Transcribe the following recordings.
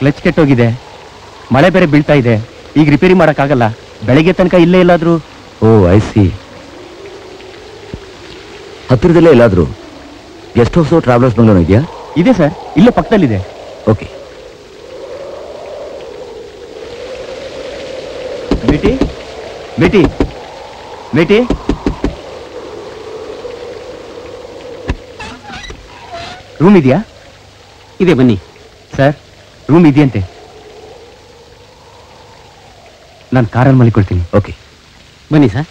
Clutch ಕೆಟ್ಟೋಗಿದೆ, ಮಳೆ ಬೇರೆ ಬೀಳ್ತಾ ಇದೆ, ಈಗ ರಿಪೇರಿ ಮಾಡೋಕ್ಕಾಗಲ್ಲ. ಬೆಳಗ್ಗೆ ತನಕ ಇಲ್ಲೇ ಎಲ್ಲಾದರೂ. Oh I see. ಹತ್ತಿರದಲ್ಲೇ ಎಲ್ಲಾದರೂ ಗೆಸ್ಟ್ ಹೌಸು ಟ್ರಾವೆಲರ್ಸ್ ಬಂಗ್ಲೋನು ಇದೆಯಾ? ಇದೆ ಸರ್, ಇಲ್ಲೇ ಪಕ್ಕದಲ್ಲಿದೆ. ಓಕೆ ಬೇಟಿ ಬೇಟಿ ಬೇಟಿ ರೂಮ್ ಇದೆಯಾ? ಇದೆ, ಬನ್ನಿ ಸರ್. ರೂಮ್ ಇದೆಯಂತೆ, ನಾನು ಕಾರಲ್ಲಿ ಮಲಿಕೊಳ್ತೀನಿ. ಓಕೆ ಬನ್ನಿ ಸರ್.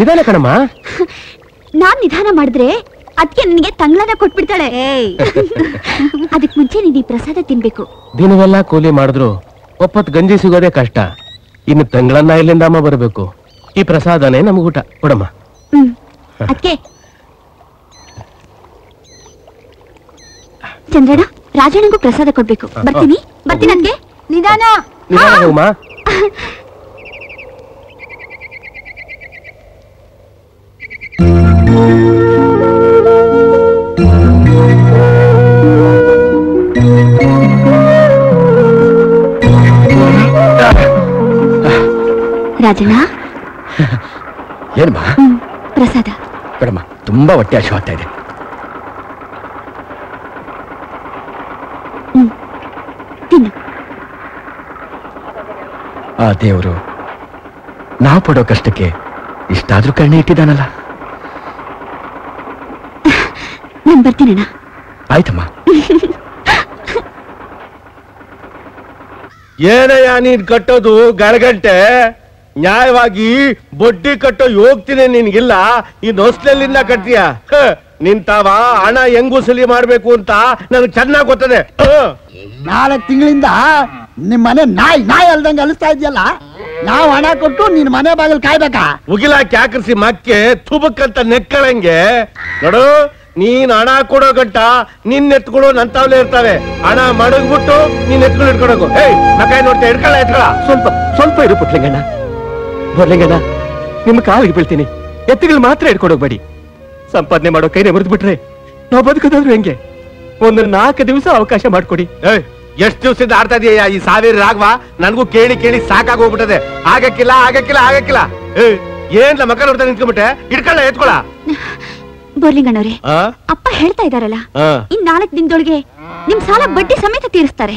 ನಿಧಾನ ಕಣಮ್ಮ. ನಾನ್ ನಿಧಾನ ಮಾಡಿದ್ರೆ ಅದಕ್ಕೆ ನಿನಗೆ ತಂಗ್ಲನ ಕೊಟ್ಬಿಡ್ತಾಳೆ. ಅದಕ್ಕೆ ಮುಂಚೆ ನೀನು ಈ ಪ್ರಸಾದ ತಿನ್ಬೇಕು. ದಿನವೆಲ್ಲ ಕೂಲಿ ಮಾಡಿದ್ರು ಒಪ್ಪತ್ತು ಗಂಜಿ ಸಿಗೋದೇ ಕಷ್ಟ. ಇನ್ನು ತಂಗ್ಳನ್ನ ಇಲ್ಲಿಂದ ಅಮ್ಮ ಬರಬೇಕು. ಈ ಪ್ರಸಾದನೇ ನಮ್ಗೆ ಊಟ ಕೊಡಮ್ಮ. ಅದಕ್ಕೆ ಚಂದ್ರಣ್ಣ ರಾಜಣ್ಣಗೂ ಪ್ರಸಾದ ಕೊಡ್ಬೇಕು. ಬರ್ತೀನಿ ಬರ್ತೀನಿ ನನ್ಗೆ ನಿಧಾನ. ರಾಜಣ್ಣ ಏನಮ್ಮ ಪ್ರಸಾದ ಬೇಡಮ್ಮ, ತುಂಬಾ ಹೊಟ್ಟೆ ಹಸಿವಾಗ್ತಾ ಇದೆ. ತಿನ್ನು. ಆ ದೇವರು ನಾವು ಪಡೋ ಕಷ್ಟಕ್ಕೆ ಇಷ್ಟಾದ್ರೂ ಕರ್ಣೆ ಇಟ್ಟಿದ್ದಾನಲ್ಲ. ನಾನು ಬರ್ತೀನಣ್ಣ. ಆಯ್ತಮ್ಮ. ಏನಯ್ಯ ನೀನ್ ಕಟ್ಟೋದು ಗರ್ಗಂಟೆ? ನ್ಯಾಯವಾಗಿ ಬೊಡ್ಡಿ ಕಟ್ಟೋ ಹೋಗ್ತೀನಿ ನಿನ್ಗಿಲ್ಲ, ಈ ಹೊಸಲಿಂದ ಕಟ್ತೀಯ. ನಿನ್ ತಾವ ಹಣ ಹೆಂಗು ಸಲಿ ಮಾಡ್ಬೇಕು ಅಂತ ನನಗೆ ಚೆನ್ನಾಗಿ ಗೊತ್ತದೆ. ನಾಲ್ಕು ತಿಂಗಳಿಂದ ನಿಮ್ಮನೆ ನಾಯಿ ನಾಯಿ ಅಲ್ದಂಗೆ ಅಲಿಸ್ತಾ ಇದೆಯಲ್ಲ, ನಾವ್ ಹಣ ಕೊಟ್ಟು ನಿನ್ ಮನೆ ಬಾಗಿಲು ಕಾಯ್ಬೇಕಾ? ಮುಗಿಲಾ ಕ್ಯಾಕರಿಸಿ ಮಕ್ಕೆ ತುಬಕ್ಕಂತ ನೆಕ್ಕಳಂಗೆ ನೋಡು. ನೀನ್ ಹಣ ಕೊಡೋ ಗಂಟ ನಿನ್ ಎತ್ಕೊಳ್ಳೋ ನಂತಾವ್ಲೆ ಇರ್ತಾವೆ. ಹಣ ಮಡಗ್ಬಿಟ್ಟು ನೀನ್ ಎತ್ಕೊಂಡು ಇಟ್ಕೊಡಕು. ಏಯ್ ಮಕ್ಕ ನೋಡ್ತಾ ಇಟ್ಕೊಳ್ಳ ಇಟ್ಕೊಳ್ಳ. ಸ್ವಲ್ಪ ಸ್ವಲ್ಪ ಇರು ಪುಟ್ಲಿಂಗಣ್ಣ. ಬರ್ಲಿಂಗಣ್ಣ ನಿಮ್ಮ ಕಾಲಿಗೆ ಬೀಳ್ತೀನಿ, ಎತ್ತುಗಳು ಮಾತ್ರ ಇಟ್ಕೊಡೋಗ್ಬೇಡಿ. ಸಂಪಾದನೆ ಮಾಡೋ ಕೈನೇ ಮರೆದು ಬಿಟ್ರೆ ನಾವು ಬದುಕೋದಾದ್ರು ಹೆಂಗೆ? ಒಂದು 4 ದಿವಸ ಅವಕಾಶ ಮಾಡ್ಕೊಡಿ. ಎಷ್ಟು ದಿವಸದಿಂದ ಆಡ್ತಾ ಇದೀಯ ಈ ಸಾವಿರ ರಾಗವ? ನನ್ಗೂ ಕೇಳಿ ಕೇಳಿ ಸಾಕಾಗೋಗ್ಬಿಟ್ಟದೆ. ಆಗಕ್ಕಿಲ್ಲ ಆಗಕ್ಕಿಲ್ಲ ಆಗಕ್ಕಿಲ್ಲ. ಏನ್ ಮಕ್ಕ ನೋಡ್ತಾ ನಿಂತ್ಕೊಂಡ್ಬಿಟ್ಟೆ? ಇಟ್ಕೊಳ್ಳ ಎತ್ಕೊಳ. ಬೋರ್ಲಿಂಗಣ್ಣವ್ರೆ, ಅಪ್ಪ ಹೇಳ್ತಾ ಇದಾರಲ್ಲ, ಇನ್ 4 ದಿನದೊಳಗೆ ನಿಮ್ ಸಾಲ ಬಡ್ಡಿ ಸಮೇತ ತೀರಿಸ್ತಾರೆ.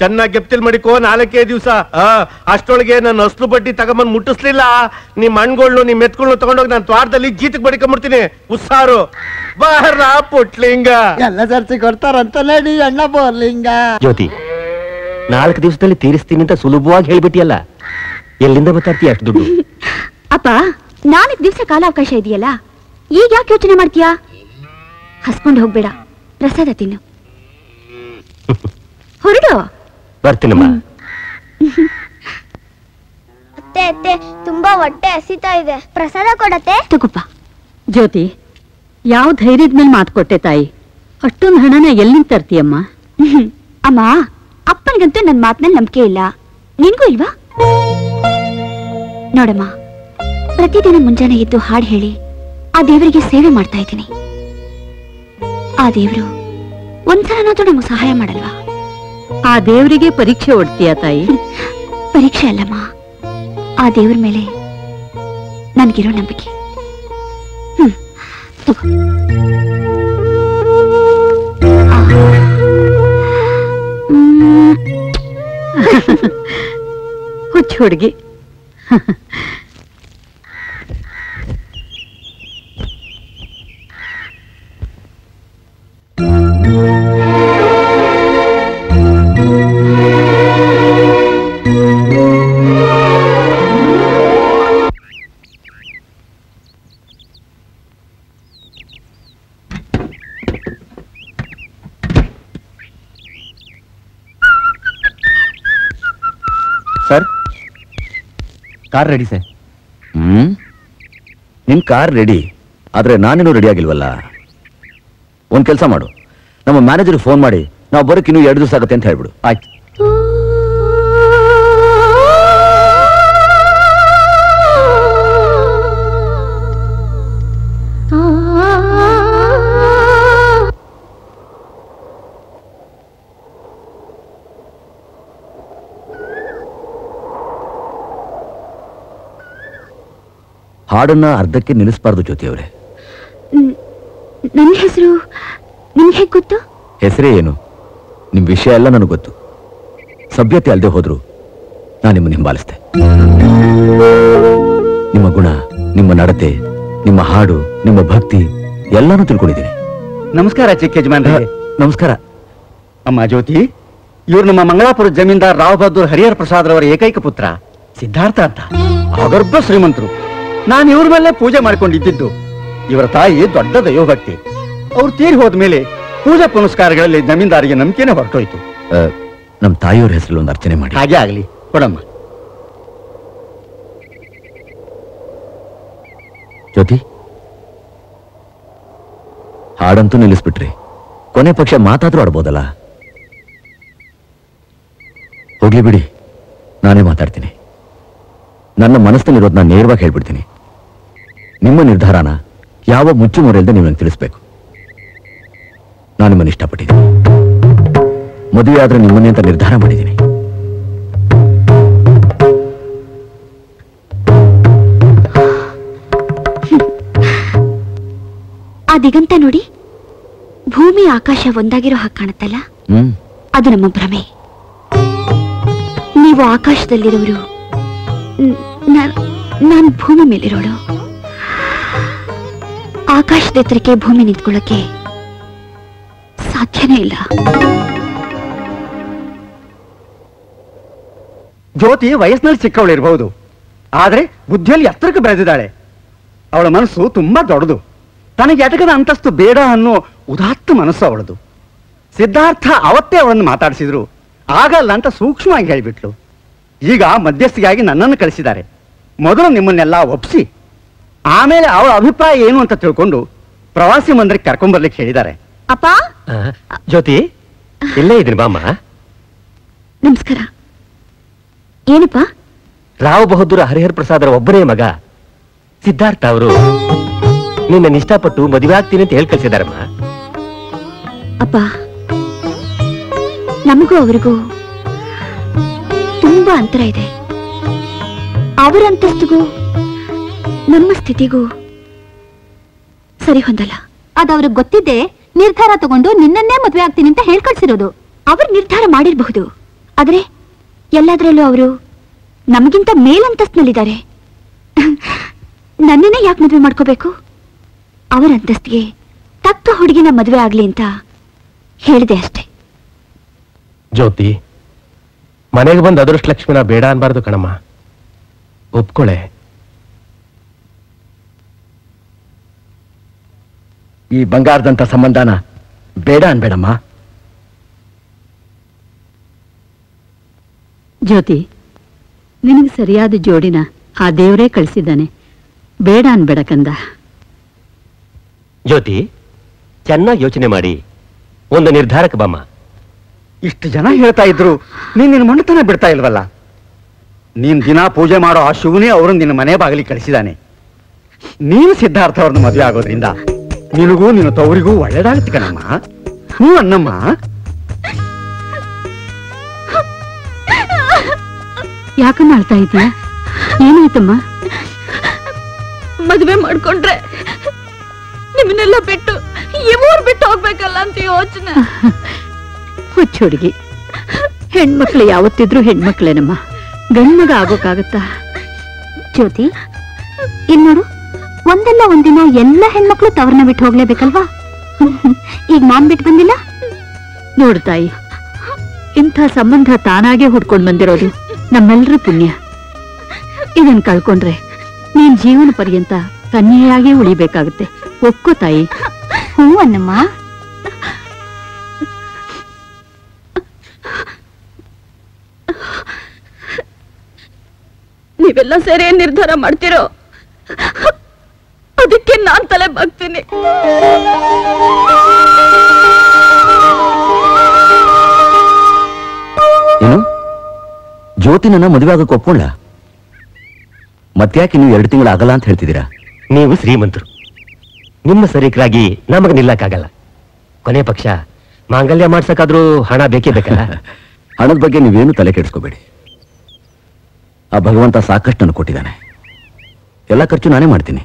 ಚೆನ್ನಾಗಿ ಗೆಪ್ತಿಲ್ ಮಡಿಕೋ 4 ದಿವಸ. ಅಷ್ಟೊಳಗೆ ನನ್ನ ಹಸ್ಲು ಬಡ್ಡಿ ತಗೊಂಬಂದ್ ಮುಟ್ಟಿಸ್ಲಿಲ್ಲ ನಿಮ್ ಅಣ್ಗಳು ನಿಮ್ ಎತ್ಕೊಂಡು ತಗೊಂಡೋಗಿ ನಾನು ತ್ವಾರದಲ್ಲಿ ಗೀತಕ್ ಬಡಿಕೊಂಡ್ಬಿಡ್ತೀನಿ. ಉಸ್ಸಾರು ಬಾರ ಪುಟ್ಲಿಂಗ. ಎಲ್ಲ ಸರ್ತಿ ಕೊಡ್ತಾರಂತ ಲೇಡಿ ಅಣ್ಣ ಬೋರ್ಲಿಂಗ. ಜ್ಯೋತಿ, 4 ದಿವಸದಲ್ಲಿ ತೀರಿಸ್ತೀನಿ ಅಂತ ಸುಲಭವಾಗಿ ಹೇಳ್ಬಿಟ್ಟಿಯಲ್ಲ, ಎಲ್ಲಿಂದ ಬತ್ತಾರ್ತೀಯ ಅಷ್ಟು ದುಡ್ಡು? ಅಪ್ಪ 4 ದಿವಸ ಕಾಲಾವಕಾಶ ಇದೆಯಲ್ಲ, ಈಗ ಯಾಕೆ ಯೋಚನೆ ಮಾಡ್ತೀಯಾ? ಹಸ್ಕೊಂಡು ಹೋಗ್ಬೇಡ, ಪ್ರಸಾದ ತಿನ್ನು. ಹೊರಡು. ಬರ್ತೀನಮ್ಮ. ಅತ್ತೆ ಅತ್ತೆ ತುಂಬಾ ಹೊಟ್ಟೆ ಹಸಿತಾ ಇದೆ, ಪ್ರಸಾದ ಕೊಡತ್ತೆ? ತಗೋಪ್ಪ. ಜ್ಯೋತಿ, ಯಾವ ಧೈರ್ಯದ ಮೇಲೆ ಮಾತು ಕೊಟ್ಟೆ ತಾಯಿ? ಅಷ್ಟೊಂದು ಹಣನ ಎಲ್ಲಿಂದ ತರ್ತೀಯಮ್ಮ? ಅಮ್ಮ, ಅಪ್ಪನಿಗಂತೂ ನನ್ನ ಮಾತಿನಲ್ಲಿ ನಂಬಿಕೆ ಇಲ್ಲ, ನಿನ್ಗೂ ಇಲ್ವಾ? ನೋಡಮ್ಮ, ಪ್ರತಿದಿನ ಮುಂಜಾನೆ ಎದ್ದು ಹಾಡು ಹೇಳಿ ಆ ದೇವರಿಗೆ ಸೇವೆ ಮಾಡ್ತಾ ಇದ್ದೀನಿ. ಆ ದೇವರು ಒಂದ್ಸಲನಾದ್ರೂ ನಮಗೆ ಸಹಾಯ ಮಾಡಲ್ವಾ? ಆ ದೇವರಿಗೆ ಪರೀಕ್ಷೆ ಹೊಡ್ತೀಯ ತಾಯಿ? ಪರೀಕ್ಷೆ ಅಲ್ಲಮ್ಮ, ಆ ದೇವ್ರ ಮೇಲೆ ನನಗಿರೋ ನಂಬಿಕೆ. ಹುಚ್ಚು ಹುಡುಗಿ. Car ready sir. ನಿನ್ ಕಾರ್ ರೆಡಿ, ಆದ್ರೆ ನಾನೇನು ರೆಡಿ ಆಗಿಲ್ವಲ್ಲ. ಒಂದ್ ಕೆಲಸ ಮಾಡು, ನಮ್ಮ ಮ್ಯಾನೇಜರ್ ಫೋನ್ ಮಾಡಿ ನಾವು ಬರೋಕೆ ಇನ್ನೂ 2 ದಿವಸ ಆಗುತ್ತೆ ಅಂತ ಹೇಳ್ಬಿಡು. ಆಯ್ತು. ಹಾಡನ್ನ ಅರ್ಧಕ್ಕೆ ನಿಲ್ಲಿಸಬಾರ್ದು ಜ್ಯೋತಿ ಅವರೇ. ನನ್ನ ಹೆಸರು ನಿಮ್ಗೆ ಹೇಗೆ ಗೊತ್ತು? ಹೆಸರೇ ಏನು, ನಿಮ್ ವಿಷಯ ಎಲ್ಲ ನನಗೆ ಗೊತ್ತು. ಸಭ್ಯತೆ ಅಲ್ಲದೆ ಹೋದ್ರು ನಾನು ನಿಮ್ಮನ್ನು ಹಿಂಬಾಲಿಸ್ತೆ. ನಿಮ್ಮ ಗುಣ, ನಿಮ್ಮ ನಡತೆ, ನಿಮ್ಮ ಹಾಡು, ನಿಮ್ಮ ಭಕ್ತಿ ಎಲ್ಲಾನು ತಿಳ್ಕೊಂಡಿದ್ದೀನಿ. ನಮಸ್ಕಾರ ಚಿಕ್ಕ ಯಜಮಾನ್ರೆ. ನಮಸ್ಕಾರ ಅಮ್ಮ ಜ್ಯೋತಿ. ಇವ್ರು ನಮ್ಮ ಮಂಗಳಾಪುರ ಜಮೀನ್ದಾರ್ ರಾವ್ ಬಹದ್ದೂರ್ ಹರಿಹರ್ ಪ್ರಸಾದ್ ರವರ ಏಕೈಕ ಪುತ್ರ ಸಿದ್ಧಾರ್ಥ ಅಂತ ಆಗರ್ಭ ಶ್ರೀಮಂತರು. ನಾನು ಇವ್ರ ಮೇಲೆ ಪೂಜೆ ಮಾಡ್ಕೊಂಡಿದ್ದು. ಇವರ ತಾಯಿ ದೊಡ್ಡ ದೈವಭಕ್ತಿ. ಅವ್ರು ತೀರಿ ಹೋದ್ಮೇಲೆ ಪೂಜಾ ಪುನಸ್ಕಾರಗಳಲ್ಲಿ ಜಮೀನ್ದಾರಿಗೆ ನಂಬಿಕೆನೆ ಹೊರಟೋಯ್ತು. ನಮ್ಮ ತಾಯಿಯವ್ರ ಹೆಸರಲ್ಲಿ ಒಂದು ಅರ್ಚನೆ ಮಾಡಿ. ಹಾಗೆ ಆಗಲಿ ಕೊಡಮ್ಮ. ಜ್ಯೋತಿ, ಹಾಡಂತೂ ನಿಲ್ಲಿಸ್ಬಿಟ್ರಿ, ಕೊನೆ ಪಕ್ಷ ಮಾತಾದ್ರೂ ಆಡ್ಬೋದಲ್ಲ. ಹೋಗ್ಲಿ ಬಿಡಿ, ನಾನೇ ಮಾತಾಡ್ತೀನಿ. ನನ್ನ ಮನಸ್ಸಿನಲ್ಲಿರೋದನ್ನ ನೇರವಾಗಿ ಹೇಳ್ಬಿಡ್ತೀನಿ. ನಿಮ್ಮ ನಿರ್ಧಾರನ ಯಾವ ಮುಚ್ಚು ಮೊರೆಯಲ್ಲದೆ ನೀವು ನನಗೆ ತಿಳಿಸ್ಬೇಕು. ನಾನು ನಿಮ್ಮನ್ನು ಇಷ್ಟಪಟ್ಟಿದ್ದೀನಿ, ಮದುವೆ ಆದ್ರೆ ನಿಮ್ಮನ್ನೇ ಅಂತ ನಿರ್ಧಾರ ಮಾಡಿದ್ದೀನಿ. ಆ ದಿಗಂತ ನೋಡಿ, ಭೂಮಿ ಆಕಾಶ ಒಂದಾಗಿರೋ ಹಾಗೆ ಕಾಣುತ್ತಲ್ಲ, ಅದು ನಮ್ಮ ಭ್ರಮೆ. ನೀವು ಆಕಾಶದಲ್ಲಿರುವರು, ನಾನು ಭೂಮಿ ಮೇಲಿರೋಳು. ಆಕಾಶದ ಎತ್ತರಕ್ಕೆ ಭೂಮಿ ನಿಂತ್ಕೊಳ್ಳೋಕೆ ಸಾಧ್ಯನೇ ಇಲ್ಲ. ಜ್ಯೋತಿ ವಯಸ್ಸಿನಲ್ಲಿ ಚಿಕ್ಕವಳಿರಬಹುದು, ಆದ್ರೆ ಬುದ್ಧಿಯಲ್ಲಿ ಎತ್ತರಕ್ಕೆ ಬೆಳೆದಿದ್ದಾಳೆ. ಅವಳ ಮನಸ್ಸು ತುಂಬಾ ದೊಡ್ಡದು. ತನಗೆ ಎಟಕದ ಅಂತಸ್ತು ಬೇಡ ಅನ್ನೋ ಉದಾತ್ತ ಮನಸ್ಸು ಅವಳದು. ಸಿದ್ಧಾರ್ಥ ಅವತ್ತೇ ಅವಳನ್ನು ಮಾತಾಡಿಸಿದ್ರು, ಆಗಲ್ಲ ಅಂತ ಸೂಕ್ಷ್ಮವಾಗಿ ಹೇಳಿಬಿಟ್ಲು. ಈಗ ಮಧ್ಯಸ್ಥಿಗಾಗಿ ನನ್ನನ್ನು ಕಳಿಸಿದ್ದಾರೆ. ಮೊದಲು ನಿಮ್ಮನ್ನೆಲ್ಲ ಒಪ್ಪಿಸಿ ಆಮೇಲೆ ಅವಳ ಅಭಿಪ್ರಾಯ ಏನು ಅಂತ ತಿಳ್ಕೊಂಡು ಪ್ರವಾಸಿ ಮಂದಿರಕ್ಕೆ ಕರ್ಕೊಂಡ್ಬರ್ಲಿಕ್ಕೆ ಹೇಳಿದ್ದಾರೆ. ಅಪ್ಪ ಜ್ಯೋತಿ ಇಲ್ಲೇ ಇದ್ರಿ ಬಾಮ್ಮ. ನಮಸ್ಕಾರ. ಏನಪ್ಪ? ರಾವ್ ಬಹದ್ದೂರ ಹರಿಹರ್ ಪ್ರಸಾದರ ಒಬ್ಬನೇ ಮಗ ಸಿದ್ಧಾರ್ಥ ಅವರು ನಿನ್ನ ಇಷ್ಟಪಟ್ಟು ಮದುವೆ ಆಗ್ತೀನಿ ಅಂತ ಹೇಳಿ ಕಳಿಸಿದಾರಮ್ಮ. ಅಪ್ಪ, ನಮಗೂ ಅವ್ರಿಗೂ ತುಂಬಾ ಅಂತರ ಇದೆ. ಅವರ ಅಂತಸ್ತಿಗೂ ನಮ್ಮ ಸ್ಥಿತಿಗೂ ಸರಿ ಹೊಂದಲ್ಲ. ಅದವ್ರಿಗೆ ಗೊತ್ತಿದ್ದೆ ನಿರ್ಧಾರ ತಗೊಂಡು ನಿನ್ನನ್ನೇ ಮದುವೆ ಆಗ್ತೀನಿ ಅಂತ ಹೇಳಿ ಕಳಿಸಿರೋದು. ಅವ್ರು ನಿರ್ಧಾರ ಮಾಡಿರಬಹುದು, ಆದ್ರೆ ಎಲ್ಲಾದ್ರಲ್ಲೂ ಅವರು ನಮಗಿಂತ ಮೇಲಂತಸ್ತಿನಲ್ಲಿದ್ದಾರೆ. ನನ್ನನ್ನೇ ಯಾಕೆ ಮದುವೆ ಮಾಡ್ಕೋಬೇಕು? ಅವರ ಅಂತಸ್ತಿಗೆ ತಕ್ಕ ಹುಡುಗಿನ ಮದುವೆ ಆಗ್ಲಿ ಅಂತ ಹೇಳಿದೆ ಅಷ್ಟೆ. ಜ್ಯೋತಿ, ಮನೆಗೆ ಬಂದು ಅದೃಷ್ಟ ಲಕ್ಷ್ಮಿನ ಬೇಡ ಅನ್ಬಾರ್ದು ಕಣಮ್ಮ. ಒಪ್ಕೊಳ್ಳೆ. ಈ ಬಂಗಾರದಂತ ಸಂಬಂಧನ ಬೇಡ ಅನ್ಬೇಡಮ್ಮ. ಜ್ಯೋತಿ, ನಿನಗೆ ಸರಿಯಾದ ಜೋಡಿನ ಆ ದೇವರೇ ಕಳಿಸಿದ್ದಾನೆ, ಬೇಡ ಅನ್ಬೇಡ ಕಂದ. ಜ್ಯೋತಿ, ಚೆನ್ನಾಗಿ ಯೋಚನೆ ಮಾಡಿ ಒಂದು ನಿರ್ಧಾರಕ್ಕೆ ಬಮ್ಮ. ಇಷ್ಟು ಜನ ಹೇಳ್ತಾ ಇದ್ರು, ನೀನ್ ನಿನ್ನ ಮಣ್ಣತನ ಬಿಡ್ತಾ ಇಲ್ವಲ್ಲ. ನೀನ್ ದಿನ ಪೂಜೆ ಮಾಡೋ ಆ ಶಿವನೇ ಅವ್ರನ್ನ ನಿನ್ನ ಮನೆ ಬಾಗಿಲಿಗೆ ಕಳಿಸಿದಾನೆ. ನೀನು ಸಿದ್ಧಾರ್ಥ ಅವ್ರನ್ನ ಮದುವೆ ಆಗೋದ್ರಿಂದ ನಿನಗೂ ನಿನ್ನ ತವರಿಗೂ ಒಳ್ಳೇದಾಗತ್ತೆ ಕಣಮ್ಮ. ಹ್ಞೂ ಅನ್ನಮ್ಮ. ಯಾಕಮ್ಮ ಅಳ್ತಾ ಇದ್ದೀಯಾ? ಏನಾಯ್ತಮ್ಮ? ಮದುವೆ ಮಾಡ್ಕೊಂಡ್ರೆ ನಿಮ್ಮನ್ನೆಲ್ಲ ಬಿಟ್ಟು ಈ ಊರು ಬಿಟ್ಟು ಹೋಗ್ಬೇಕಲ್ಲ ಅಂತ ಯೋಚನೆ. ಹುಚ್ಚು ಹುಡುಗಿ, ಹೆಣ್ಮಕ್ಳು ಯಾವತ್ತಿದ್ರು ಹೆಣ್ಮಕ್ಳೇನಮ್ಮ, ಗಂಡ್ಮಗ ಆಗೋಕ್ಕಾಗತ್ತಾ? ಜ್ಯೋತಿ, ಇನ್ನೋಡು, ಒಂದಲ್ಲ ಒಂದಿನ ಎಲ್ಲ ಹೆಣ್ಮಕ್ಳು ತವರನ್ನ ಬಿಟ್ಟು ಹೋಗ್ಲೇಬೇಕಲ್ವಾ? ಈಗ ನಾನ್ ಬಿಟ್ಟು ಬಂದಿಲ್ಲ ನೋಡು ತಾಯಿ. ಇಂಥ ಸಂಬಂಧ ತಾನಾಗೆ ಹುಡ್ಕೊಂಡು ಬಂದಿರೋದು ನಮ್ಮೆಲ್ಲರೂ ಪುಣ್ಯ. ಇದನ್ನು ಕಳ್ಕೊಂಡ್ರೆ ನೀನ್ ಜೀವನ ಪರ್ಯಂತ ಕನ್ಯೆಯಾಗೇ ಉಳಿಬೇಕಾಗುತ್ತೆ. ಒಕ್ಕೋ ತಾಯಿ. ಹ್ಞೂ ಅನ್ನಮ್ಮ. ನೀವೆಲ್ಲ ಸೇರಿ ಏನ್ ನಿರ್ಧಾರ ಮಾಡ್ತಿರೋ ಅದಕ್ಕೆ ನಾನ್ ತಲೆ ಬಾಗ್ತೀನಿ. ಏನು, ಜ್ಯೋತಿ ನನ್ನ ಮದುವೆ ಆಗಕ್ಕೆ ಒಪ್ಕೊಂಡ? ಮತ್ತ್ಯಾಕೆ ನೀವು 2 ತಿಂಗಳು ಆಗಲ್ಲ ಅಂತ ಹೇಳ್ತಿದ್ದೀರಾ? ನೀವು ಶ್ರೀಮಂತರು, ನಿಮ್ಮ ಸರೀಕರಾಗಿ ನಮಗೆ ನಿಲ್ಲಕ್ಕಾಗಲ್ಲ. ಕೊನೆ ಪಕ್ಷ ಮಾಂಗಲ್ಯ ಮಾಡ್ಸಕ್ಕಾದ್ರೂ ಹಣ ಬೇಕೇ ಬೇಕಲ್ಲ. ಹಣದ ಬಗ್ಗೆ ನೀವೇನು ತಲೆ ಕೆಡಿಸ್ಕೋಬೇಡಿ. ಆ ಭಗವಂತ ಸಾಕಷ್ಟು ನನಗೆ ಕೊಟ್ಟಿದ್ದಾನೆ. ಎಲ್ಲ ಖರ್ಚು ನಾನೇ ಮಾಡ್ತೀನಿ.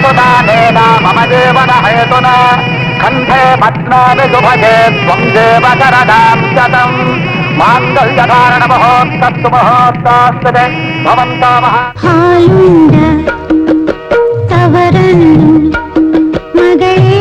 Mangaljamtantanena mama devana hetuna Kanthe patname subhaje swam deva karanam chatam Mangaljakarana mahostattu mahotastate bhavanta maha Haalunda tavaranu magale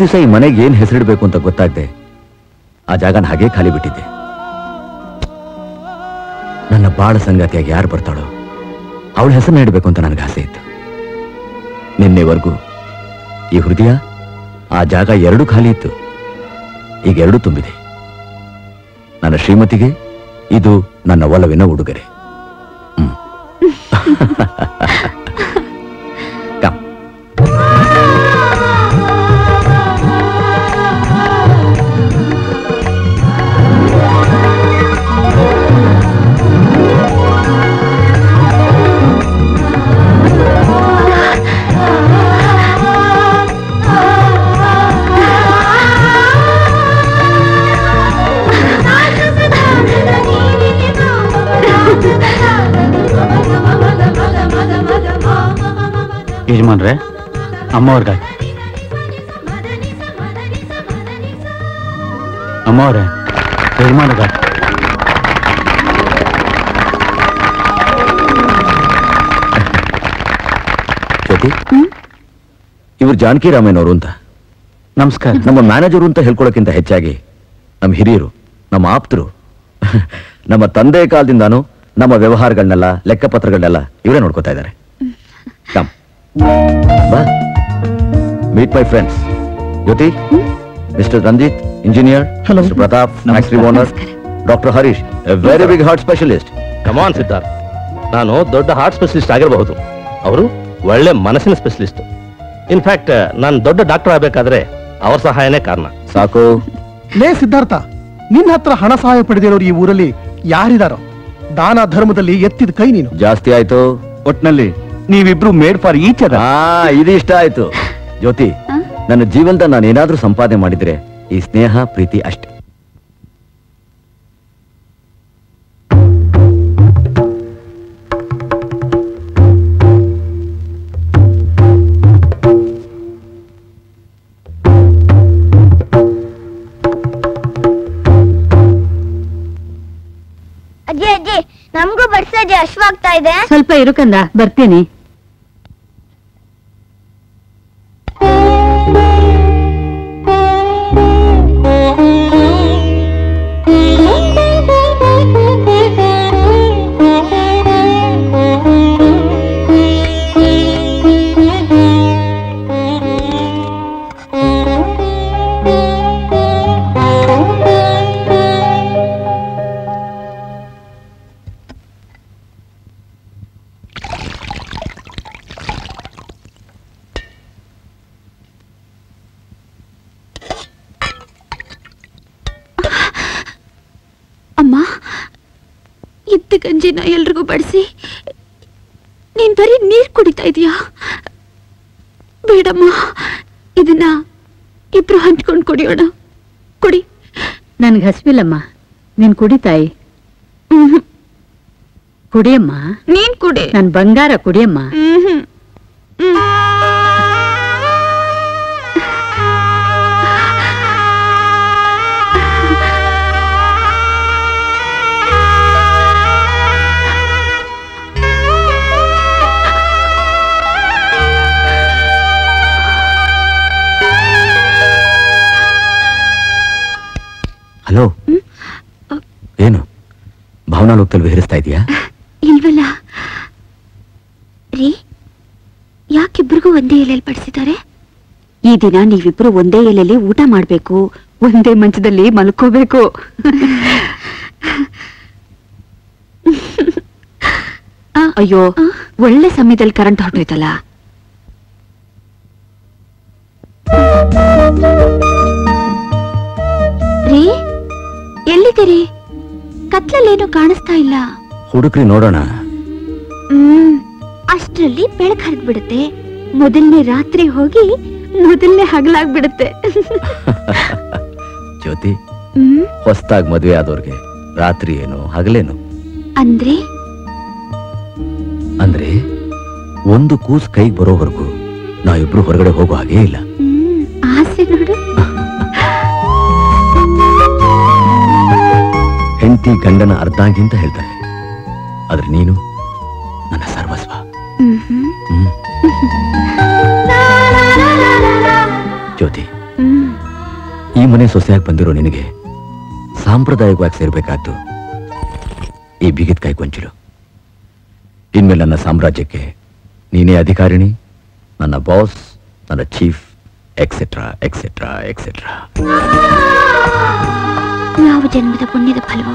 ದಿವಸ ಈ ಮನೆಗೆ ಏನ್ ಹೆಸರಿಡಬೇಕು ಅಂತ ಗೊತ್ತಾಗದೆ ಆ ಜಾಗನ ಹಾಗೆ ಖಾಲಿ ಬಿಟ್ಟಿದ್ದೆ. ನನ್ನ ಬಾಳ ಸಂಗಾತಿಯಾಗಿ ಯಾರು ಬರ್ತಾಳೋ ಅವಳ ಹೆಸರನ್ನ ಇಡಬೇಕು ಅಂತ ನನಗೆ ಆಸೆ ಇತ್ತು. ನಿನ್ನೆವರೆಗೂ ಈ ಹೃದಯ ಆ ಜಾಗ ಎರಡೂ ಖಾಲಿ ಇತ್ತು, ಈಗ ಎರಡೂ ತುಂಬಿದೆ. ನನ್ನ ಶ್ರೀಮತಿಗೆ ಇದು ನನ್ನ ಒಲವಿನ ಉಡುಗೊರೆ. ಯಜಮಾನ್ರೆ, ಅಮ್ಮವ್ರಿಗಾಗಿ ಅಮ್ಮವ್ರೆ ಯಜಮಾನ್ರಿಗಾಗಿ ಜ್ಯೋತಿ, ಇವರು ಜಾನಕಿ ರಾಮಯ್ಯನವರು ಅಂತ. ನಮಸ್ಕಾರ. ನಮ್ಮ ಮ್ಯಾನೇಜರು ಅಂತ ಹೇಳ್ಕೊಳ್ಳೋಕ್ಕಿಂತ ಹೆಚ್ಚಾಗಿ ನಮ್ಮ ಹಿರಿಯರು, ನಮ್ಮ ಆಪ್ತರು, ನಮ್ಮ ತಂದೆ ಕಾಲದಿಂದಾನು ನಮ್ಮ ವ್ಯವಹಾರಗಳನ್ನೆಲ್ಲ, ಲೆಕ್ಕ ಪತ್ರಗಳನ್ನೆಲ್ಲ ಇವರೇ ನೋಡ್ಕೋತಾ ಇದ್ದಾರೆ. Meet my friends. Jyoti, Mr. Ranjit, engineer. Hello. Mr. Pratap, factory owner. Dr. Harish, a very big heart specialist. Come on, Siddhartha. ನಾನು ದೊಡ್ಡ ಹಾರ್ಟ್ ಸ್ಪೆಷಲಿಸ್ಟ್ ಆಗಿರಬಹುದು, ಅವರು ಒಳ್ಳೆ ಮನಸ್ಸಿನ ಸ್ಪೆಷಲಿಸ್ಟ್. ಇನ್ಫ್ಯಾಕ್ಟ್ ನಾನು ದೊಡ್ಡ ಡಾಕ್ಟರ್ ಆಗಬೇಕಾದ್ರೆ ಅವ್ರ ಸಹಾಯನೇ ಕಾರಣ. ಸಾಕು ಲೇ ಸಿದ್ಧಾರ್ಥ, ನಿನ್ನ ಹತ್ರ ಹಣ ಸಹಾಯ ಪಡೆದಿರೋರು ಈ ಊರಲ್ಲಿ ಯಾರಿದಾರೋ? ದಾನ ಧರ್ಮದಲ್ಲಿ ಎತ್ತಿದ ಕೈ ನೀನು. ಜಾಸ್ತಿ ಆಯ್ತು. ಒಟ್ನಲ್ಲಿ ನೀವಿಬ್ರು ಮೇಡ್ ಫಾರ್ ಈಚ್ ಅದರ್. ಇದು ಇಷ್ಟ ಆಯ್ತು. ಜ್ಯೋತಿ, ನನ್ನ ಜೀವನದ ನಾನು ಏನಾದ್ರೂ ಸಂಪಾದನೆ ಮಾಡಿದ್ರೆ ಈ ಸ್ನೇಹ ಪ್ರೀತಿ ಅಷ್ಟೇ. ಅಜ್ಜಿ ಅಜ್ಜಿ, ನಮಗೂ ಬಡ್ಸಜ್ಜಿ ಅಶ್ವಾಗ್ತಾ ಇದೆ. ಸ್ವಲ್ಪ ಇರುಕಂದ ಬರ್ತೀನಿ. ಗಂಜಿನ ಎಲ್ರಿಗೂ ಬಡಿಸಿ ನೀನ್ ಬರೀ ನೀರ್ ಕುಡಿತಾ ಇದೀಯಾ? ಬೇಡಮ್ಮ, ಇದನ್ನ ಇಬ್ರು ಹಂಚ್ಕೊಂಡು ಕುಡಿಯೋಣ. ಕುಡಿ. ನನ್ಗೆ ಹಸಿವಿಲ್ಲಮ್ಮ, ನೀನ್ ಕುಡಿತಾಯಿ. ಕುಡಿಯಮ್ಮ, ನೀನ್ ಕುಡಿ, ನನ್ ಬಂಗಾರ ಕುಡಿಯಮ್ಮ. ಹಲೋ, ಏನು ಭಾವನಾ ಲೋಕದಲ್ಲಿ ಹೆರಿಸ್ತಾ ಇದೀಯಾ? ಇಲ್ವಲ್ಲ ರೀ, ಯಾಕಿಬ್ರಿಗೂ ಒಂದೇ ಎಲೆಯಲ್ಲಿ ಬಡಿಸಿದ್ದಾರೆ? ಈ ದಿನ ನೀವಿಬ್ರು ಒಂದೇ ಎಲೆಯಲ್ಲಿ ಊಟ ಮಾಡಬೇಕು, ಒಂದೇ ಮಂಚದಲ್ಲಿ ಮಲ್ಕೋಬೇಕು. ಅಯ್ಯೋ, ಒಳ್ಳೆ ಸಮಯದಲ್ಲಿ ಕರೆಂಟ್ ಹೊರಟೋಯ್ತಲ್ಲ. ರೀ, ಎಲ್ಲಿದ್ದೀರಿ? ಕತ್ಲಲ್ಲೇನೋ ಕಾಣಿಸ್ತಾ ಇಲ್ಲ. ಹುಡುಕ್ರಿ ನೋಡೋಣ. ಅಷ್ಟರಲ್ಲಿ ಬೆಳಕು ಹರಿದ್ಬಿಡುತ್ತೆ, ಮೊದಲನೇ ರಾತ್ರಿ ಹೋಗಿ ಮೊದಲನೇ ಹಗಲಾಗ್ಬಿಡುತ್ತೆ. ಜ್ಯೋತಿ, ಹೊಸದಾಗಿ ಮದುವೆ ಆದವ್ರಿಗೆ ರಾತ್ರಿ ಏನು ಹಗಲೇನು? ಅಂದ್ರೆ ಅಂದ್ರೆ ಒಂದು ಕೂಸು ಕೈಗೆ ಬರೋವರೆಗೂ ನಾವಿಬ್ರು ಹೊರಗಡೆ ಹೋಗೋ ಹಾಗೇ ಇಲ್ಲ. ಆಸೆ ನೋಡು. ಹೆಂಡತಿ ಗಂಡನ ಅರ್ಧಾಂಗಿ ಅಂತ ಹೇಳ್ತಾರೆ, ಆದ್ರೆ ನೀನು ನನ್ನ ಸರ್ವಸ್ವ. ಜ್ಯೋತಿ, ಈ ಮನೆ ಸೊಸೆಯಾಗಿ ಬಂದಿರೋ ನಿನಗೆ ಸಾಂಪ್ರದಾಯಿಕವಾಗಿ ಸೇರ್ಬೇಕಾದ್ದು ಈ ಬಿಗಿದ ಕಾಯಿ ಕೊಂಚಲು. ಇನ್ಮೇಲೆ ನನ್ನ ಸಾಮ್ರಾಜ್ಯಕ್ಕೆ ನೀನೇ ಅಧಿಕಾರಿಣಿ, ನನ್ನ ಬಾಸ್, ನನ್ನ ಚೀಫ್, ಎಕ್ಸೆಟ್ರಾ ಎಕ್ಸೆಟ್ರಾ ಎಕ್ಸೆಟ್ರಾ. ಯಾವ ಜನ್ಮದ ಪುಣ್ಯದ ಫಲವೋ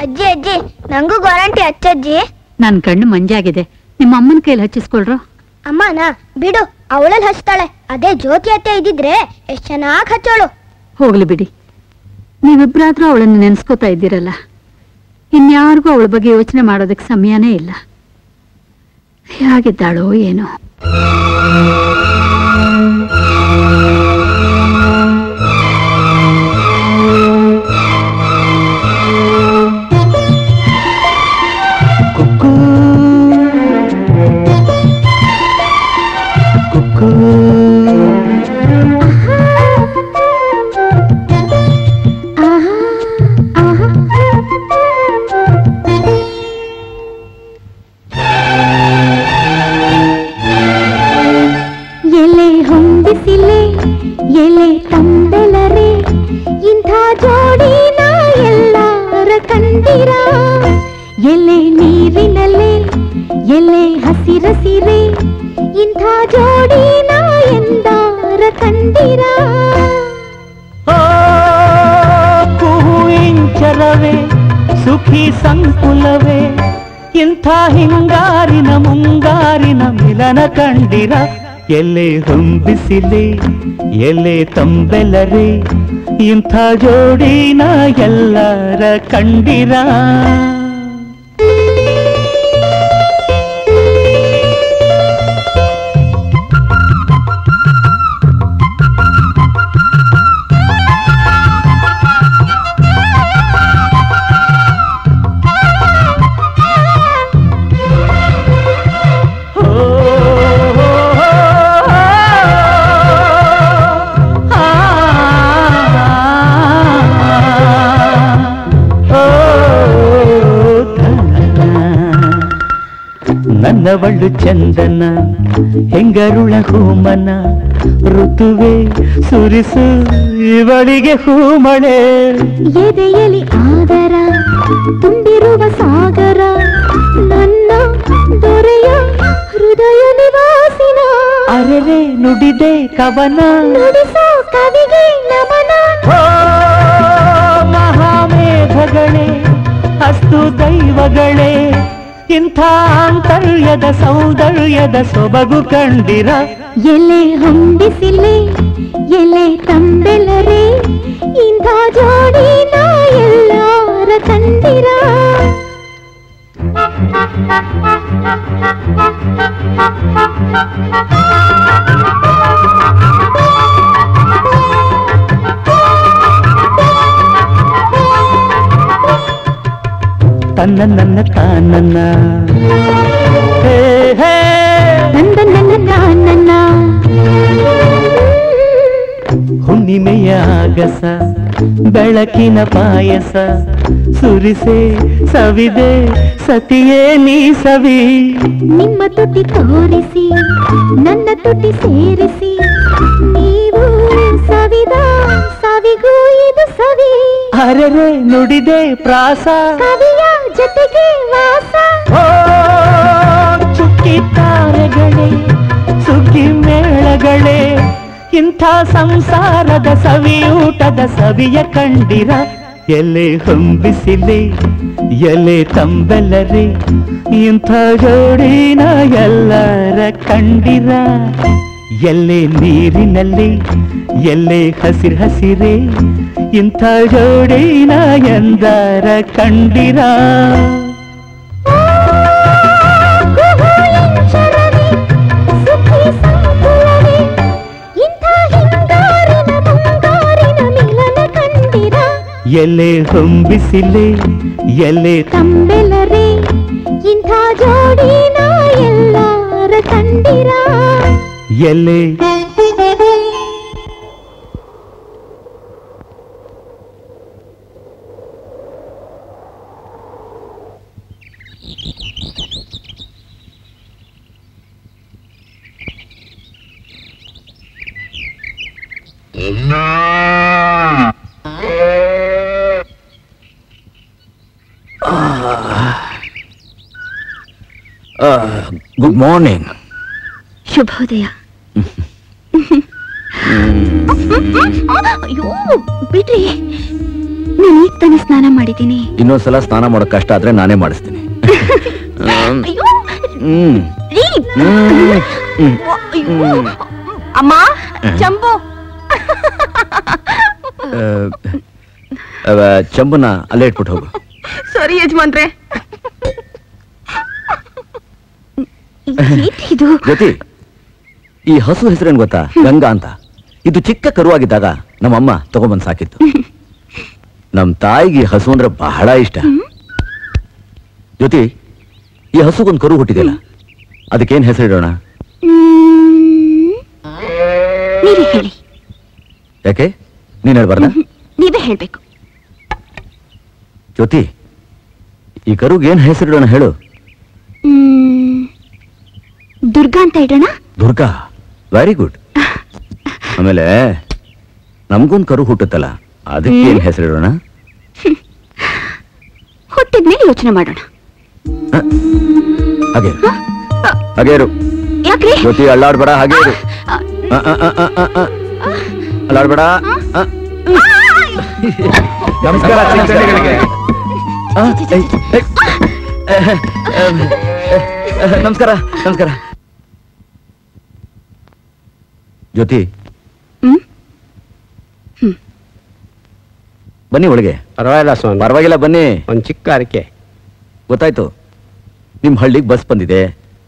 ಅಜ್ಜಿ ಅಜ್ಜಿ, ನಂಗೂ ಗ್ಯಾರಂಟಿ ಹಚ್ಚಜ್ಜಿ. ನನ್ ಕಣ್ಣು ಮಂಜಾಗಿದೆ, ನಿಮ್ಮ ಅಮ್ಮನ ಕೈಲಿ ಹಚ್ಚಿಸ್ಕೊಳ್ರು. ಅಮ್ಮನ ಬಿಡು, ಅವಳಲ್ಲಿ ಹಚ್ತಾಳೆ. ಅದೇ ಜ್ಯೋತಿ ಅತ್ತೆ ಇದ್ದಿದ್ರೆ ಎಷ್ಟ್ ಚೆನ್ನಾಗಿ ಹಚ್ಚೋಳು. ಹೋಗ್ಲಿ ಬಿಡಿ, ನೀವಿಬ್ರಾದ್ರೂ ಅವಳನ್ನು ನೆನ್ಸ್ಕೋತಾ ಇದ್ದೀರಲ್ಲ, ಇನ್ಯಾರಿಗೂ ಅವಳ ಬಗ್ಗೆ ಯೋಚನೆ ಮಾಡೋದಕ್ಕೆ ಸಮಯನೇ ಇಲ್ಲ. ಹೇಗಿದ್ದಾಳೋ ಏನೋ. ಎಲೆ ಹೊಂಬಿಸಿಲೆ ಎಲೆ ತಂಬೆಲರೆ ಇಂಥ ಜೋಡಿನ ಎಲ್ಲರ ಕಂಡಿರ. ನನ್ನವಳು ಚಂದನ ಹೆಂಗರುಳ ಹೋಮನ ಋತುವೆ ಸುರಿಸು ಇವಳಿಗೆ ಹೂಮಳೆ ಎದೆಯಲ್ಲಿ ಆದರ ತುಂಬಿರುವ ಸಾಗರ ನನ್ನ ದೊರೆಯ ಹೃದಯ ನಿವಾಸಿನ ಅರೆರೆ ನುಡಿದೆ ಕವನ ನುಡಿಸೋ ಕವಿಗೆ ನಮನ ಮಹಾಮೇಧಗಳೇ ಅಸ್ತು ದೈವಗಳೇ ಇಂಥ ಅಂತರ್ಯದ ಸೌಂದರ್ಯದ ಸೊಬಗು ಕಂಡಿರ ಎಲೆ ಹೊಂದಿಸಿಲೆ ಎಲೆ ತಂಬೆಲರೆ ಇಂಥ ಜೋಡಿ ನಾ ಎಲ್ಲಾರ ಕಂಡಿರ ತನ್ನ ತಾನನ್ನ ಹೇ ಹೇ ನಂದ ನನ್ನ ತಾನನ್ನ ಹುಣ್ಣಿಮೆಯ ಆಗಸ ಬೆಳಕಿನ ಪಾಯಸ ಸುರಿಸೆ ಸವಿದೆ ಸತಿಯೇ ನೀ ಸವಿ ನಿಮ್ಮ ತುಟಿ ತೋರಿಸಿ ನನ್ನ ತುಟಿ ಸೇರಿಸಿ ನೀವು ಸವಿದ ಸವಿಗೂ ಇದು ಸವಿ ಅರೆರೆ ನುಡಿದೆ ಪ್ರಾಸ ಜೊತೆಗೆ ವಾಸ ಚುಕ್ಕಿ ತಾರೆಗಳೇ ಸುಗ್ಗಿ ಮೇಳಗಳೇ ಇಂಥ ಸಂಸಾರದ ಸವಿಯೂಟದ ಸವಿಯ ಕಂಡಿರ ಎಲೆ ಹೊಂಬಿಸಿಲೆ ಎಲೆ ತಂಬೆಲರೆ ಇಂಥ ಜೋಡಿನ ಎಲ್ಲರ ಕಂಡಿರ ಎಲೆ ನೀರಿನಲ್ಲಿ ಎಲೆ ಹಸಿರು ಹಸಿರೇ ಇಂಥ ಜೋಡಿನ ಎಂದರ ಕಂಡಿರ ಎಲೆ ಹೊಂಬಿಸಿಲೆ ಎಲೆ ತಂಬೆಲರೆ ಇಂಥ ಜೋಡಿನ ಎಲ್ಲರ ಕಂಡಿರ ಎಲೆ ಗುಡ್ ಮಾರ್ನಿಂಗ್. ಶುಭೋದಯ. ಅಯ್ಯೋ ಬಿಡ್ರಿ, ನಾನು ಈಗ ತಾನೇ ಸ್ನಾನ ಮಾಡಿದ್ದೀನಿ. ಇನ್ನೊಂದ್ಸಲ ಸ್ನಾನ ಮಾಡೋಕೆ ಕಷ್ಟ ಆದ್ರೆ ನಾನೇ ಮಾಡಿಸ್ತೀನಿ. ಅಮ್ಮ ಚಂಬು ಚಂಬುನ ಅಲ್ಲೇ ಇಟ್ಬಿಟ್ಟು ಹೋಗು. ಸಾರಿ ಯಜಮಾನ್ರೆ. ಜ್ಯೋತಿ, ಈ ಹಸು ಹೆಸರೇನ್ ಗೊತ್ತಾ? ಗಂಗಾ ಅಂತ. ಇದು ಚಿಕ್ಕ ಕರುವಾಗಿದ್ದಾಗ ನಮ್ಮಮ್ಮ ತಗೊಂಬಂದ್ ಸಾಕಿತ್ತು. ನಮ್ ತಾಯಿಗೆ ಹಸು ಅಂದ್ರೆ ಬಹಳ ಇಷ್ಟ. ಜ್ಯೋತಿ, ಈ ಹಸುಗೊಂದು ಕರು ಹುಟ್ಟಿದೆಯಲ್ಲ, ಅದಕ್ಕೇನ್ ಹೆಸರಿಡೋಣ? ಯಾಕೆ ನೀನ್ ಹೇಳ್ಬಾರ್ದ? ನೀವೇ ಹೇಳ್ಬೇಕು. ಜ್ಯೋತಿ, ಈ ಕರುಗೇನ್ ಹೆಸರಿಡೋಣ ಹೇಳು. ದುರ್ಗಾ ಅಂತ ಇಡೋಣ. Durga, very good. ಆಮೇಲೆ ನಮಗೊಂದು ಕರು ಹುಟ್ಟುತ್ತಲ್ಲ, ಅದಕ್ಕೆ ಏನ್ ಹೆಸರಿಡೋಣ? ಹುಟ್ಟಿದ್ಮೇಲೆ ಯೋಚನೆ ಮಾಡೋಣ. ಹಾಗೇರು ಜ್ಯೋತಿ, ಅಳ್ಳಾಡ್ಬೇಡ. ಹಾಗೇರು ಅಳ್ಳಾಡ್ಬೇಡ. ನಮಸ್ಕಾರ ನಮಸ್ಕಾರ. ಜ್ಯೋತಿ ಬನ್ನಿ ಒಳಗೆ. ಪರವಾಗಿಲ್ಲ ಸ್ವಾಮಿ, ಪರವಾಗಿಲ್ಲ ಬನ್ನಿ. ಒಂದು ಚಿಕ್ಕ ಅರಿಕೆ. ಗೊತ್ತಾಯ್ತು, ನಿಮ್ಮ ಹಳ್ಳಿಗೆ ಬಸ್ ಬಂದಿದೆ,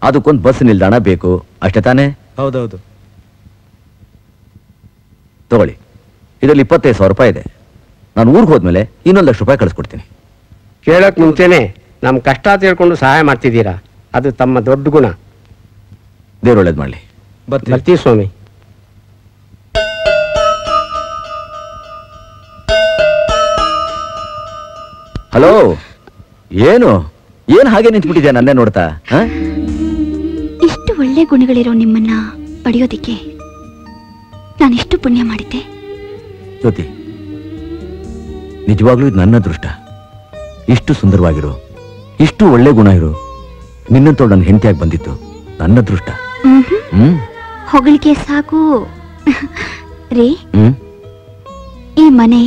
ಅದಕ್ಕೊಂದು ಬಸ್ ನಿಲ್ದಾಣ ಬೇಕು ಅಷ್ಟೇ ತಾನೇ? ಹೌದೌದು. ತಗೊಳ್ಳಿ, ಇದರಲ್ಲಿ 25,000 ರೂಪಾಯಿ ಇದೆ. ನಾನು ಊರಿಗೆ ಹೋದ್ಮೇಲೆ ಇನ್ನೊಂದು 1,00,000 ರೂಪಾಯಿ ಕಳಿಸ್ಕೊಡ್ತೀನಿ. ಕೇಳೋಕೆ ಮುಂಚೆನೆ ನಮ್ಮ ಕಷ್ಟ ತಿಳ್ಕೊಂಡು ಸಹಾಯ ಮಾಡ್ತಿದ್ದೀರಾ, ಅದು ತಮ್ಮ ದೊಡ್ಡ ಗುಣ. ದೇವ್ರು ಒಳ್ಳೇದು ಮಾಡಲಿ. ಬರ್ತೀವಿ ಸ್ವಾಮಿ. ಹಲೋ, ಏನು ಹಾಗೆ ನಿಂತ್ಬಿಟ್ಟಿದ್ಯಾ ನನ್ನೇ ನೋಡ್ತಾ? ಇಷ್ಟು ಒಳ್ಳೆ ಗುಣಗಳಿರೋ ನಿಮ್ಮನ್ನ ಪಡೆಯೋದಿಕ್ಕೆ ನಾನು ಎಷ್ಟು ಪುಣ್ಯ ಮಾಡಿದ್ದೆ ಜ್ಯೋತಿ. ನಿಜವಾಗ್ಲೂ ಇದು ನನ್ನ ಅದೃಷ್ಟ. ಇಷ್ಟು ಸುಂದರವಾಗಿರೋ, ಇಷ್ಟು ಒಳ್ಳೆ ಗುಣ ಇರೋ ನಿನ್ನಂತೋ ನನ್ನ ಹೆಂಡತಿಯಾಗಿ ಬಂದಿತ್ತು. ನನ್ನ ಅದೃಷ್ಟ. ಹೊಗಳಿಕೆ ಸಾಕು ರೀ. ಈ ಮನೆ,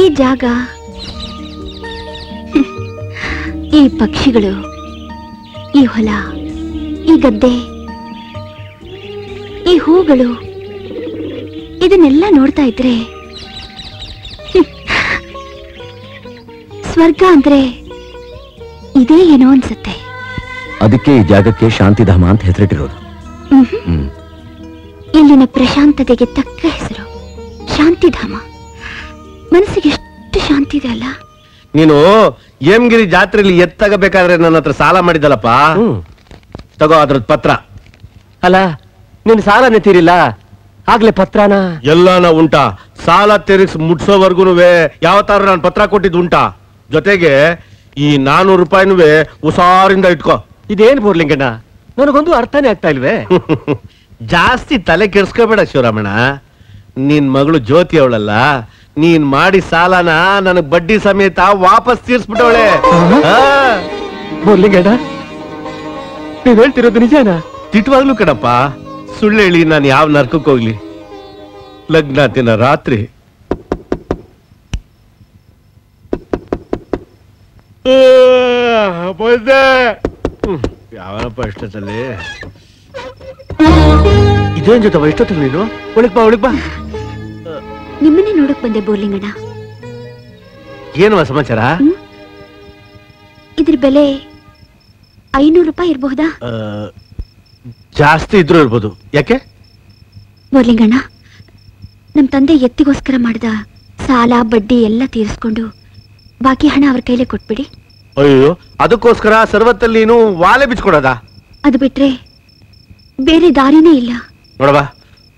ಈ ಜಾಗ, ಈ ಪಕ್ಷಿಗಳು, ಈ ಹೊಲ, ಈ ಗದ್ದೆ, ಈ ಹೂಗಳು, ಇದನ್ನೆಲ್ಲ ನೋಡ್ತಾ ಇದ್ರೆ ಸ್ವರ್ಗ ಅಂದ್ರೆ ಇದೇ ಏನೋ ಅನ್ಸುತ್ತೆ. ಅದಕ್ಕೆ ಈ ಜಾಗಕ್ಕೆ ಶಾಂತಿಧಾಮ ಅಂತ ಹೆಸರಿಟ್ಟಿರೋದು. ಇಲ್ಲಿನ ಪ್ರಶಾಂತತೆಗೆ ತಕ್ಕ ಹೆಸರು ಶಾಂತಿಧಾಮ. ಮನಸ್ಸಿಗೆ ಎಷ್ಟು ಶಾಂತಿ ಇದೆ ಅಲ್ಲ. ನೀನು ಹೇಮಗಿರಿ ಜಾತ್ರೆಯಲ್ಲಿ ಎತ್ತಗಬೇಕಾದ್ರೆ ನನ್ನ ಹತ್ರ ಸಾಲ ಮಾಡಿದಲ್ಲಪ್ಪ, ತಗೋ ಅದ್ರದ್ ಪತ್ರ. ಅಲ್ಲ, ನೀನು ಸಾಲನೇ ತೀರಿಲ್ಲ, ಆಗ್ಲೇ ಪತ್ರನ ಎಲ್ಲಾನ ಉಂಟಾ? ಸಾಲ ತೀರಿಸ್ ಮುಟ್ಸೋವರ್ಗುನುವೆ ಯಾವ ತರ ನಾನು ಪತ್ರ ಕೊಟ್ಟಿದ್ದು ಉಂಟಾ? ಜೊತೆಗೆ ಈ 400 ರೂಪಾಯಿನುವೆ ಉಸಾರಿಂದ ಇಟ್ಕೋ. ಇದೇನ್ ಬೋರ್ಲಿಂಗಣ್ಣ, ನನಗೊಂದು ಅರ್ಥನೇ ಆಗ್ತಾ ಇಲ್ವೇ. ಜಾಸ್ತಿ ತಲೆ ಕೆಡ್ಸ್ಕೋಬೇಡ ಶಿವರಾಮಣ್ಣ. ನಿನ್ ಮಗಳು ಜ್ಯೋತಿ ಅವಳಲ್ಲ, ನೀನ್ ಮಾಡಿ ಸಾಲನ ನನಗ್ ಬಡ್ಡಿ ಸಮೇತ ವಾಪಸ್ ತೀರ್ಸ್ಬಿಟ್ಟವಳೆ. ಬೋರ್ಲಿಂಗಣ್ಣ, ನೀವ್ ಹೇಳ್ತಿರೋದು ನಿಜಾನ? ತಿಟ್ಟವಾಗ್ಲೂ ಕಣಪ್ಪ, ಸುಳ್ಳು ಹೇಳಿ ನಾನು ಯಾವ ನರ್ಕಕ್ಕೆ ಹೋಗ್ಲಿ? ಲಗ್ನ ದಿನ ರಾತ್ರಿ ಯಾವನಪ್ಪ ಇಷ್ಟೊತ್ತಲ್ಲಿ? ಇದೇನ್ ಜೊತೆ ಇಷ್ಟೊತ್ತಲ್ಲಿ ನೀನು? ಒಳಗ್ ಬಾ, ಒಳಗ್ ಬಾ. ನಿಮ್ಮನ್ನೇ ನೋಡಕ್ ಬಂದೆ ಬೋರ್ಲಿಂಗಣ್ಣ. ಏನು ಸಮಾಚಾರ? ಇದ್ರ ಬೆಲೆ 500 ರೂಪಾಯಿ ಇರಬಹುದಾ? ಜಾಸ್ತಿ ಇದ್ರೂ ಇರ್ಬೋದು. ಯಾಕೆ ಬೋರ್ಲಿಂಗಣ್ಣ, ನಮ್ ತಂದೆ ಎತ್ತಿಗೋಸ್ಕರ ಮಾಡಿದ ಸಾಲ ಬಡ್ಡಿ ಎಲ್ಲ ತೀರಿಸ್ಕೊಂಡು ಬಾಕಿ ಹಣ ಅವ್ರ ಕೈಲೇ ಕೊಟ್ಬಿಡಿ. ಅಯ್ಯೋ, ಅದಕ್ಕೋಸ್ಕರ ಸರ್ವತ್ತಲ್ಲಿ ವಾಲೆ ಬಿಚ್ಕೊಡೋದ? ಅದು ಬಿಟ್ರೆ ಬೇರೆ ದಾರಿನೇ ಇಲ್ಲ. ನೋಡವಾ,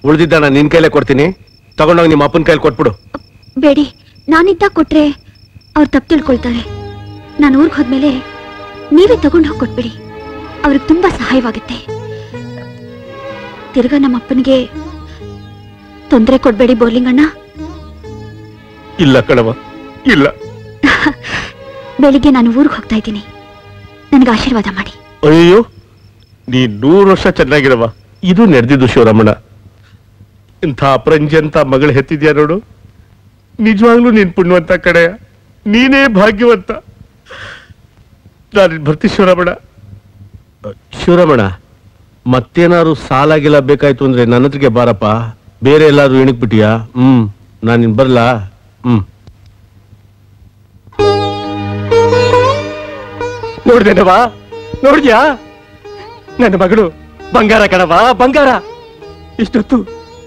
ಉಳಿದಿದ್ದ ನಾನು ನಿನ್ ಕೈಲೇ ಕೊಡ್ತೀನಿ, ತಗೊಂಡೋಗಿ ನಿಮ್ಮ ಅಪ್ಪನ ಕೈಲಿ ಕೊಟ್ಬಿಡು. ಬೇಡಿ, ನಾನಿದ್ದಾಗ ಕೊಟ್ರೆ ಅವ್ರು ತಪ್ಪು ತಿಳ್ಕೊಳ್ತಾರೆ. ನಾನು ಊರ್ಗ್ ಹೋದ್ಮೇಲೆ ನೀವೇ ತಗೊಂಡು ಹೋಗಿ ಕೊಟ್ಬಿಡಿ, ಅವ್ರಿಗೆ ತುಂಬಾ ಸಹಾಯವಾಗುತ್ತೆ. ತಿರ್ಗಾ ನಮ್ಮಪ್ಪನಿಗೆ ತೊಂದರೆ ಕೊಡ್ಬೇಡಿ ಬೋರ್ಲಿಂಗಣ್ಣ. ಇಲ್ಲ ಕಣವ, ಇಲ್ಲ. ಬೆಳಿಗ್ಗೆ ನಾನು ಊರಿಗೆ ಹೋಗ್ತಾ ಇದ್ದೀನಿ, ನನಗೆ ಆಶೀರ್ವಾದ ಮಾಡಿ. ಅಯ್ಯೋ, ನೀ 100 ವರ್ಷ ಚೆನ್ನಾಗಿರವ. ಇದು ನಡೆದಿದ್ದು ಶಿವರಾಮಣ್ಣ. ಇಂಥ ಅಪರಂಜಿಯಂತ ಮಗಳು ಹೆತ್ತಿದ್ಯಾ ನೋಡು. ನಿಜವಾಗ್ಲೂ ನೀನ್ ಪುಣ್ಯವಂತ ಕಡೆಯ, ನೀನೇ ಭಾಗ್ಯವಂತ. ನಾನು ಬರ್ತೀನಿ ಶಿವರಾಮಣ್ಣ. ಶಿವರಾಮಣ್ಣ, ಮತ್ತೇನಾದ್ರು ಸಾಲಾಗಿಲ್ಲ ಬೇಕಾಯ್ತು ಅಂದ್ರೆ ನನ್ನ ಹತ್ರಕ್ಕೆ ಬಾರಪ್ಪ. ಬೇರೆ ಎಲ್ಲಾದ್ರೂ ಇಣಕ್ ಬಿಟ್ಟಿಯಾ? ನಾನು ಇನ್ ಬರ್ಲಾ. ನೋಡ್ದೇನವಾ, ನೋಡ್ದ್ಯಾ? ನನ್ನ ಮಗಳು ಬಂಗಾರ ಕಣವಾ, ಬಂಗಾರ. ಇಷ್ಟೊತ್ತು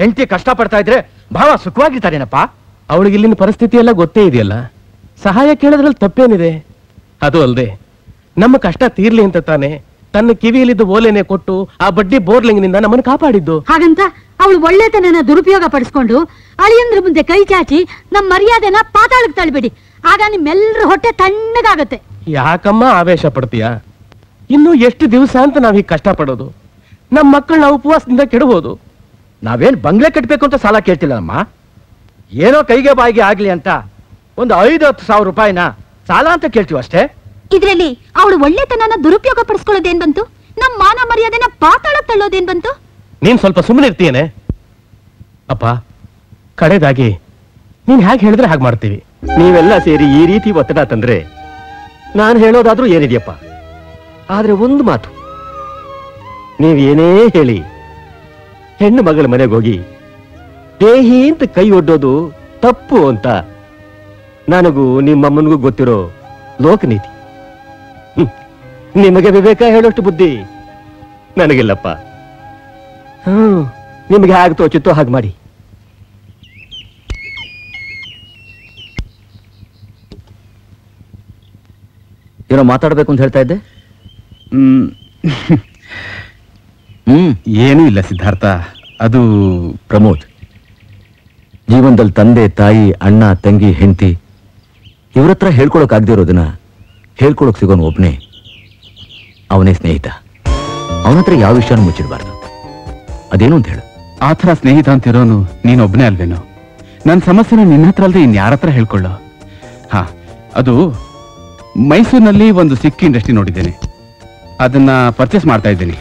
ಹೆಂಡತಿ ಕಷ್ಟ ಪಡ್ತಾ ಇದ್ರೆ ಭಾವ ಸುಖವಾಗಿರ್ತಾರೇನಪ್ಪ? ಅವಳಿಗೆ ಇಲ್ಲಿನ ಪರಿಸ್ಥಿತಿ ಎಲ್ಲ ಗೊತ್ತೇ ಇದೆಯಲ್ಲ, ಸಹಾಯ ಕೇಳೋದ್ರಲ್ಲಿ ತಪ್ಪೇನಿದೆ? ಅದು ಅಲ್ಲದೆ ನಮ್ಮ ಕಷ್ಟ ತೀರ್ಲಿ ಅಂತ ತಾನೆ ತನ್ನ ಕಿವಿಯಲ್ಲಿದ್ದು ಓಲೆನೆ ಕೊಟ್ಟು ಆ ಬಡ್ಡಿ ಬೋರ್ಲಿಂಗ್ನಿಂದ ನಮ್ಮನ್ನು ಕಾಪಾಡಿದ್ದು. ಹಾಗಂತ ಅವಳು ಒಳ್ಳೆತನ ದುರುಪಯೋಗ ಪಡಿಸ್ಕೊಂಡು ಅಳಿಯಂದ್ರ ಮುಂದೆ ಕೈ ಚಾಚಿ ನಮ್ಮ ಮರ್ಯಾದೆನ ಪಾತಾಳಕ್ಕೆ ತಳ್ಳಿಬಿಡಿ, ಆಗ ನಿಮ್ಮೆಲ್ಲರ ಹೊಟ್ಟೆ ತಣ್ಣಗಾಗತ್ತೆ. ಯಾಕಮ್ಮ ಆವೇಶ ಪಡ್ತೀಯಾ? ಇನ್ನು ಎಷ್ಟು ದಿವಸ ಅಂತ ನಾವ್ ಹೀಗೆ ಕಷ್ಟ ಪಡೋದು? ನಮ್ಮ ಮಕ್ಕಳನ್ನ ಉಪವಾಸದಿಂದ ಕೆಡಬಹುದು. ನಾವೇನ್ ಬಂಗ್ಲೆ ಕಟ್ಟಬೇಕು ಅಂತ ಸಾಲ ಕೇಳ್ತಿಲ್ಲ ನಮ್ಮ. ಏನೋ ಕೈಗೆ ಬಾಯಿಗೆ ಆಗ್ಲಿ ಅಂತ ಒಂದು 5-10 ಸಾವಿರ ರೂಪಾಯಿನ ಸಾಲ ಅಂತ ಕೇಳ್ತೀವಿ ಅಷ್ಟೇ. ಇದರಲ್ಲಿ ಅವಳು ಒಳ್ಳೆತನ ದುರುಪಯೋಗ ಪಡಿಸ್ಕೊಳ್ಳೋದೇನ್ ಬಂತು? ನಮ್ ಮಾನ ಮರ್ಯಾದೆನ ಪಾತಾಳ ತಳ್ಳೋದೇನ್ ಬಂತು? ನೀನ್ ಸ್ವಲ್ಪ ಸುಮ್ಮನೆ ಇರ್ತೀಯೇನೆ ಅಪ್ಪ. ಕಡೆದಾಗಿ ನೀನ್ ಹೇಗೆ ಹೇಳಿದ್ರೆ ಹಾಗೆ ಮಾಡ್ತೀವಿ. ನೀವೆಲ್ಲ ಸೇರಿ ಈ ರೀತಿ ಒತ್ತಡ ತಂದ್ರೆ ನಾನು ಹೇಳೋದಾದ್ರೂ ಏನಿದೆಯಪ್ಪ? ಆದ್ರೆ ಒಂದು ಮಾತು, ನೀವೇನೇ ಹೇಳಿ ಹೆಣ್ಣು ಮಗಳ ಮನೆಗೆ ಹೋಗಿ ದೇಹಿ ಅಂತ ಕೈ ಒಡ್ಡೋದು ತಪ್ಪು ಅಂತ ನನಗೂ ನಿಮ್ಮಮ್ಮನಿಗೂ ಗೊತ್ತಿರೋ ಲೋಕನೀತಿ. ನಿಮಗೆ ವಿವೇಕ ಹೇಳೋಷ್ಟು ಬುದ್ಧಿ ನನಗಿಲ್ಲಪ್ಪ. ನಿಮ್ಗೆ ಹಾಗೆ ತೋಚಿತ್ತು ಹಾಗೆ ಮಾಡಿ. ಏನೋ ಮಾತಾಡಬೇಕು ಅಂತ ಹೇಳ್ತಾ ಇದ್ದೆ. ಏನೂ ಇಲ್ಲ ಸಿದ್ಧಾರ್ಥ, ಅದು ಪ್ರಮೋದ್. ಜೀವನದಲ್ಲಿ ತಂದೆ ತಾಯಿ ಅಣ್ಣ ತಂಗಿ ಹೆಂಡತಿ ಇವ್ರ ಹತ್ರ ಹೇಳ್ಕೊಳಕ್ಕಾಗದೇ ಇರೋದನ್ನ ಹೇಳ್ಕೊಳಕ್ ಸಿಗೋನು ಒಬ್ಬನೇ ಅವನೇ ಸ್ನೇಹಿತ. ಅವನ ಹತ್ರ ಯಾವ ವಿಷಯನೂ ಮುಚ್ಚಿಡಬಾರ್ದು. ಅದೇನು ಅಂತ ಹೇಳು. ಆ ಥರ ಸ್ನೇಹಿತ ಅಂತ ಇರೋನು ನೀನೊಬ್ಬನೇ ಅಲ್ವೇನು? ನನ್ನ ಸಮಸ್ಯೆನ ನಿನ್ನ ಹತ್ರ ಅಲ್ಲದೆ ಇನ್ಯಾರ ಹತ್ರ ಹೇಳ್ಕೊಳ್ಳೋ? ಹಾ, ಅದು ಮೈಸೂರಿನಲ್ಲಿ ಒಂದು ಸಿಕ್ಕಿ ಇಂಡಸ್ಟ್ರಿ ನೋಡಿದ್ದೇನೆ, ಅದನ್ನ ಪರ್ಚೇಸ್ ಮಾಡ್ತಾ ಇದ್ದೀನಿ.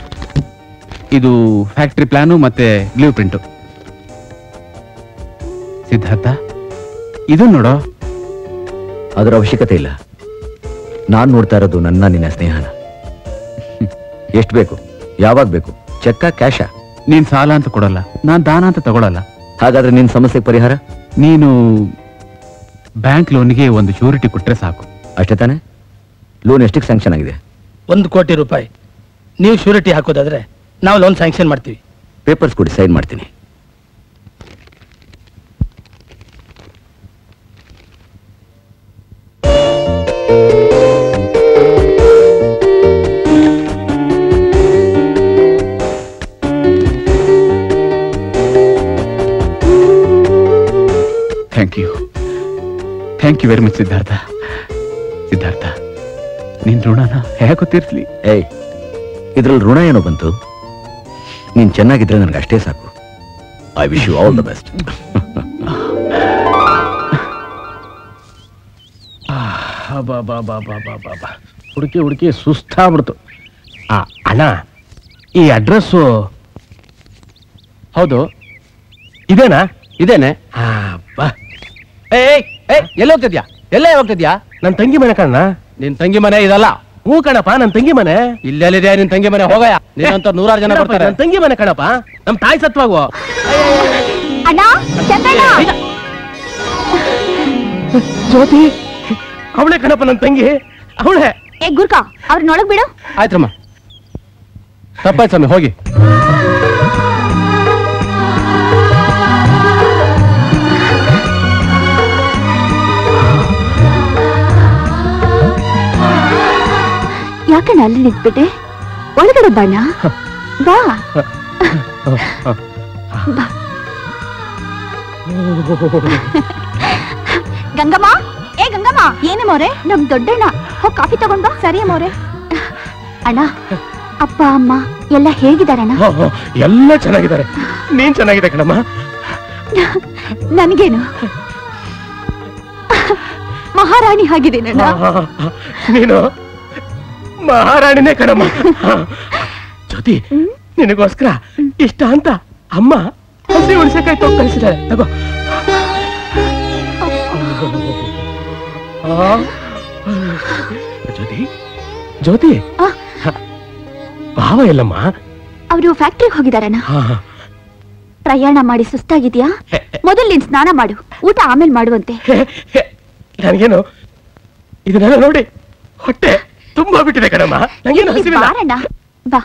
ಇದು ಫ್ಯಾಕ್ಟ್ರಿ ಪ್ಲಾನು ಮತ್ತೆ ಬ್ಲೂ ಪ್ರಿಂಟು. ಸಿದ್ಧಾರ್ಥ, ಇದು ನೋಡೋ. ಅದರ ಅವಶ್ಯಕತೆ ಇಲ್ಲ. ನಾನು ನೋಡ್ತಾ ಇರೋದು ನನ್ನ ನಿನ್ನ ಸ್ನೇಹನ. ಎಷ್ಟು ಬೇಕು, ಯಾವಾಗ ಬೇಕು? ಚೆಕ್ಕ, ಕ್ಯಾಶಾ? ನೀನ್ ಸಾಲ ಅಂತ ಕೊಡಲ್ಲ, ನಾನು ದಾನ ಅಂತ ತಗೊಳಲ್ಲ. ಹಾಗಾದ್ರೆ ನಿನ್ನ ಸಮಸ್ಯೆ ಪರಿಹಾರ? ನೀನು ಬ್ಯಾಂಕ್ ಲೋನ್ಗೆ ಒಂದು ಶ್ಯೂರಿಟಿ ಕೊಟ್ರೆ ಸಾಕು, ಅಷ್ಟೇ ತಾನೆ? ಲೋನ್ ಎಷ್ಟಕ್ಕೆ ಸ್ಯಾಂಕ್ಷನ್ ಆಗಿದೆ? 1 ಕೋಟಿ ರೂಪಾಯಿ. ನೀವು ಶ್ಯೂರಿಟಿ ಹಾಕೋದಾದ್ರೆ ನಾವು ಲೋನ್ ಸ್ಯಾಂಕ್ಷನ್ ಮಾಡ್ತೀವಿ. ಪೇಪರ್ಸ್ ಕೊಡಿ, ಸೈನ್ ಮಾಡ್ತೀನಿ. Thank you very much Siddhartha. Siddhartha, ನಿನ್ನ ಋಣನ ಹೇಗೆ ಗೊತ್ತಿರ್ಲಿ. ಏಯ್, ಇದ್ರಲ್ಲಿ ಋಣ ಏನೋ ಬಂತು. ನೀನು ಚೆನ್ನಾಗಿದ್ರೆ ನನಗೆ ಅಷ್ಟೇ ಸಾಕು. I wish you all the best. ಹುಡುಕಿ ಹುಡುಕಿ ಸುಸ್ತಾಗ್ಬಿಡ್ತು. ಅಣ್ಣ, ಈ ಅಡ್ರೆಸ್ಸು ಹೌದು ಇದೇನಾ? ಇದೇನೆ. ಬಾ. ಎಲ್ಲ ಹೋಗ್ತಿದ್ಯಾ? ನನ್ನ ತಂಗಿ ಮನೆ ಕಣ್ಣ. ನಿನ್ ತಂಗಿ ಮನೆ ಇದಲ್ಲ? ಹೂ ಕಣಪ್ಪ, ನನ್ನ ತಂಗಿ ಮನೆ. ಇಲ್ಲೆಲ್ಲಿದೆ ನಿನ್ ತಂಗಿ ಮನೆ? ಹೋಗಯ್ಯ, ನೀನಂತ ನೂರಾರು ಜನ ಬರ್ತಾರೆ. ನನ್ನ ತಂಗಿ ಮನೆ ಕಣಪ್ಪ, ನಮ್ ತಾಯಿ ಸತ್ವಾಗು. ಜ್ಯೋತಿ ಅವಳೆ ಕಣಪ್ಪ, ನನ್ನ ತಂಗಿ ಅವಳೆ. ಗುರ್ಕಾ ಅವ್ರನ್ನೊಳಗ್ ಬಿಡು. ಆಯ್ತಮ್ಮ, ತಪ್ಪಾಯ್ತು ಸ್ವಾಮಿ, ಹೋಗಿ. ಯಾಕಣ್ಣ ಅಲ್ಲಿ ನಿಂತ್ಬಿಟ್ಟೆ? ಒಳಗಡೆ ಬಣ್ಣ ಬಾ. ಗಂಗಮ್ಮ, ಏ ಗಂಗಮ್ಮ. ಏನೇ ಮೋರೆ, ನಮ್ ದೊಡ್ಡಣ್ಣ. ಹೋಗಿ ಕಾಫಿ ತಗೊಂಡ್ ಬಾ. ಸರಿ ಮೋರೆ. ಅಣ್ಣ, ಅಪ್ಪ ಅಮ್ಮ ಎಲ್ಲ ಹೇಗಿದಾರಣ್ಣ? ಎಲ್ಲ ಚೆನ್ನಾಗಿದ್ದಾರೆ. ನೀನ್ ಚೆನ್ನಾಗಿದೆ ಕಣಮ್ಮ. ನನ್ಗೇನು ಮಹಾರಾಣಿ ಆಗಿದ್ದೀನಣ್ಣ. ನೀನು ಮಹಾರಾಣಿನೇ ಕಣಮ್ಮ. ಜ್ಯೋತಿ, ನಿನಗೋಸ್ಕರ ಇಷ್ಟ ಅಂತ ಅಮ್ಮ ಹಸಿ ಉಳಿಸಕಾಯ್ತು ಕಳಿಸಿದ್ದಾರೆ. ತಗೋ. ಜ್ಯೋತಿ, ಭಾವ ಎಲ್ಲಮ್ಮ? ಅವರು ಫ್ಯಾಕ್ಟ್ರಿಗೆ ಹೋಗಿದಾರಣ್ಣ. ಪ್ರಯಾಣ ಮಾಡಿ ಸುಸ್ತಾಗಿದ್ಯಾ? ಮೊದಲು ನೀನ್ ಸ್ನಾನ ಮಾಡು, ಊಟ ಆಮೇಲೆ ಮಾಡುವಂತೆ. ನನಗೇನು ಇದನ್ನೆಲ್ಲ ನೋಡಿ ಹೊಟ್ಟೆ ತುಂಬಾ ಬಿಟ್ಟಿದೆ ಕಣಮ್ಮ. ನಂಗೇನು ಬಾ.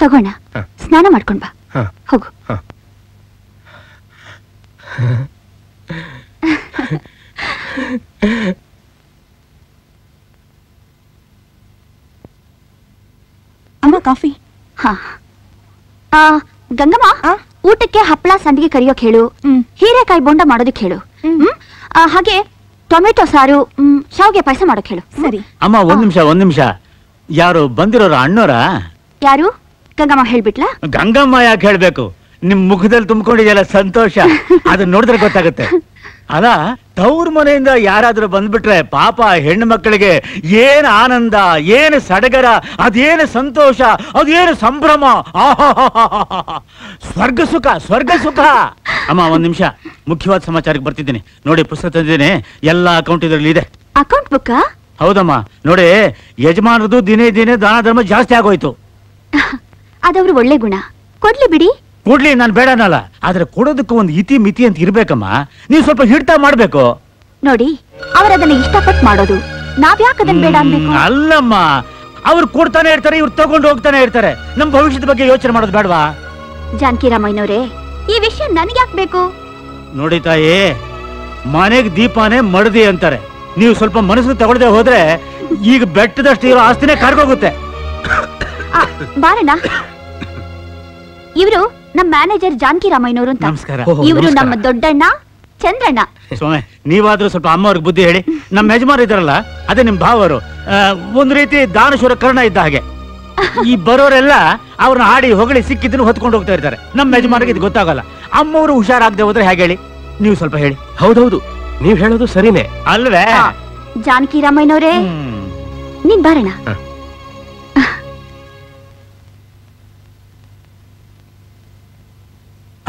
ತಗೋಣ, ಸ್ನಾನ ಮಾಡ್ಕೊಂಡ್ ಬಾ. ಹೋಗು. ಅಮ್ಮ, ಕಾಫಿ. ಹಾ ಗಂಗಮ್ಮ, ಊಟಕ್ಕೆ ಹಪ್ಪಳ ಸಂಡಿಗೆ ಕರಿಯೋಕ್ ಹೇಳು. ಹೀರೆಕಾಯಿ ಬೋಂಡ ಮಾಡೋದಕ್ಕೆ ಹೇಳು. ಹಾಗೆ ಟೊಮೆಟೊ ಸಾರು, ಶಾವ್ಗೆ ಪಾಯಸ ಮಾಡೋಕ್ ಹೇಳು. ಸರಿ ಅಮ್ಮ. ಒಂದ್ ನಿಮಿಷ. ಯಾರು ಬಂದಿರೋರ? ಅಣ್ಣೋರ? ಯಾರು? ಗಂಗಮ್ಮ ಹೇಳ್ಬಿಟ್ಲಾ? ಗಂಗಮ್ಮ ಯಾಕೆ ಹೇಳ್ಬೇಕು? ನಿಮ್ ಮುಖದಲ್ಲಿ ತುಂಬಿಕೊಂಡಿದೆಯಲ್ಲ ಸಂತೋಷ, ಅದನ್ನ ನೋಡಿದ್ರೆ ಗೊತ್ತಾಗುತ್ತೆ. ಅಲ್ಲ, ತವ್ರ ಮನೆಯಿಂದ ಯಾರಾದ್ರೂ ಬಂದ್ಬಿಟ್ರೆ ಪಾಪ ಹೆಣ್ಣು ಮಕ್ಕಳಿಗೆ ಏನ್ ಆನಂದ, ಏನ್ ಸಡಗರ, ಅದೇನು ಸಂತೋಷ, ಅದೇನು ಸಂಭ್ರಮ. ಸ್ವರ್ಗ ಸುಖ. ಅಮ್ಮ, ಒಂದ್ ನಿಮಿಷ, ಮುಖ್ಯವಾದ ಸಮಾಚಾರಕ್ಕೆ ಬರ್ತಿದ್ದೀನಿ. ನೋಡಿ, ಪುಸ್ತಕ ತಂದಿದ್ದೀನಿ, ಎಲ್ಲಾ ಅಕೌಂಟ್ ಇದರಲ್ಲಿ ಇದೆ. Account book? ಹೌದಮ್ಮ. ನೋಡಿ, ಯಜಮಾನರದು ದಿನೇ ದಿನೇ ದಾನ ಧರ್ಮ ಜಾಸ್ತಿ ಆಗೋಯ್ತು. ಅದವ್ರು ಒಳ್ಳೆ ಗುಣ, ಕೊಡ್ಲಿ ಬಿಡಿ. ಕೊಡ್ಲಿ, ನಾನು ಬೇಡ ಅನ್ನಲ್ಲ. ಆದ್ರೆ ಕೊಡೋದಕ್ಕೂ ಒಂದು ಇತಿ ಮಿತಿ ಅಂತ ಇರ್ಬೇಕಮ್ಮ. ನೀವು ಸ್ವಲ್ಪ ಹಿಡ್ತಾ ಮಾಡ್ಬೇಕು. ನೋಡಿ, ಅವರದನ್ನ ಇಷ್ಟಪಟ್ಟು ಮಾಡೋದು, ನಾವ್ಯಾಕದನ್ನ ಬೇಡ ಅನ್ಬೇಕು? ಅಲ್ಲಮ್ಮ, ಅವರು ಕೊಡ್ತಾನೆ ಇರ್ತಾರೆ, ಇವ್ರು ತಗೊಂಡು ಹೋಗ್ತಾನೆ ಇರ್ತಾರೆ. ನಮ್ಮ ಭವಿಷ್ಯದ ಬಗ್ಗೆ ಯೋಚನೆ ಮಾಡೋದು ಬೇಡವಾ? ಜಾನಕಿ ರಾಮಯ್ಯನವರೇ, ಈ ವಿಷಯ ನನಗೆ ಯಾಕೆ ಬೇಕು? ನೋಡಿ ತಾಯಿ, ಮನೆಗೆ ದೀಪಾನೇ ಮಡದಿ ಅಂತಾರೆ. ನೀವು ಸ್ವಲ್ಪ ಮನಸ್ಸು ತಗೊಳ್ದೆ ಹೋದ್ರೆ ಈಗ ಬೆಟ್ಟದಷ್ಟು ಇರೋ ಆಸ್ತಿನೇ ಕರ್ಕೋಗುತ್ತೆ. ಬಾರಣ್ಣ, ಇವರು ನಮ್ಮ ಮ್ಯಾನೇಜರ್ ಜಾನಕಿ ರಾಮಯ್ಯನವರು ಅಂತ. ಇವರು ನಮ್ಮ ದೊಡ್ಡಣ್ಣ ಚಂದ್ರಣ್ಣ. ಸ್ವಾಮಿ, ನೀವಾದ್ರೂ ಸ್ವಲ್ಪ ಅಮ್ಮವ್ರಿಗೆ ಬುದ್ಧಿ ಹೇಳಿ. ನಮ್ಮ ಯಜಮಾನ್ ಇದಾರಲ್ಲ, ಅದೇ ನಿಮ್ ಭಾವರು, ಒಂದ್ ರೀತಿ ದಾನಶೂರ ಕರ್ಣ ಇದ್ದ ಹಾಗೆ. ಈ ಬರೋರೆಲ್ಲ ಅವ್ರನ್ನ ಹಾಡಿ ಹೊಗಳಿ ಸಿಕ್ಕಿದ್ರು ಹೊತ್ಕೊಂಡು ಹೋಗ್ತಾ ಇರ್ತಾರೆ. ನಮ್ಮ ಯಜಮಾನಿಗೆ ಇದು ಗೊತ್ತಾಗಲ್ಲ. ಅಮ್ಮವ್ರು ಹುಷಾರಾಗದೆ ಹೋದ್ರೆ ಹೇಗೆ ಹೇಳಿ? ನೀವು ಸ್ವಲ್ಪ ಹೇಳಿ. ಹೌದೌದು, ನೀವ್ ಹೇಳೋದು ಸರಿನೇ ಅಲ್ವೇ ಜಾನಕಿ ರಾಮಯ್ಯನವರೇ? ನೀನ್ ಬಾರಣ.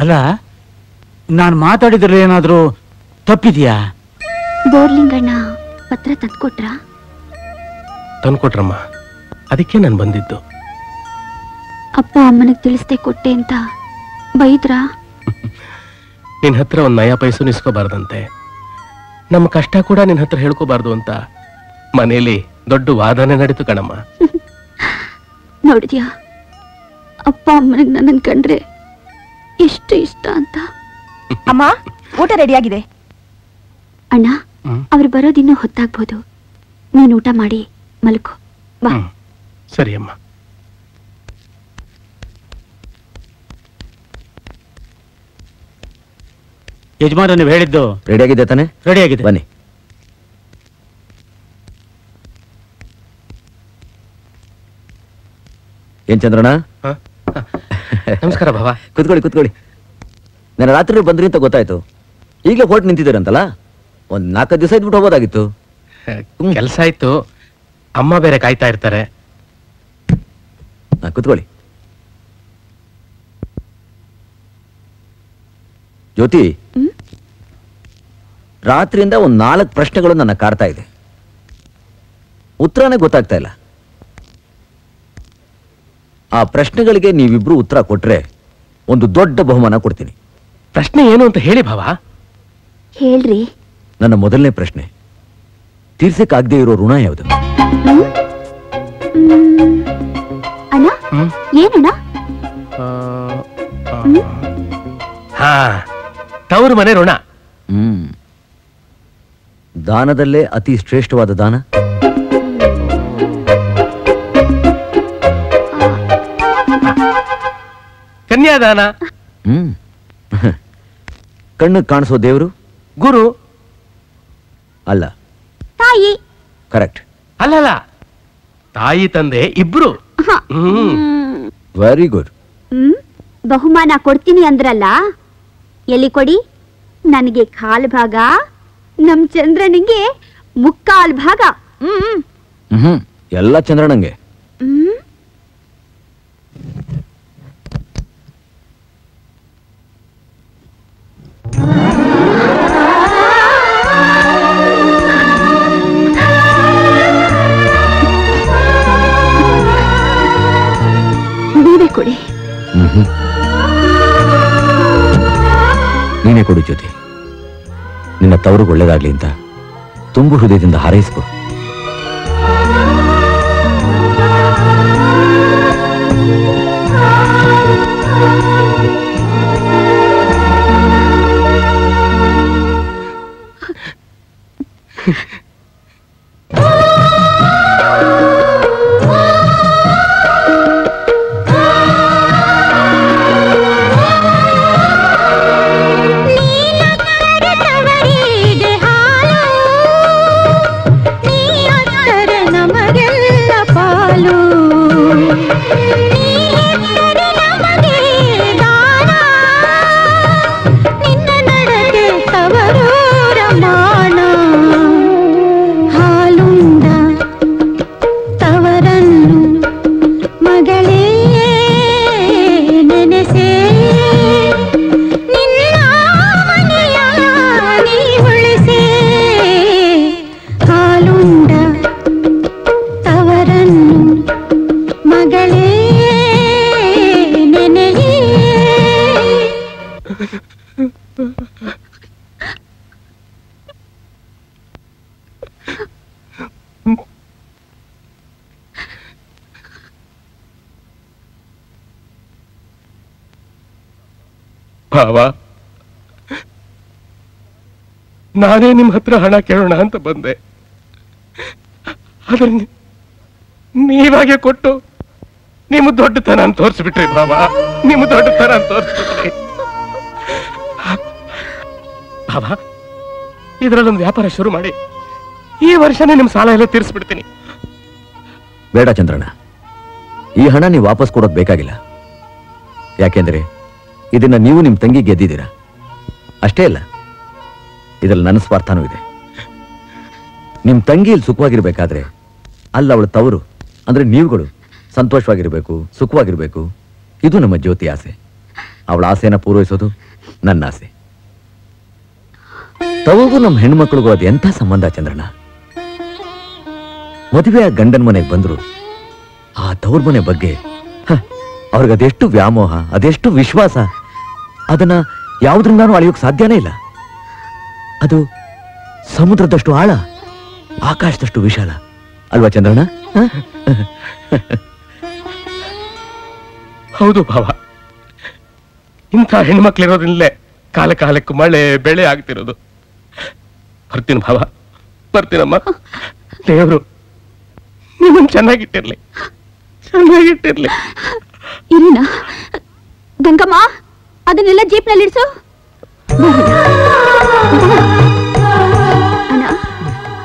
ಅಲ್ಲ, ನಾನು ಮಾತಾಡಿದ್ರೆ ಏನಾದ್ರೂ ತಪ್ಪಿದ್ಯಾ? ಬೋರ್ಲಿಂಗಣ್ಣ ಪತ್ರ ತಂದ್ಕೊಟ್ರಮ್ಮ, ಅದಕ್ಕೆ ನಾನು ಬಂದಿದ್ದು. ಅಪ್ಪ ಅಮ್ಮನಿಗೆ ತಿಳಿಸ್ದೆ ಕೊಟ್ಟೆ ಅಂತ ಬೈದ್ರಾ? ನಿನ್ ಹತ್ರ ಒಂದ್ ನಯಾ ಪೈಸು ನಿಸ್ಕೋಬಾರ್ದಂತೆ, ನಮ್ಮ ಕಷ್ಟ ಕೂಡ ನಿನ್ ಹತ್ರ ಹೇಳ್ಕೋಬಾರ್ದು ಅಂತ ಮನೇಲಿ ದೊಡ್ಡ ವಾದನೆ ನಡೀತು ಕಣಮ್ಮ. ನೋಡಿದ್ಯಾ, ಅಪ್ಪ ಅಮ್ಮನಿಗೆ ನನ್ನ ಕಂಡ್ರೆ ಎಷ್ಟು ಇಷ್ಟ ಅಂತ. ಅಮ್ಮ, ಊಟ ರೆಡಿಯಾಗಿದೆ. ಅಣ್ಣ, ಅವ್ರು ಬರೋದಿನ್ನೂ ಹೊತ್ತಾಗ್ಬೋದು. ನೀನು ಊಟ ಮಾಡಿ ಮಲ್ಕೋ. ಸರಿ ಅಮ್ಮ. ಯಜಮಾನ, ನೀವು ಹೇಳಿದ್ದು ರೆಡಿಯಾಗಿದೆ ತಾನೆ? ರೆಡಿಯಾಗಿದೆ, ಬನ್ನಿ. ಏನ್ ಚಂದ್ರಣ್ಣ, ನಮಸ್ಕಾರ ಬಾಬಾ. ಕುತ್ಕೊಳ್ಳಿ ಕುತ್ಕೊಳ್ಳಿ. ನಾನು ರಾತ್ರಿ ಬಂದ್ರಿ ಅಂತ ಗೊತ್ತಾಯ್ತು. ಈಗಲೇ ಹೊರಟು ನಿಂತಿದ್ದೀರಂತಲ್ಲ, ಒಂದ್ 4 ದಿವಸ ಇದ್ಬಿಟ್ಟು ಹೋಗೋದಾಗಿತ್ತು. ಕೆಲಸ ಆಯ್ತು, ಅಮ್ಮ ಬೇರೆ ಕಾಯ್ತಾ ಇರ್ತಾರೆ. ಕುತ್ಕೊಳ್ಳಿ. ಜ್ಯೋತಿ, ರಾತ್ರಿಯಿಂದ ಒಂದ್ 4 ಪ್ರಶ್ನೆಗಳು ನನ್ನ ಕಾಡ್ತಾ ಇದೆ. ಉತ್ತರನೇ ಗೊತ್ತಾಗ್ತಾ ಇಲ್ಲ. ಆ ಪ್ರಶ್ನೆಗಳಿಗೆ ನೀವಿಬ್ರು ಉತ್ತರ ಕೊಟ್ರೆ ಒಂದು ದೊಡ್ಡ ಬಹುಮಾನ ಕೊಡ್ತೀನಿ. ಪ್ರಶ್ನೆ ಏನು ಅಂತ ಹೇಳಿ ಭಾವ. ಹೇಳ್ರಿ. ನನ್ನ ಮೊದಲನೇ ಪ್ರಶ್ನೆ, ತೀರ್ಸಕ್ಕಾಗದೇ ಇರೋ ಋಣ ಯಾವುದು? ತವರು ಮನೆ ಋಣ. ದಾನದಲ್ಲೇ ಅತಿ ಶ್ರೇಷ್ಠವಾದ ದಾನ? ಕನ್ಯಾದಾನ. ಕಣ್ಣು ಕಾಣಿಸೋ ದೇವರು? ಗುರು ಅಲ್ಲ, ತಾಯಿ. ಕರೆಕ್ಟ್. ಅಲ್ಲಲ್ಲ, ತಾಯಿ ತಂದೆ ಇಬ್ರು. Very good. ಬಹುಮಾನ ಕೊಡ್ತೀನಿ ಅಂದ್ರಲ್ಲ, ಎಲ್ಲಿ ಕೊಡಿ? ನನಗೆ ಕಾಲ್ ಭಾಗ, ನಮ್ ಚಂದ್ರನಿಗೆ ಮುಕ್ಕಾಲ್ ಭಾಗ. ಎಲ್ಲ ಚಂದ್ರನಂಗೆ. ನೀವೇ ಕೊಡಿ. ನೀನೇ ಕೊಡು ಜ್ಯೋತಿ. ನಿನ್ನ ತವ್ರಿಗೆ ಒಳ್ಳೇದಾಗ್ಲಿ ಅಂತ ತುಂಬು ಹೃದಯದಿಂದ ಹಾರೈಸ್ಕೊ. ಭಾವ, ನಾನೇ ನಿಮ್ಮ ಹತ್ರ ಹಣ ಕೇಳೋಣ ಅಂತ ಬಂದೆ, ಆದ್ರೆ ನೀವಾಗೆ ಕೊಟ್ಟು ನಿಮ್ಮ ದೊಡ್ಡತನ ಅಂತ ತೋರಿಸ್ಬಿಟ್ರಿ ಭಾವ, ನಿಮ್ಮ ದೊಡ್ಡತನ ಅಂತ ತೋರಿಸ್ಬಿಟ್ರಿ ಭಾವ. ಇದರಲ್ಲೊಂದು ವ್ಯಾಪಾರ ಶುರು ಮಾಡಿ, ಈ ವರ್ಷನೇ ನಿಮ್ಮ ಸಾಲ ಎಲ್ಲ ತೀರಿಸ್ಬಿಡ್ತೀನಿ. ಬೇಡ ಚಂದ್ರಣ್ಣ, ಈ ಹಣ ನೀವು ವಾಪಸ್ ಕೊಡೋದು ಬೇಕಾಗಿಲ್ಲ. ಯಾಕೆಂದ್ರೆ ಇದನ್ನ ನೀವು ನಿಮ್ಮ ತಂಗಿ ಗೆದ್ದಿದ್ದೀರಾ, ಅಷ್ಟೇ ಅಲ್ಲ ಇದ್ರಲ್ಲಿ ನನ್ನ ಸ್ವಾರ್ಥನೂ ಇದೆ. ನಿಮ್ಮ ತಂಗಿ ಇಲ್ಲಿ ಸುಖವಾಗಿರ್ಬೇಕಾದ್ರೆ ಅಲ್ಲ ಅವಳ ತವರು ಅಂದ್ರೆ ನೀವುಗಳು ಸಂತೋಷವಾಗಿರ್ಬೇಕು, ಸುಖವಾಗಿರ್ಬೇಕು. ಇದು ನಮ್ಮ ಜ್ಯೋತಿ ಆಸೆ. ಅವಳ ಆಸೆನ ಪೂರೈಸೋದು ನನ್ನ ಆಸೆ. ತವಗೂ ನಮ್ಮ ಹೆಣ್ಮಕ್ಳಿಗೂ ಅದು ಎಂಥ ಸಂಬಂಧ ಚಂದ್ರಣ್ಣ. ಮದುವೆಯ ಗಂಡನ ಮನೆಗೆ ಬಂದ್ರು ಆ ತವ್ರ ಮನೆ ಬಗ್ಗೆ ಅವ್ರಿಗೆ ಅದೆಷ್ಟು ವ್ಯಾಮೋಹ, ಅದೆಷ್ಟು ವಿಶ್ವಾಸ, ಅದನ್ನ ಯಾವುದ್ರಿಂದಾನು ಅಳೆಯೋಕ್ ಸಾಧ್ಯನೇ ಇಲ್ಲ. ಅದು ಸಮುದ್ರದಷ್ಟು ಆಳ, ಆಕಾಶದಷ್ಟು ವಿಶಾಲ ಅಲ್ವಾ ಚಂದ್ರಣ್ಣ? ಹೌದು ಭಾವ, ಇಂಥ ಹೆಣ್ಮಕ್ಳಿರೋದ್ರಿಂದಲೇ ಕಾಲ ಕಾಲಕ್ಕೂ ಮಳೆ ಬೆಳೆ ಆಗ್ತಿರೋದು. ಬರ್ತೀನಿ ಭಾವ, ಬರ್ತೀನಮ್ಮ. ದೇವರು ನಿಮ್ಮನ್ನು ಚೆನ್ನಾಗಿಟ್ಟಿರ್ಲಿ, ಚೆನ್ನಾಗಿಟ್ಟಿರ್ಲಿ. ಇರಿನಾ ಗಂಗಮ್ಮ, ಅದನ್ನೆಲ್ಲ ಜೀಪ್ನಲ್ಲಿ ಇಡ್ಸು.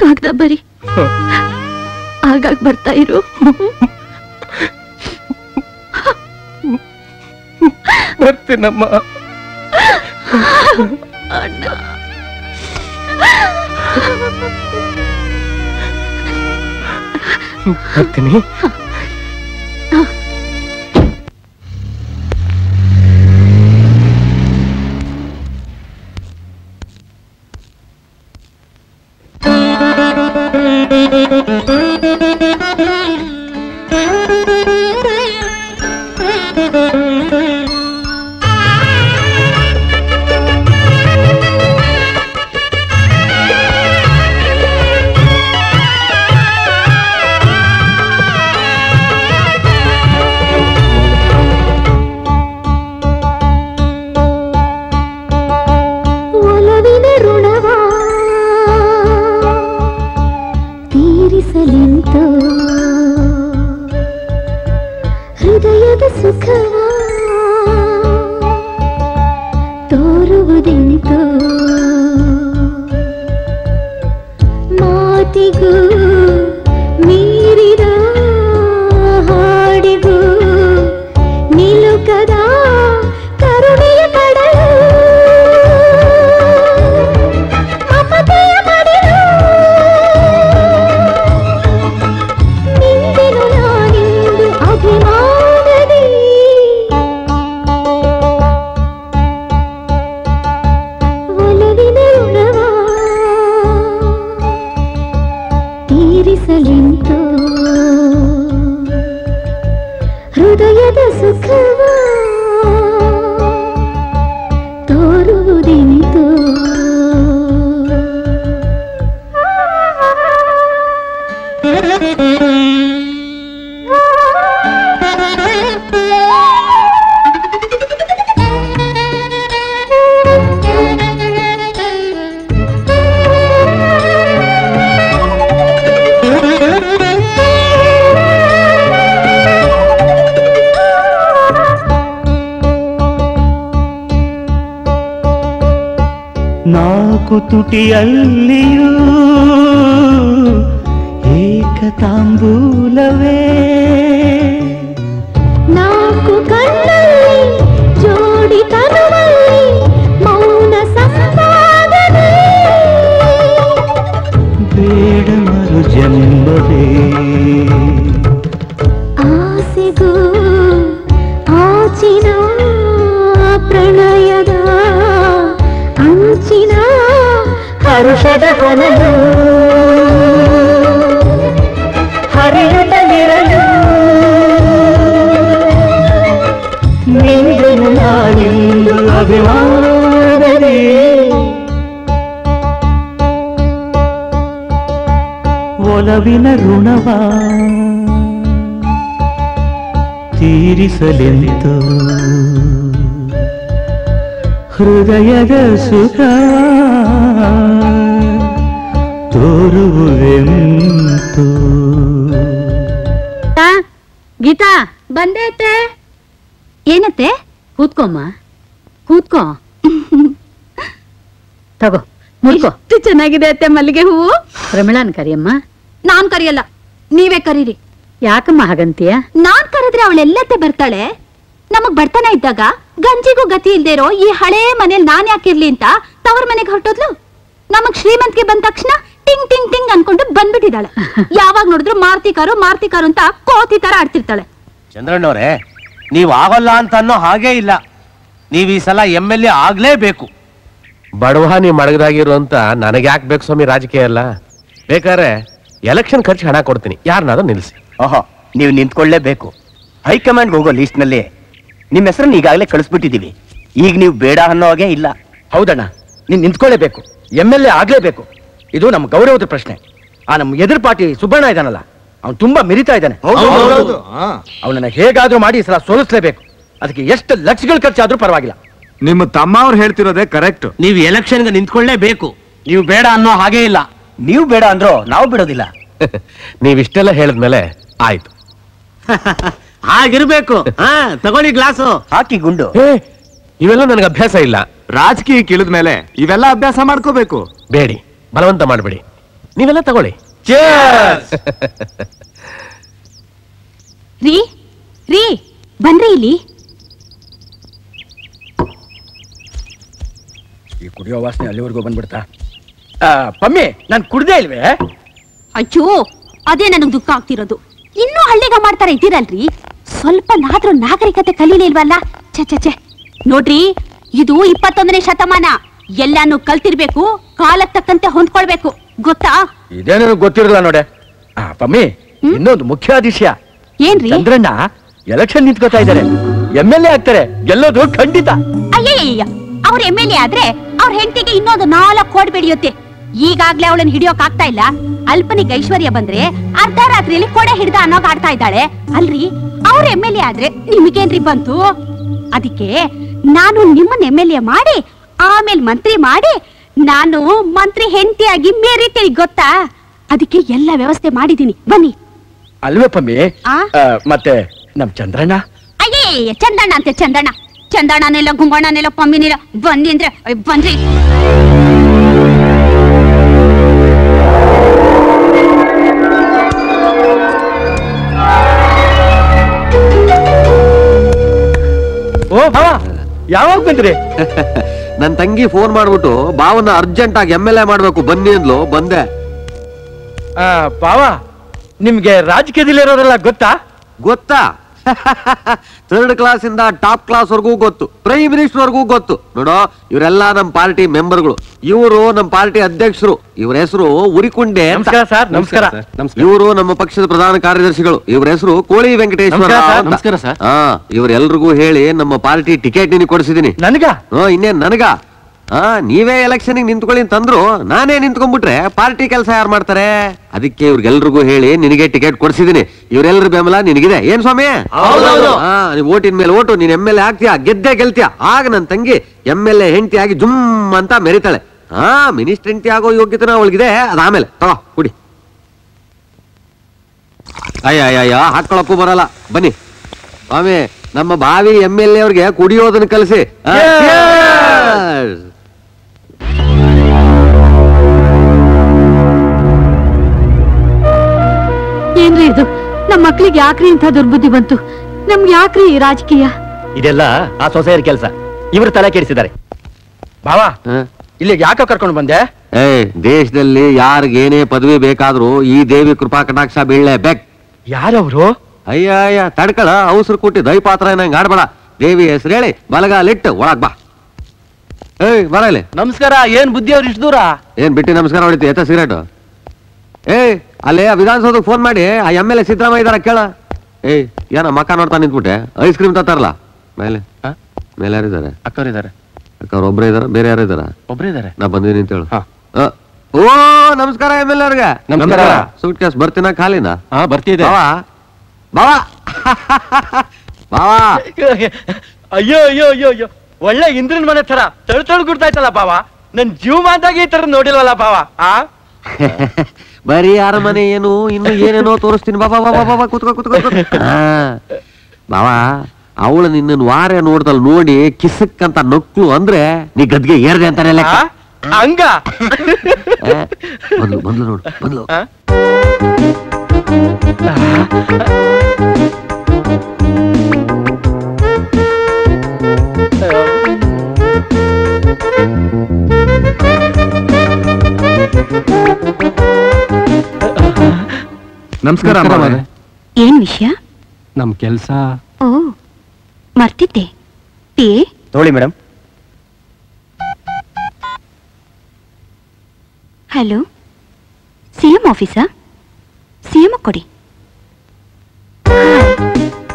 ಕಾಗದ ಬರಿ, ಆಗಾಗ ಬರ್ತಾ ಇರು. ಬರ್ತೀನಮ್ಮ. ಅಣ್ಣ ಬರ್ತೀನಿ. ತುಟಿಯಲ್ಲಿಯೂ ಏಕತಾಂಬೂಲವೇ, ನಾಲ್ಕು ಕಣ್ಣಲ್ಲಿ ಜೋಡಿತನವಲ್ಲಿ ಮೌನ ಸಂವಾದನೆ, ಬೇಡ ಮರು ಜನ್ಮವೇ ಆಸೆಗೂ ಆಚಿನ ಪ್ರಣಯದ ಶೋಧವನನು ಹರಿಯುತ್ತಲಿರಲು ನಿಂದನು ನಾನಿಂದು ಅಭಿಮಾನವೇ ಒಲವಿನ ಋಣವ ತೀರಿಸಲೆಂದು ಹೃದಯದ ಸುಖ ತೋರುವೆಂತು. ಗೀತಾ ಬಂದೈತೆ. ಏನತ್ತೆ? ಕೂತ್ಕೊಮ್ಮ, ಕೂತ್ಕೋ, ತಗೋ ಮುಡ್ಕೋ. ಎಷ್ಟು ಚೆನ್ನಾಗಿದೆ ಅತ್ತೆ ಮಲ್ಲಿಗೆ ಹೂವು. ಪ್ರಮಿಳಾನ್ ಕರಿಯಮ್ಮ. ನಾನ್ ಕರಿಯಲ್ಲ, ನೀವೇ ಕರೀರಿ. ಯಾಕಮ್ಮ ಹಾಗಂತೀಯ? ನಾನ್ ಕರೆದ್ರೆ ಅವಳೆಲ್ಲತ್ತೆ ಬರ್ತಾಳೆ. ನಮಗ್ ಬರ್ತಾನೆ ಇದ್ದಾಗ ಗಂಜಿಗೂ ಗತಿ ಇಲ್ದೇ ಇರೋ ಈ ಹಳೇ ಮನೇಲಿ ನಾನ್ ಯಾಕಿರ್ಲಿ ಅಂತ ತವರ್ ಮನೆಗೆ ಹೊರಟೋದ್ಲು. ನಮಗ್ ಶ್ರೀಮಂತಿಗೆ ಬಂದ ತಕ್ಷಣ ಟಿಂಗ್ ಟಿಂಗ್ ಟಿಂಗ್ ಅನ್ಕೊಂಡು ಬಂದ್ಬಿಟ್ಟಿದ್ದಾಳೆ. ಯಾವಾಗ ನೋಡಿದ್ರು ಮಾರ್ತಿಕಾರು ಮಾರ್ತಿಕಾರು ಅಂತ ಕೋತಿ ತರ ಆಡ್ತಿರ್ತಾಳೆ. ಚಂದ್ರಣ್ಣವ್ರೆ, ನೀವ್ ಆಗಲ್ಲ ಅಂತ ಅನ್ನೋ ಹಾಗೇ ಇಲ್ಲ. ನೀವ್ ಈ ಸಲ MLA ಆಗ್ಲೇಬೇಕು. ಬಡವ ನೀವ್ ಮಡಗದಾಗಿರುವಂತ ನನಗೆ ಯಾಕೆ ಬೇಕು ಸ್ವಾಮಿ ರಾಜಕೀಯ ಎಲ್ಲ? ಬೇಕಾದ್ರೆ ಎಲೆಕ್ಷನ್ ಖರ್ಚು ಹಣ ಕೊಡ್ತೀನಿ, ಯಾರನ್ನಾದ್ರೂ ನಿಲ್ಸಿ. ಓಹೋ, ನೀವು ನಿಂತ್ಕೊಳ್ಳೇಬೇಕು. ಹೈಕಮಾಂಡ್ ಹೋಗೋ ಲೀಸ್ಟ್ ನಲ್ಲಿ ನಿಮ್ ಹೆಸರನ್ನ ಈಗಾಗಲೇ ಕಳಿಸ್ಬಿಟ್ಟಿದೀವಿ. ಈಗ ನೀವು ಬೇಡ ಅನ್ನೋ ಹಾಗೆ ಇಲ್ಲ. ಹೌದಣ್ಣ, ನೀನ್ ನಿಂತ್ಕೊಳ್ಳೇಬೇಕು. MLA ಆಗ್ಲೇಬೇಕು. ಇದು ನಮ್ ಗೌರವದ ಪ್ರಶ್ನೆ. ಆ ನಮ್ ಎದುರು ಪಾರ್ಟಿ ಸುಬ್ಬಣ್ಣ ಇದಾನಲ್ಲ, ಅವ್ನು ತುಂಬಾ ಮಿರಿತಾ ಇದ್ದಾನೆ. ಅವನನ್ನ ಹೇಗಾದ್ರೂ ಮಾಡಿ ಈ ಸಲ ಸೋಲಿಸ್ಲೇಬೇಕು. ಅದಕ್ಕೆ ಎಷ್ಟು ಲಕ್ಷಗಳು ಖರ್ಚಾದ್ರೂ ಪರವಾಗಿಲ್ಲ. ನಿಮ್ಮ ತಮ್ಮ ಅವ್ರು ಹೇಳ್ತಿರೋದೇ ಕರೆಕ್ಟ್. ನೀವು ಎಲೆಕ್ಷನ್ಗೆ ನಿಂತ್ಕೊಳ್ಳೇಬೇಕು. ನೀವು ಬೇಡ ಅನ್ನೋ ಹಾಗೆ ಇಲ್ಲ. ನೀವು ಬೇಡ ಅಂದ್ರೂ ನಾವು ಬಿಡೋದಿಲ್ಲ. ನೀವಿಷ್ಟೆಲ್ಲ ಹೇಳಿದ್ಮೇಲೆ ಆಯ್ತು, ಹಾಗಿರ್ಬೇಕು. ತಗೊಳ್ಳಿ ಗ್ಲಾಸು, ಹಾಕಿ ಗುಂಡು. ಇವೆಲ್ಲ ನನಗೆ ಅಭ್ಯಾಸ ಇಲ್ಲ. ರಾಜಕೀಯ ಕೇಳಿದ್ಮೇಲೆ ಇವೆಲ್ಲ ಅಭ್ಯಾಸ ಮಾಡ್ಕೋಬೇಕು. ಬೇಡಿ, ಬಲವಂತ ಮಾಡಬೇಡಿ. ನೀವೆಲ್ಲ ತಗೊಳ್ಳಿ. ರೀ ರೀ ಬನ್ರಿ ಇಲ್ಲಿ. ಈ ಕುಡಿಯೋ ವಾಸನೆ ಅಲ್ಲಿವರೆಗೂ ಬಂದ್ಬಿಡ್ತಾ? ಪಮ್ಮಿ, ನಾನು ಕುಡ್ದೇ ಇಲ್ವೇ? ಅಚ್ಚು, ಅದೇ ನನಗೆ ದುಃಖ ಆಗ್ತಿರೋದು. ಇನ್ನೂ ಹಳ್ಳಿಗ ಮಾಡ್ತಾರೆ ಇದ್ದೀರಲ್ರಿ, ಸ್ವಲ್ಪನಾದ್ರೂ ನಾಗರಿಕತೆ ಕಲೀಲಿಲ್ವಲ್ಲ? ಚೆ ನೋಡ್ರಿ, ಇದು 21ನೇ ಶತಮಾನ. ಎಲ್ಲಾನು ಕಲ್ತಿರ್ಬೇಕು, ಕಾಲಕ್ಕೆ ತಕ್ಕಂತೆ ಹೊಂದ್ಕೊಳ್ಬೇಕು, ಗೊತ್ತಾ? ಇದೇನೂ ಗೊತ್ತಿರಲ್ಲ ನೋಡೆ. ಪಮ್ಮಿ, ಇನ್ನೊಂದು ಮುಖ್ಯ ವಿಷಯ. ಏನ್ರಿ? ಚಂದ್ರಣ್ಣ ಎಲೆಕ್ಷನ್ ನಿಂತ್ಕೋತಾ ಇದ್ದಾರೆ, MLA ಆಗ್ತಾರೆ, ಗೆಲ್ಲೋದು ಖಂಡಿತ. ಅಯ್ಯಯ್ಯ, ಅವ್ರು MLA ಆದ್ರೆ ಅವ್ರ ಹೆಂಡತಿಗೆ ಇನ್ನೊಂದು 4 ಕೋಟಿ ಬೆಳೆಯುತ್ತೆ. ಈಗಾಗ್ಲೇ ಅವಳನ್ನು ಹಿಡಿಯೋಕ್ ಆಗ್ತಾ ಇಲ್ಲ. ಅಲ್ಪನಿಗೆ ಐಶ್ವರ್ಯ ಬಂದ್ರೆ ಅರ್ಧ ರಾತ್ರಿಯಲ್ಲಿ ಕೊಡೆ ಹಿಡ್ದ ಅನ್ನೋಕ್ ಆಡ್ತಾ ಇದ್ದಾಳೆ ಅಲ್ರಿ. ಅವ್ರ MLA ಆದ್ರೆ ನಿಮಗೇನ್ರಿ ಬಂತು? ಅದಕ್ಕೆ ನಾನು ನಿಮ್ಮನ್ನ MLA ಮಾಡಿ ಆಮೇಲೆ ಮಂತ್ರಿ ಮಾಡಿ, ನಾನು ಮಂತ್ರಿ ಹೆಂಡತಿಯಾಗಿ ಮೇರಿತೇನೆ, ಗೊತ್ತಾ? ಅದಕ್ಕೆ ಎಲ್ಲ ವ್ಯವಸ್ಥೆ ಮಾಡಿದೀನಿ, ಬನ್ನಿ. ಅಲ್ವೇ ಪಮ್ಮಿ, ಮತ್ತೆ ನಮ್ ಚಂದ್ರಣ್ಣ? ಅಯ್ಯೇ, ಚಂದ್ರಣ್ಣ ಅಂತೆ ಚಂದ್ರಣ್ಣ, ಚಂದ್ರಣ್ಣನೆಲ್ಲ ಗುಂಗಣ್ಣನೆಲ್ಲ ಪಮ್ಮಿನಿಲ್ಲ. ಬನ್ನಿ ಅಂದ್ರೆ ಬನ್ರಿ. ಓ ಭಾವ, ಯಾವಾಗ ಬಂದ್ರಿ? ನನ್ ತಂಗಿ ಫೋನ್ ಮಾಡ್ಬಿಟ್ಟು ಭಾವನ ಅರ್ಜೆಂಟ್ ಆಗಿ MLA ಮಾಡ್ಬೇಕು ಬನ್ನಿ ಅಂದ್ಲು, ಬಂದೆ. ಭಾವ, ನಿಮ್ಗೆ ರಾಜಕೀಯದಲ್ಲಿ ಇರೋರೆಲ್ಲ ಗೊತ್ತಾ? 3rd ಕ್ಲಾಸ್ ಇಂದ top class ವರ್ಗೂ ಗೊತ್ತು, ಪ್ರೈಮ್ ಮಿನಿಸ್ಟರ್ ವರ್ಗೂ ಗೊತ್ತು. ನೋಡೋ, ಇವರೆಲ್ಲ ನಮ್ ಪಾರ್ಟಿ ಮೆಂಬರ್ಗಳು. ಇವರು ನಮ್ ಪಾರ್ಟಿ ಅಧ್ಯಕ್ಷರು, ಇವ್ರ ಹೆಸರು ಉರಿಕುಂಡೆ. ನಮಸ್ಕಾರ. ಇವರು ನಮ್ಮ ಪಕ್ಷದ ಪ್ರಧಾನ ಕಾರ್ಯದರ್ಶಿಗಳು, ಇವ್ರ ಹೆಸರು ಕೋಳಿ ವೆಂಕಟೇಶ್ವರ. ನಮಸ್ಕಾರ ಸರ್. ಇವರೆಲ್ರಿಗೂ ಹೇಳಿ ನಮ್ಮ ಪಾರ್ಟಿ ಟಿಕೆಟ್ ನಿನಗೆ ಕೊಡಿಸಿದೀನಿ. ಇನ್ನೇನ್ ನನಗ? ನೀವೇ ಎಲೆಕ್ಷನ್ ನಿಂತ್ಕೊಳ್ಳಿ ಅಂತಂದ್ರು, ನಾನೇ ನಿಂತ್ಕೊಂಡ್ಬಿಟ್ರೆ ಪಾರ್ಟಿ ಕೆಲಸ ಯಾರು ಮಾಡ್ತಾರೆ? ಅದಕ್ಕೆ ಇವ್ರಿಗೆಲ್ರಿಗೂ ಹೇಳಿ ನಿನಗೆ ಟಿಕೆಟ್ ಕೊಡಿಸಿದೀನಿ. ಇವ್ರೆಲ್ರ ಬೆಂಬಲ ನಿನಗಿದೆ. ಏನ್ ಸ್ವಾಮಿ? ಓಟಿನ ಮೇಲೆ ಓಟು. ನೀನ್ MLA ಆಗ್ತೀಯಾ, ಗೆದ್ದೆ ಗೆಲ್ತೀಯ. ಆಗ ನನ್ ತಂಗಿ MLA ಹೆಂಡತಿ ಆಗಿ ಜುಮ್ ಅಂತ ಮೆರಿತಾಳೆ. ಮಿನಿಸ್ಟರ್ ಹೆಂಡತಿ ಆಗೋ ಯೋಗ್ಯತೆ ಅವಳಿಗಿದೆ. ಅದಾಮೇಲೆ ತಗೋ ಕುಡಿ. ಅಯ್ಯ, ಹಾಕೊಳಕ್ಕೂ ಬರಲ್ಲ. ಬನ್ನಿ ಸ್ವಾಮಿ, ನಮ್ಮ ಭಾವಿ MLA ಅವ್ರಿಗೆ ಕುಡಿಯೋದನ್ನ ಕಲಿಸಿ. ಏನ್ರಿ ಇದು? ನಮ್ ಮಕ್ಳಿಗೆ ಯಾಕ್ರಿ ಇಂಥ ದುರ್ಬುದ್ಧಿ ಬಂತು? ನಮ್ಗೆ ಯಾಕ್ರಿ ಈ ರಾಜಕೀಯ? ಇದೆಲ್ಲ ಆ ಸೊಸೆಯರ್ ಕೆಲಸ. ಇವ್ರ ತಲೆ ಕೆಡಿಸಿದ್ದಾರೆ. ಬಾವಾ, ಇಲ್ಲಿಗೆ ಯಾಕೆ ಕರ್ಕೊಂಡು ಬಂದೆ? ದೇಶದಲ್ಲಿ ಯಾರಿಗೇನೇ ಪದವಿ ಬೇಕಾದ್ರೂ ಈ ದೇವಿ ಕೃಪಾ ಕಟಾಕ್ಷ ಬೀಳಲೇಬೇಕು. ಯಾರವ್ರು? ಅಯ್ಯ, ತಡ್ಕಳ. ಅವಸರು ಕೊಟ್ಟಿ ದೈ ಪಾತ್ರ ಏನಂಗ್ ಆಡ್ಬೇಡ. ದೇವಿ ಹೆಸರು ಹೇಳಿ ಬಲಗಾಲಿಟ್ಟು ಒಳಗ್ ಬಾ. Hey, where are you? Namaskara, yen buddhi avar ishtu doora? Yen bitti namaskara avadittu, eta cigarette? Hey, alle Vidhan Sabhadake phone maadi, aa MLA Siddaramaiah idara kela. Hey, yana maka norta nintbitte, ice cream tatarla. Mele. Ha? Mele yaru idare? Akka idare. Akka obbre idare, bere yaru idare? Obbre idare. Na bandini anta helu. Ha. ಓ ನಮಸ್ಕಾರ ml ಅವರಿಗೆ ನಮಸ್ಕಾರ suit case ಬರ್ತೀನಾ ಖಾಲಿನ ಹಾ ಬರ್ತಿದೆ ಬಾವಾ ಬಾವಾ ಬಾವಾ ಅಯ್ಯೋ ಅಯ್ಯೋ ಅಯ್ಯೋ ಒಳ್ಳೆ ಇಂದ್ರನ ಮನೆ ತರ ತಳ್ತಳು ಗುಡ್ತಾ ಇತ್ತಲ್ಲ ಬಾವಾ ನನ್ನ ಜೀವಮಾಂತಾಗಿ ಈ ತರ ನೋಡಿಲ್ವಲ್ಲ ಬಾವಾ ಆ ಬರೀ ಯಾರ ಮನೆ ಏನು ಇನ್ನು ಏನೇನೋ ತೋರಿಸ್ತೀನಿ ಬಾವಾ ಬಾವಾ ಬಾವಾ ಕೂತ್ಕೋ ಕೂತ್ಕೋ ಬಾವಾ ಅವಳು ನಿನ್ನನ್ನು ವಾರ ನೋಡ್ದಲ್ ನೋಡಿ ಕಿಸಕ್ಕಂತ ನಕ್ಕು ಅಂದ್ರೆ ನೀ ಗದ್ಗೆ ಏರ್ದೆ ಅಂತಾನೆ ಲೆಕ್ಕ ಅಂಗ ಬಂದ್ಲು ಬಂದ್ಲು ನೋಡು ಬಂದ್ಲು ನಮಸ್ಕಾರ ಅಮ್ಮ ಏನ್ ವಿಷಯ ನಮ್ ಕೆಲ್ಸ ಓ ಮರ್ತಿದ್ದೆ ಟೀ ತೋಳಿ ಮೇಡಮ್ ಹಲೋ ಸಿಎಂ ಆಫೀಸಾ ಸಿಎಂ ಕೊಡಿ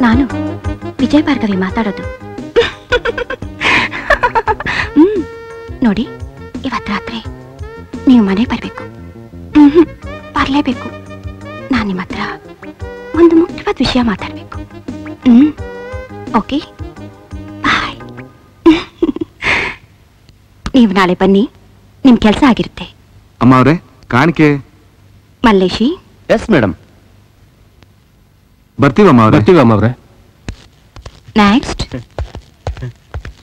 ನಾನು ವಿಜಯ್ ಭಾರ್ಗವಿ ಮಾತಾಡೋದು ನೋಡಿ ಇವತ್ತು ರಾತ್ರಿ ನೀವು ಮನೆಗೆ ಬರಬೇಕು ಬರಲೇಬೇಕು ನಾನು ನಿಮ್ಮ ಹತ್ರ ಒಂದು ಮುಖ್ಯವಾದ ವಿಷಯ ಮಾತಾಡಬೇಕು ಓಕೆ ಬಾಯ್ ನೀವು ನಾಳೆ ಬನ್ನಿ ನಿಮ್ಮ ಕೆಲಸ ಆಗಿರುತ್ತೆ ಅಮ್ಮ ಅವರೇ ಕಾಣಿಕೆ ಮಲ್ಲೇಶಿ ಎಸ್ ಮೇಡಮ್ ಬರ್ತೀವಮ್ಮ ಅವರೇ ಬರ್ತೀವಮ್ಮ ಅವರೇ next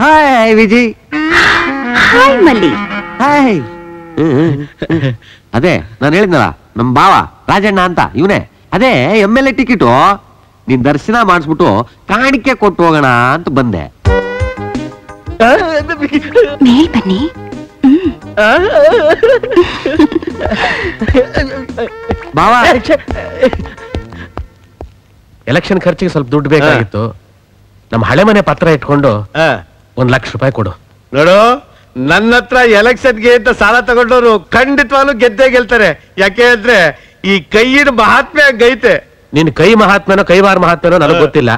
hi Vijay hi Malli hi ಅದೇ ನಾನು ಹೇಳಿದ್ನಲ್ಲ ನಮ್ಮ ಬಾವ ರಾಜಣ್ಣ ಅಂತ ಇವನೇ ಅದೇ ಎಮ್ ಎಲ್ ಎ ಟಿಕೆಟು ನೀನ್ ದರ್ಶನ ಮಾಡಿಸ್ಬಿಟ್ಟು ಕಾಣಿಕೆ ಕೊಟ್ಟು ಹೋಗೋಣ ಅಂತ ಬಂದೆ ಮೇಲ್ ಬನ್ನಿ ಬಾವಾ ಎಲೆಕ್ಷನ್ ಖರ್ಚಿಗೆ ಸ್ವಲ್ಪ ದುಡ್ಡು ಬೇಕಾಗಿತ್ತು ನಮ್ಮ ಹಳೆ ಮನೆ ಪತ್ರ ಇಟ್ಕೊಂಡು 1,00,000 ರೂಪಾಯಿ ಕೊಡು ನೋಡು ನನ್ನ ಹತ್ರ ಎಲೆಕ್ಷನ್ಗೆ ಅಂತ ಸಾಲ ತಗೊಂಡವರು ಖಂಡಿತವಾಗ್ಲೂ ಗೆದ್ದೇ ಗೆಲ್ತಾರೆ ಯಾಕೆ ಅಂದ್ರೆ ಈ ಕೈಯಿನ ಮಹಾತ್ಮೆ ಗೈತೆ ನಿನ್ ಕೈ ಮಹಾತ್ಮೆನೋ ಕೈವಾರ ಮಹಾತ್ಮೆನೋ ನನಗೆ ಗೊತ್ತಿಲ್ಲ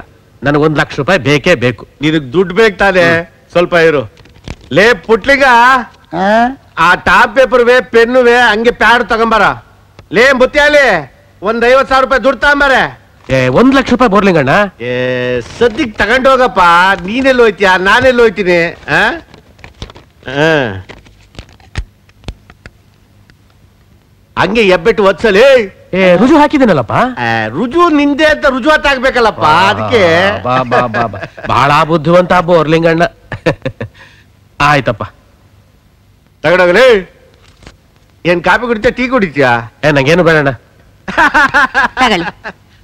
ನನಗೆ 1,00,000 ರೂಪಾಯಿ ಬೇಕೇ ಬೇಕು ನಿನಗ್ ದುಡ್ಡು ಬೇಕಾದೆ ಸ್ವಲ್ಪ ಇರು ಲೇ ಪುಟ್ಲಿಗ ಆ ಟಾಪ್ ಪೇಪರ್ವೆ ಪೆನ್ನುವೆ ಹಂಗೆ ಪ್ಯಾಡ್ ತಗೊಂಬಾರ ಲೇ ಮುತ್ಯಾಲಿ 50,000 ರೂಪಾಯಿ ದುಡ್ಡು ತಗೊಂಬಾರೆ 1,00,000 ರೂಪಾಯಿ ಬೋರ್ಲಿಂಗಣ್ಣ ಸದ್ಯಕ್ ತಗೊಂಡು ಹೋಗಪ್ಪ ನೀನೆಲ್ಲ ಹೋಯ್ತೀಯ ನಾನೆಲ್ಲ ಹೋಯ್ತೀನಿ ಹಂಗೆ ಎಬ್ಬೆಟ್ಟು ಒದ್ಸಲಿ ರುಜು ಹಾಕಿದೇನಲ್ಲಪ್ಪ ರುಜು ನಿಂದೆ ಅಂತ ರುಜುವಾತ ಆಗ್ಬೇಕಲ್ಲಪ್ಪ ಅದಕ್ಕೆ ಬಹಳ ಬುದ್ಧಿವಂತ ಬೋರ್ಲಿಂಗಣ್ಣ ಆಯ್ತಪ್ಪ ತಗಡೋಗಲಿ ಏನ್ ಕಾಫಿ ಕುಡಿತೀಯ ಟೀ ಕುಡಿತೀಯಾ ನಂಗೇನು ಬೇಡಣ್ಣ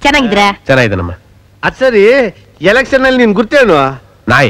ಚೆನ್ನಾಗಿದ್ರೆ ಚೆನ್ನಾಗಿದ್ದಾನಮ್ಮ ಅದ್ ಸರಿ ಎಲೆಕ್ಷನ್ ಅಲ್ಲಿ ನೀನ್ ಗುರ್ತೇನು ನಾಯಿ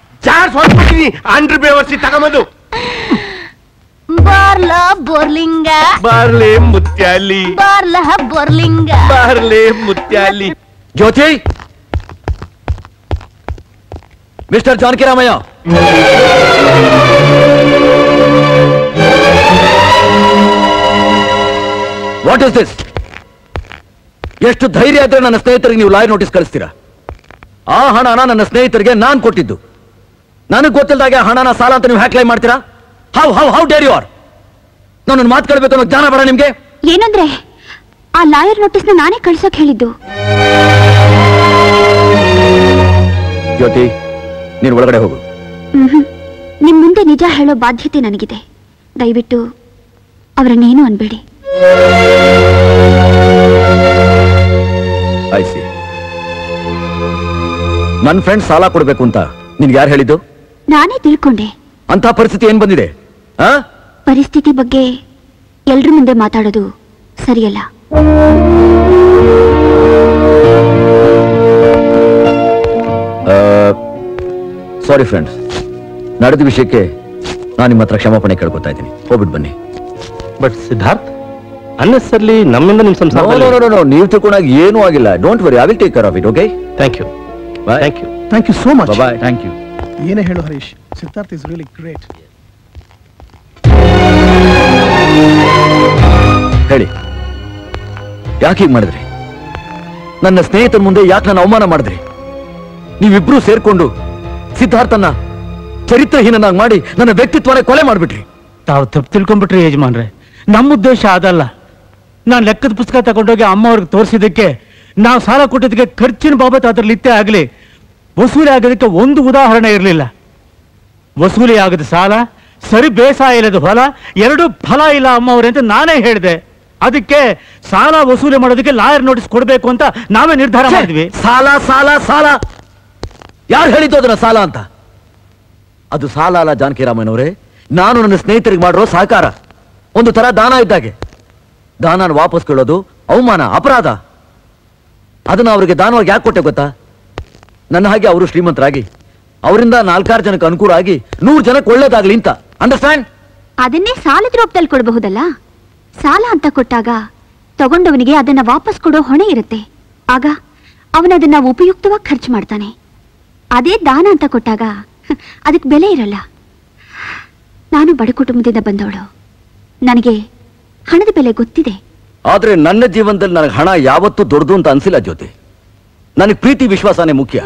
ಚಾರ್ಜ್ ಹೊರಬಿಟ್ಟಿನಿ ಅಂಡ್ರ ಬೇವರ್ಸಿ ತಗೊಂಬಂದು ಬಾರ್ಲ ಬೋರ್ಲಿಂಗ ಬಾರ್ಲೆ ಮುತ್ಯಾಲಿ ಬಾರ್ಲ ಬೋರ್ಲಿಂಗ ಬಾರ್ಲೆ ಮುತ್ಯಾಲಿ ಜ್ಯೋತಿ mister Janaki Ramaiah what is this ಎಷ್ಟು ಧೈರ್ಯ ಆದ್ರೆ ನನ್ನ ಸ್ನೇಹಿತರಿಗೆ ನೀವು ಲಾಯರ್ ನೋಟಿಸ್ ಕಳಿಸ್ತೀರಾ ಆ ಹಣನ ನನ್ನ ಸ್ನೇಹಿತರಿಗೆ ನಾನು ಕೊಟ್ಟಿದ್ದು ನನಗೆ ಗೊತ್ತಿಲ್ಲದಾಗೆ ಆ ಹಣನ ಸಾಲ ಅಂತ ನೀವು ಹ್ಯಾಕ್ಲೈ ಮಾಡ್ತೀರಾ how how how dare you are ನಾನು ಮಾತಾಡಬೇಕು ಅನ್ನೋ ಜ್ಞಾನ ಬೇಡ ನಿಮ್ಗೆ ಏನಂದ್ರೆ ಆ ಲಾಯರ್ ನೋಟಿಸ್ನ ನಾನೇ ಕಳಿಸೋಕೆ ಹೇಳಿದ್ದು ಜ್ಯೋತಿ ನೀನು ಒಳಗಡೆ ಹೋಗು ನಿಮ್ಮ ಮುಂದೆ ನಿಜ ಹೇಳೋ ಬಾಧ್ಯತೆ ನನಗಿದೆ ದಯವಿಟ್ಟು ಅವರನ್ನೇನು ಅನ್ಬೇಡಿ ಐ ಸಿ ನನ್ನ ಫ್ರೆಂಡ್ ಸಾಲ ಕೊಡಬೇಕು ಅಂತ ನಿನ್ಗೆ ಯಾರು ಹೇಳಿದ್ದು ನಾನೇ ತಿಳ್ಕೊಂಡೆ ಅಂತ ಪರಿಸ್ಥಿತಿ ಏನ್ ಬಂದಿದೆ ಪರಿಸ್ಥಿತಿ ಬಗ್ಗೆ ಎಲ್ಲರೂ ಮುಂದೆ ಮಾತಾಡೋದು ಸರಿಯಲ್ಲ. ಸಾರಿ ಫ್ರೆಂಡ್ಸ್, ನಡೆದ ವಿಷಯಕ್ಕೆ ನಾನು ನಿಮ್ಮ ಹತ್ರ ಕ್ಷಮಾಪಣೆ ಕೇಳ್ಕೊತಾ ಇದ್ದೀನಿ. ಹೋಗ್ಬಿಟ್ಟು ಬನ್ನಿ. ಬಟ್ ಸಿದ್ಧಾರ್ಥ್, ಅನ್ನೆಸರ್ಲಿ ನಮ್ಮಿಂದ ನಿಮ್ಮ ಸಂಸಾರ ನೀವು ತಿಳ್ಕೊಂಡಾಗ ಏನೂ ಆಗಿಲ್ಲ. Don't worry, I will take care of it. Okay, thank you. Thank you, thank you so much. Bye. Thank you. ಏನೇ ಹೇಳು Harish, Siddharth is really great. ಹೇಳಿ, ಯಾಕೆ ಹೀಗೆ ಮಾಡಿದ್ರಿ? ನನ್ನ ಸ್ನೇಹಿತರ ಮುಂದೆ ಯಾಕೆ ನಾನು ಅವಮಾನ ಮಾಡಿದ್ರಿ? ನೀವಿಬ್ರು ಸೇರ್ಕೊಂಡು ಸಿದ್ಧಾರ್ಥನ್ನ ಚರಿತ್ರಹೀನಾಗಿ ಮಾಡಿ ನನ್ನ ವ್ಯಕ್ತಿತ್ವನೇ ಕೊಲೆ ಮಾಡಿಬಿಟ್ರಿ. ತಾವು ತಪ್ಪು ತಿಳ್ಕೊಂಡ್ಬಿಟ್ರಿ ಯಜಮಾನ್ರೆ. ನಮ್ಮ ಉದ್ದೇಶ ಅದಲ್ಲ. ನಾನು ಲೆಕ್ಕದ ಪುಸ್ತಕ ತಗೊಂಡೋಗಿ ಅಮ್ಮ ಅವ್ರಿಗೆ ತೋರಿಸಿದ್ದಕ್ಕೆ, ನಾವು ಸಾಲ ಕೊಟ್ಟಿದ್ದಕ್ಕೆ ಖರ್ಚಿನ ಬಾಬತ್ ಅದ್ರಲ್ಲಿ ಇತ್ತೇ ಆಗಲಿ ವಸೂಲಿ ಆಗೋದಕ್ಕೆ ಒಂದು ಉದಾಹರಣೆ ಇರಲಿಲ್ಲ. ವಸೂಲಿ ಆಗದ ಸಾಲ, ಸರಿ ಬೇಸಾಯ ಇಲ್ಲದ ಹೊಲ, ಎರಡೂ ಫಲ ಇಲ್ಲ ಅಮ್ಮ ಅವ್ರೆ ಅಂತ ನಾನೇ ಹೇಳಿದೆ. ಅದಕ್ಕೆ ಸಾಲ ವಸೂಲಿ ಮಾಡೋದಕ್ಕೆ ಲಾಯರ್ ನೋಟಿಸ್ ಕೊಡಬೇಕು ಅಂತ ನಾವೇ ನಿರ್ಧಾರ ಮಾಡಿದ್ವಿ. ಸಾಲ ಸಾಲ ಸಾಲ ಯಾರು ಹೇಳಿದ್ದು ಅದನ್ನ ಸಾಲ ಅಂತ? ಅದು ಸಾಲ ಅಲ್ಲ ಜಾನಕಿ ರಾಮಯ್ಯನವರೇ, ನಾನು ನನ್ನ ಸ್ನೇಹಿತರಿಗೆ ಮಾಡಿರೋ ಸಹಕಾರ. ಒಂದು ತರ ದಾನ ಇದ್ದಾಗೆ. ದಾನ ವಾಪಸ್ ಕೇಳೋದು ಅವಮಾನ, ಅಪರಾಧ. ಅದನ್ನ ಅವ್ರಿಗೆ ದಾನವಾಗಿ ಯಾಕೆ ಕೊಟ್ಟೆ ಗೊತ್ತಾ? ನನ್ನ ಹಾಗೆ ಅವರು ಶ್ರೀಮಂತರಾಗಿ ಅವರಿಂದ 4-6 ಜನಕ್ಕೆ ಅನುಕೂಲ ಆಗಿ 100 ಜನಕ್ಕೆ ಒಳ್ಳೇದಾಗ್ಲಿ ಅಂತ. ಅಂಡರ್ಸ್ಟ್ಯಾಂಡ್? ಅದನ್ನೇ ಸಾಲದ ರೂಪದಲ್ಲಿ ಕೊಡಬಹುದಲ್ಲ. ಸಾಲ ಅಂತ ಕೊಟ್ಟಾಗ ತಗೊಂಡವನಿಗೆ ಅದನ್ನ ವಾಪಸ್ ಕೊಡೋ ಹೊಣೆ ಇರುತ್ತೆ. ಆಗ ಅವನದನ್ನ ಉಪಯುಕ್ತವಾಗಿ ಖರ್ಚು ಮಾಡ್ತಾನೆ. ಅದೇ ದಾನ ಅಂತ ಕೊಟ್ಟಾಗ ಅದಕ್ಕೆ ಬೆಲೆ ಇರಲ್ಲ. ನಾನು ಬಡ ಕುಟುಂಬದಿಂದ ಬಂದವಳು, ನನಗೆ ಹಣದ ಬೆಲೆ ಗೊತ್ತಿದೆ. ಆದ್ರೆ ನನ್ನ ಜೀವನದಲ್ಲಿ ನನಗೆ ಹಣ ಯಾವತ್ತೂ ದೊಡ್ಡದು ಅಂತ ಅನ್ಸಿಲ್ಲ ಜ್ಯೋತಿ. ನನಗೆ ಪ್ರೀತಿ ವಿಶ್ವಾಸನೇ ಮುಖ್ಯ.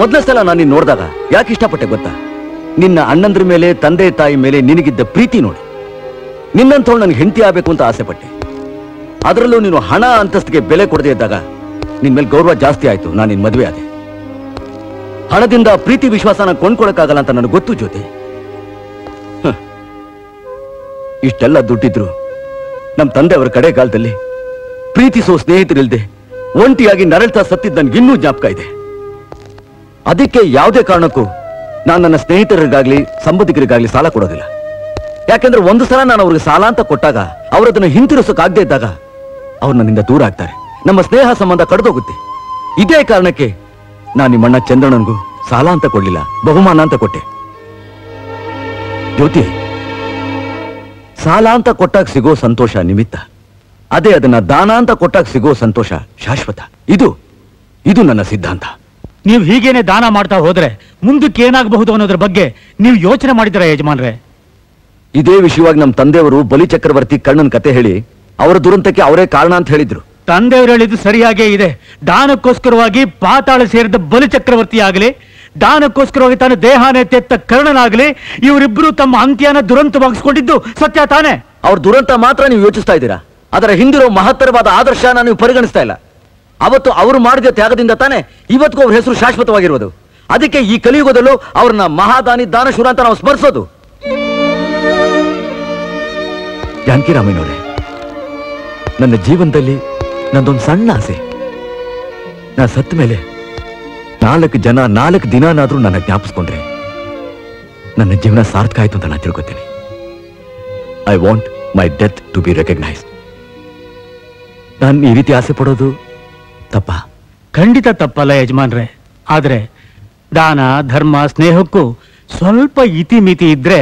ಮೊದಲ ಸಲ ನಾನು ನೋಡಿದಾಗ ಯಾಕೆ ಇಷ್ಟಪಟ್ಟೆ ಗೊತ್ತಾ? ನಿನ್ನ ಅಣ್ಣಂದ್ರ ಮೇಲೆ, ತಂದೆ ತಾಯಿ ಮೇಲೆ ನಿನಗಿದ್ದ ಪ್ರೀತಿ ನೋಡಿ. ನಿನ್ನಂಥವಳು ನನಗೆ ಹೆಂಡತಿ ಆಗಬೇಕು ಅಂತ ಆಸೆ ಪಟ್ಟೆ. ಅದರಲ್ಲೂ ನೀನು ಹಣ ಅಂತಸ್ತಿಗೆ ಬೆಲೆ ಕೊಡದೇ ಇದ್ದಾಗ ನಿನ್ನ ಮೇಲೆ ಗೌರವ ಜಾಸ್ತಿ ಆಯಿತು. ನಾನು ನಿನ್ನ ಮದುವೆ ಆದೆ. ಹಣದಿಂದ ಪ್ರೀತಿ ವಿಶ್ವಾಸನ ಕೊಂಡ್ಕೊಳಕ್ಕಾಗಲ್ಲ ಅಂತ ನನಗೆ ಗೊತ್ತು ಜ್ಯೋತಿ. ಇಷ್ಟೆಲ್ಲ ದುಡ್ಡಿದ್ರು ನಮ್ಮ ತಂದೆಯವರ ಕಡೆಗಾಲದಲ್ಲಿ ಪ್ರೀತಿಸೋ ಸ್ನೇಹಿತರಿಲ್ಲದೆ ಒಂಟಿಯಾಗಿ ನರಳ್ತಾ ಸತ್ತಿದ್ದು ನನಗಿನ್ನೂ ಜ್ಞಾಪಕ ಇದೆ. ಅದಕ್ಕೆ ಯಾವುದೇ ಕಾರಣಕ್ಕೂ ನಾನು ನನ್ನ ಸ್ನೇಹಿತರಿಗಾಗ್ಲಿ ಸಂಬಂಧಿಕರಿಗಾಗ್ಲಿ ಸಾಲ ಕೊಡೋದಿಲ್ಲ. ಯಾಕೆಂದ್ರೆ ಒಂದು ಸಲ ನಾನು ಅವ್ರಿಗೆ ಸಾಲ ಅಂತ ಕೊಟ್ಟಾಗ ಅವರದನ್ನು ಹಿಂತಿರುಸೋಕಾಗದೇ ಇದ್ದಾಗ ಅವ್ರು ನನ್ನಿಂದ ದೂರ ಆಗ್ತಾರೆ. ನಮ್ಮ ಸ್ನೇಹ ಸಂಬಂಧ ಕಡಿದೋಗುತ್ತೆ. ಇದೇ ಕಾರಣಕ್ಕೆ ನಾನು ನಿಮ್ಮಣ್ಣ ಚಂದ್ರಣ್ಣನಿಗೂ ಸಾಲ ಅಂತ ಕೊಡಲಿಲ್ಲ, ಬಹುಮಾನ ಅಂತ ಕೊಟ್ಟೆ. ಜ್ಯೋತಿ, ಸಾಲ ಅಂತ ಕೊಟ್ಟಾಗ ಸಿಗೋ ಸಂತೋಷ ನಿಮಿತ್ತ, ಅದೇ ಅದನ್ನ ದಾನ ಅಂತ ಕೊಟ್ಟಾಗ ಸಿಗೋ ಸಂತೋಷ ಶಾಶ್ವತ. ಇದು ನನ್ನ ಸಿದ್ಧಾಂತ. ನೀವು ಹೀಗೇನೆ ದಾನ ಮಾಡ್ತಾ ಹೋದ್ರೆ ಮುಂದಕ್ಕೆ ಏನಾಗಬಹುದು ಅನ್ನೋದ್ರ ಬಗ್ಗೆ ನೀವು ಯೋಚನೆ ಮಾಡಿದಿರಾ ಯಜಮಾನ್ರೆ? ಇದೇ ವಿಷಯವಾಗಿ ನಮ್ಮ ತಂದೆಯವರು ಬಲಿ ಚಕ್ರವರ್ತಿ ಕರ್ಣನ್ ಕತೆ ಹೇಳಿ ಅವರ ದುರಂತಕ್ಕೆ ಅವರೇ ಕಾರಣ ಅಂತ ಹೇಳಿದ್ರು. ತಂದೆಯವರು ಹೇಳಿದ್ದು ಸರಿಯಾಗೇ ಇದೆ. ದಾನಕ್ಕೋಸ್ಕರವಾಗಿ ಪಾತಾಳ ಸೇರಿದ ಬಲಿ ಚಕ್ರವರ್ತಿ ಆಗಲಿ, ದಾನಕ್ಕೋಸ್ಕರವಾಗಿ ತನ್ನ ದೇಹನೇ ತೆತ್ತ ಕರ್ಣನಾಗಲಿ, ಇವರಿಬ್ರು ತಮ್ಮ ಅಂತ್ಯನ ದುರಂತವಾಗಿಸ್ಕೊಂಡಿದ್ದು ಸತ್ಯ ತಾನೇ. ಅವ್ರ ದುರಂತ ಮಾತ್ರ ನೀವು ಯೋಚಿಸ್ತಾ ಇದ್ದೀರಾ, ಅದರ ಹಿಂದಿರೋ ಮಹತ್ತರವಾದ ಆದರ್ಶನ ನೀವು ಪರಿಗಣಿಸ್ತಾ ಇಲ್ಲ. ಅವತ್ತು ಅವರು ಮಾಡಿದ ತ್ಯಾಗದಿಂದ ತಾನೇ ಇವತ್ತಿಗೂ ಅವ್ರ ಹೆಸರು ಶಾಶ್ವತವಾಗಿರೋದು. ಅದಕ್ಕೆ ಈ ಕಲಿಯುಗದಲ್ಲೂ ಅವ್ರನ್ನ ಮಹಾದಾನಿ, ದಾನಶೂರ ಅಂತ ನಾವು ಸ್ಮರಿಸೋದು. ಜಾನಕಿ ರಾಮಯ್ಯನವರೇ, ನನ್ನ ಜೀವನದಲ್ಲಿ ನಂದೊಂದು ಸಣ್ಣ ಆಸೆ. ನಾ ಸತ್ತ ಮೇಲೆ 4 ಜನ 4 ದಿನನಾದ್ರೂ ನನ್ನ ಜ್ಞಾಪಿಸ್ಕೊಂಡ್ರೆ ನನ್ನ ಜೀವನ ಸಾರ್ಥಕ ಆಯ್ತು ಅಂತ ನಾನು ತಿಳ್ಕೊತೀನಿ. I want my death to be recognised. ನಾನು ಈ ರೀತಿ ಆಸೆ ಪಡೋದು ತಪ್ಪ? ಖಂಡಿತ ತಪ್ಪಲ್ಲ ಯಜಮಾನ್ರೆ. ಆದ್ರೆ ದಾನ, ಧರ್ಮ, ಸ್ನೇಹಕ್ಕೂ ಸ್ವಲ್ಪ ಇತಿಮಿತಿ ಇದ್ರೆ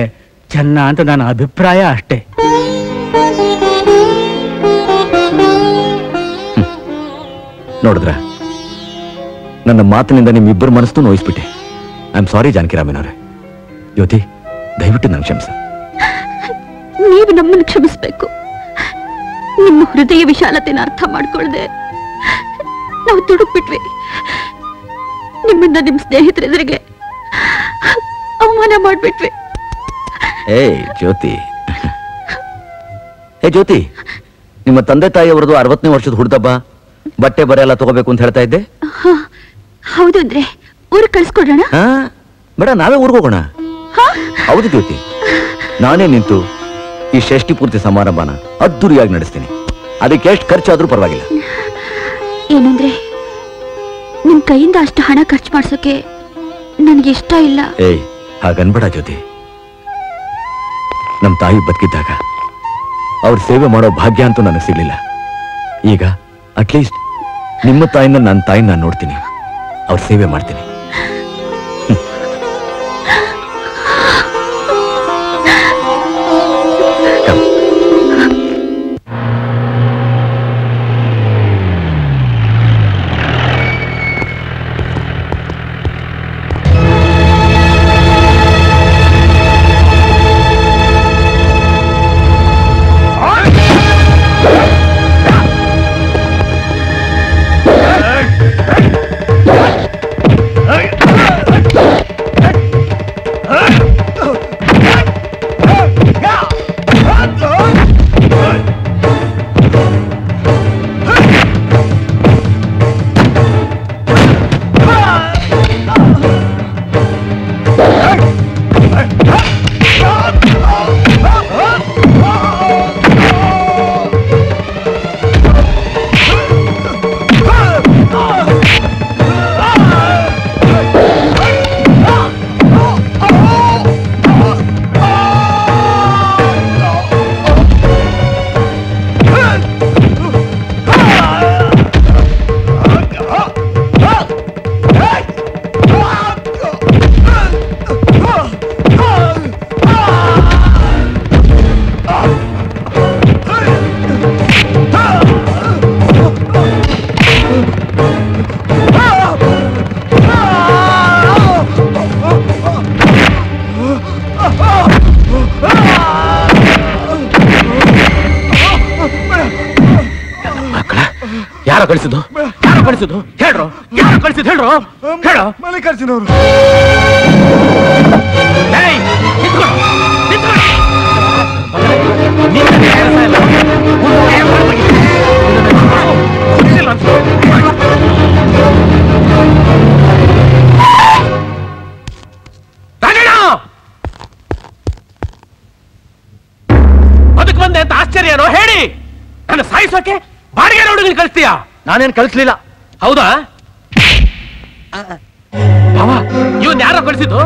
ಚೆನ್ನ ಅಂತ ನನ್ನ ಅಭಿಪ್ರಾಯ ಅಷ್ಟೇ. ನೋಡಿದ್ರ, ನನ್ನ ಮಾತಿನಿಂದ ನಿಮ್ಮಿಬ್ಬರ ಮನಸ್ಸು ನೋಯಿಸ್ಬಿಟ್ಟೆ. ಐ ಆಮ್ ಸಾರಿ ಜಾನಕಿ ರಾಮಯ್ಯನವ್ರೆ. ಜ್ಯೋತಿ, ದಯವಿಟ್ಟು ನನ್ನ ಕ್ಷಮಿಸಿ. ನೀವು ನಮ್ಮನ್ನು ಕ್ಷಮಿಸಬೇಕು. ನಿಮ್ಮ ಹೃದಯ ವಿಶಾಲತೆಯನ್ನು ಅರ್ಥ ಮಾಡ್ಕೊಳ್ಳದೆ ನಾವು ತುಡುಕ್ಬಿಟ್ವಿ. ನಿಮ್ಮಿಂದ ನಿಮ್ಮ ಸ್ನೇಹಿತರೆದುರಿಗೆ ಅವಮಾನ ಮಾಡ್ಬಿಟ್ವಿ. ಏಯ್ ಜ್ಯೋತಿ, ಏ ಜ್ಯೋತಿ, ನಿಮ್ಮ ತಂದೆ ತಾಯಿಯವರದು 60ನೇ ವರ್ಷದ ಹುಡ್ದಬ್ಬ, ಬಟ್ಟೆ ಬರೆ ಎಲ್ಲ ತಗೋಬೇಕು ಅಂತ ಹೇಳ್ತಾ ಇದ್ದೆ. ಹೌದು ಅಂದ್ರೆ ಊರಿಗೆ ಕಳಿಸ್ಕೊಡೋಣ? ಬೇಡ, ನಾವೇ ಊರಿಗೆ ಹೋಗೋಣ. ಹೌದು ಜ್ಯೋತಿ, ನಾನೇ ನಿಂತು ಈ ಷಷ್ಠಿ ಪೂರ್ತಿ ಸಮಾರಂಭನ ಅದ್ದೂರಿಯಾಗಿ ನಡೆಸ್ತೀನಿ. ಅದಕ್ಕೆ ಎಷ್ಟು ಖರ್ಚಾದ್ರೂ ಪರವಾಗಿಲ್ಲ. ಏನಂದ್ರೆ ನಿಮ್ ಕೈಯಿಂದ ಅಷ್ಟು ಹಣ ಖರ್ಚು ಮಾಡ್ಸೋಕೆ ನನಗೆ ಇಷ್ಟ ಇಲ್ಲ. ಏಯ್ ಹಾಗನ್ಬೇಡ ಜ್ಯೋತಿ. ನಮ್ಮ ತಾಯಿ ಬದುಕಿದ್ದಾಗ ಅವ್ರ ಸೇವೆ ಮಾಡೋ ಭಾಗ್ಯ ಅಂತೂ ನನಗೆ ಸಿಗಲಿಲ್ಲ. ಈಗ ಅಟ್ಲೀಸ್ಟ್ ನಿಮ್ಮ ತಾಯಿನ ನನ್ನ ತಾಯಿನ ನಾನು ನೋಡ್ತೀನಿ, ಅವ್ರ ಸೇವೆ ಮಾಡ್ತೀನಿ. ನಾನೇನ್ ಕಳಿಸ್ಲಿಲ್ಲ. ಹೌದಾ? ಇವನ್ ಯಾರೋ ಕಳಿಸಿದ್ದು.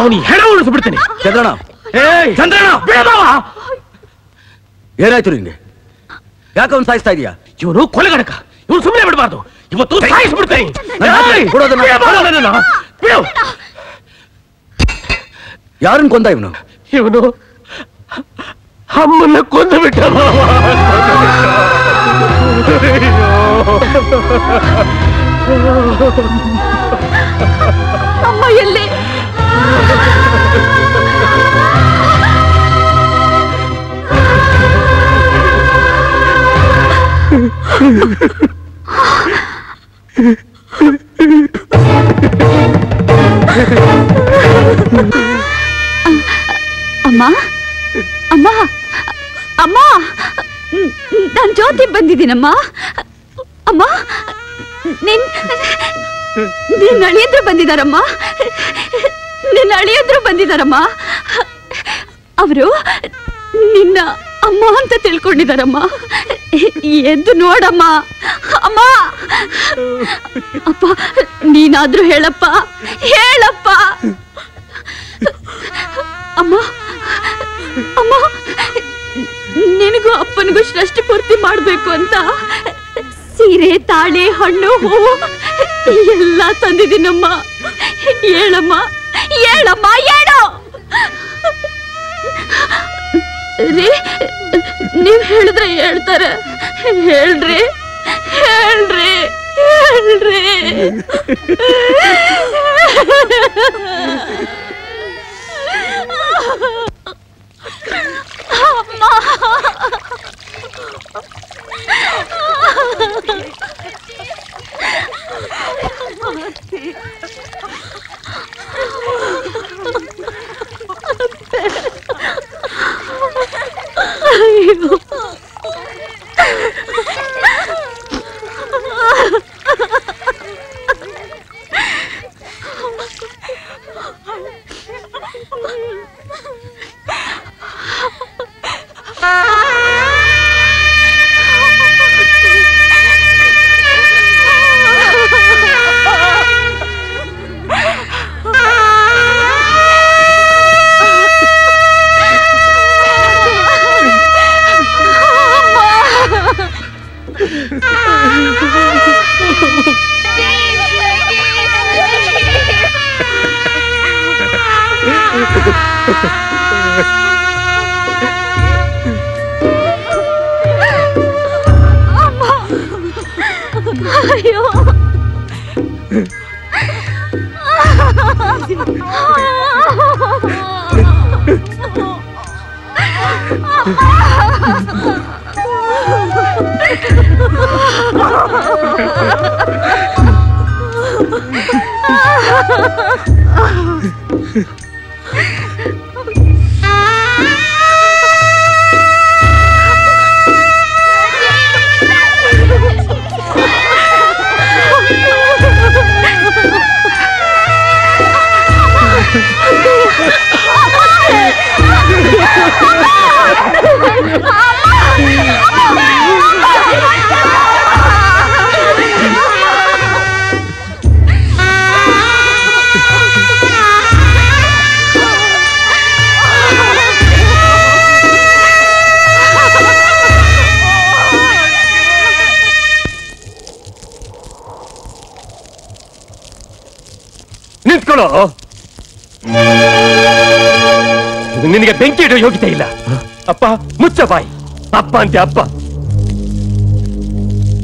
ಅವನಿ ಹೆಡವ ಉಳಿಸಿ ಬಿಡ್ತೀನಿ ಚಂದ್ರಣ್ಣ ಏಯ್ ಚಂದ್ರಣ್ಣ ಬೇಡವಾ ಏನಾಯ್ತು ನಿಂಗೆ ಯಾಕೆ ಅವನು ಸಾಯಿಸ್ತಾ ಇದೀಯಾ ಇವನು ಕೊಲೆಗಡಕ ಇವನು ಸುಮ್ಮನೆ ಬಿಡಬಾರದು ಇವತ್ತು ಸಾಯಿಸಿ ಬಿಡ್ತೀನಿ ಏಯ್ ಬಿಡೋದನ್ನ ಬಿಡೋದನ್ನ ಬಿಡು ಯಾರನ್ನ ಕೊಂದ ಇವನು ಇವನು ಅಮ್ಮನ್ನ ಕೊಂದು ಬಿಟ್ಟ ಅಮ್ಮ ಎಲ್ಲಿ ಅಮ್ಮ ಅಮ್ಮ ಅಮ್ಮ ನಾನು ಜ್ಯೋತಿ ಬಂದಿದ್ದೀನಮ್ಮ ಅಮ್ಮ ನಿನ್ನ ಅಳಿಯಂದ್ರು ಬಂದಿದಾರಮ್ಮ ನಿನ್ನ ಅಳಿಯಂದ್ರು ಬಂದಿದಾರಮ್ಮ ಅವರು ನಿನ್ನ ಅಮ್ಮ ಅಂತ ತಿಳ್ಕೊಂಡಿದಾರಮ್ಮ ಎದ್ದು ನೋಡಮ್ಮ ಅಮ್ಮ ಅಪ್ಪ ನೀನಾದ್ರೂ ಹೇಳಪ್ಪ ಹೇಳಪ್ಪ ಅಮ್ಮ ಅಮ್ಮ ನಿನಗೂ ಅಪ್ಪನಿಗೂ ಶ್ರೇಷ್ಠ ಪೂರ್ತಿ ಮಾಡಬೇಕು ಅಂತ ಸೀರೆ ತಾಳೆ ಹಣ್ಣು ಹೂವು ಎಲ್ಲ ತಂದಿದ್ದೀನಮ್ಮ ಹೇಳಮ್ಮ ಹೇಳಮ್ಮ ಹೇಳು ರೀ ನೀವು ಹೇಳಿದ್ರೆ ಹೇಳ್ತಾರೆ ಹೇಳ್ರಿ ಹೇಳ್ರಿ ಹೇಳ್ರಿ ಅಮ್ಮ ನಿನಗೆ ಬೆಂಕಿ ಇಡೋ ಯೋಗ್ಯತೆ ಇಲ್ಲ ಅಪ್ಪ ಮುಚ್ಚ ಬಾಯಿ ಅಪ್ಪ ಅಂತೆ ಅಪ್ಪ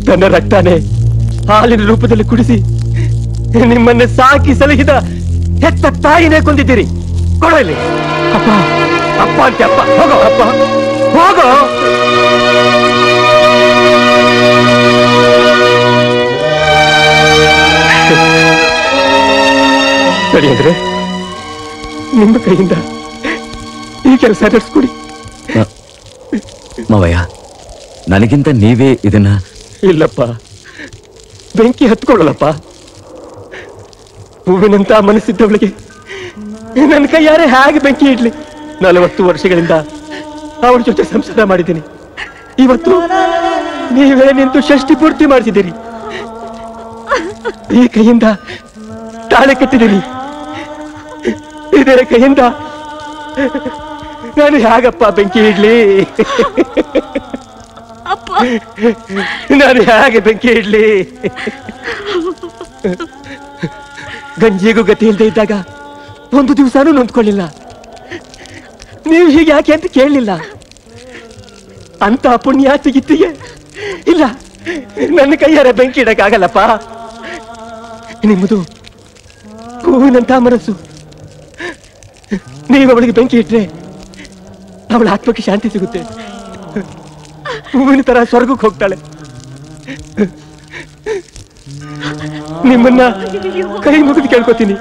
ತನ್ನ ರಕ್ತಾನೆ ಹಾಲಿನ ರೂಪದಲ್ಲಿ ಕುಡಿಸಿ ನಿಮ್ಮನ್ನೇ ಸಾಕಿ ಸಲಹಿದ ಹೆತ್ತ ತಾಯಿನೇ ಕೊಂದಿದ್ದೀರಿ ಕೊಡಲಿ ಅಪ್ಪ ಅಪ್ಪ ಅಂತೆ ಅಪ್ಪ ಹೋಗೋ ಅಪ್ಪ ಹೋಗೋ ಸರಿ ಅಂದ್ರೆ ನಿಮ್ಮ ಕೈಯಿಂದ ಈ ಕೆಲಸ ನಡೆಸ್ಕೊಡಿ ಮಾವಯ್ಯ ನನಗಿಂತ ನೀವೇ ಇದನ್ನ ಇಲ್ಲಪ್ಪ ಬೆಂಕಿ ಹತ್ಕೊಳ್ಳಲ್ಲಪ್ಪ ಹೂವಿನಂತ ಮನಸ್ಸಿದ್ದವಳಿಗೆ ನನ್ನ ಕೈ ಯಾರೇ ಹೇಗೆ ಬೆಂಕಿ ಇಡ್ಲಿ 40 ವರ್ಷಗಳಿಂದ ಅವಳ ಜೊತೆ ಸಂಸಾರ ಮಾಡಿದ್ದೀನಿ ಇವತ್ತು ನೀವೇ ನಿಂತು ಷಷ್ಠಿ ಪೂರ್ತಿ ಮಾಡ್ತಿದ್ದೀರಿ ಈ ಕೈಯಿಂದ ತಾಳೆ ಕಟ್ಟಿದ್ದೀರಿ ಇದೇ ಕೈಯಿಂದ ನಾನು ಹೇಗಪ್ಪ ಬೆಂಕಿ ಇಡ್ಲಿ? ನಾನು ಹೇಗೆ ಬೆಂಕಿ ಇಡ್ಲಿ? ಗಂಜಿಗೂ ಗತಿ ಇಲ್ಲದೆ ಇದ್ದಾಗ ಒಂದು ದಿವಸನೂ ನೊಂದ್ಕೊಳ್ಳಿಲ್ಲ. ನೀವು ಹೀಗೆ ಯಾಕೆ ಅಂತ ಕೇಳಲಿಲ್ಲ. ಅಂತ ಪುಣ್ಯ ಸಿಗಿತ್ತಿಗೆ ಇಲ್ಲ, ನನ್ನ ಕೈಯಾರ ಬೆಂಕಿ ಇಡಕ್ಕಾಗಲ್ಲಪ್ಪ. ನಿಮ್ಮದು ಹೂವಿನಂತ ಮನಸ್ಸು. ನೀವು ಅವಳಿಗೆ ಬೆಂಕಿ ಇಟ್ರೆ ಅವಳ ಆತ್ಮಕ್ಕೆ ಶಾಂತಿ ಸಿಗುತ್ತೆ. ಹೂವಿನ ತರ ಸ್ವರ್ಗಕ್ಕೆ ಹೋಗ್ತಾಳೆ. ನಿಮ್ಮನ್ನ ಕೈ ಮುಗಿದು ಕೇಳ್ಕೊತೀನಿ,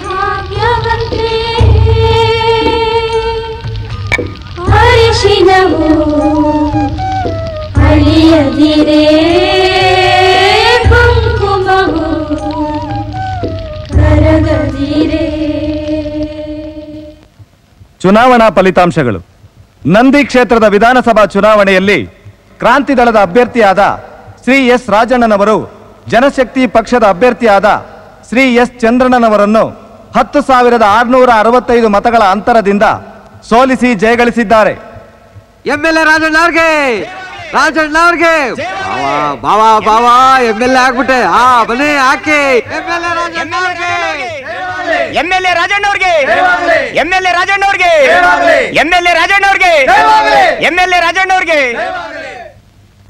ಭಾಗ್ಯವಂತೆ ಹರಿಶಿನವು ಅಳಿಯದಿರೇ ಕುಂಕುಮವು ಕರಗದಿರೇ. ಚುನಾವಣಾ ಫಲಿತಾಂಶಗಳು. ನಂದಿ ಕ್ಷೇತ್ರದ ವಿಧಾನಸಭಾ ಚುನಾವಣೆಯಲ್ಲಿ ಕ್ರಾಂತಿ ದಳದ ಅಭ್ಯರ್ಥಿಯಾದ ಶ್ರೀ ಎಸ್ ರಾಜಣ್ಣನವರು ಜನಶಕ್ತಿ ಪಕ್ಷದ ಅಭ್ಯರ್ಥಿಯಾದ ಶ್ರೀ ಎಸ್ ಚಂದ್ರಣ್ಣನವರನ್ನು 10,665 ಮತಗಳ ಅಂತರದಿಂದ ಸೋಲಿಸಿ ಜಯಗಳಿಸಿದ್ದಾರೆ. ಎಂಎಲ್ಎ ರಾಜಣ್ಣವ್ರಿಗೆ ರಾಜಣ್ಣವ್ರಿಗೆ ಬಾವಾ ಬಾವಾ ಎಂಎಲ್ಎ ಆಗ್ಬಿಟ್ಟೆ. ಆ ಬನ್ನಿ ಹಾಕಿ ಎಂಎಲ್ಎ ರಾಜಣ್ಣವ್ರಿಗೆ ಎಂಎಲ್ಎ ರಾಜಣ್ಣವ್ರಿಗೆ ಎಂಎಲ್ಎ ರಾಜಣ್ಣವ್ರಿಗೆ ಎಂಎಲ್ಎ ರಾಜಣ್ಣವ್ರಿಗೆ.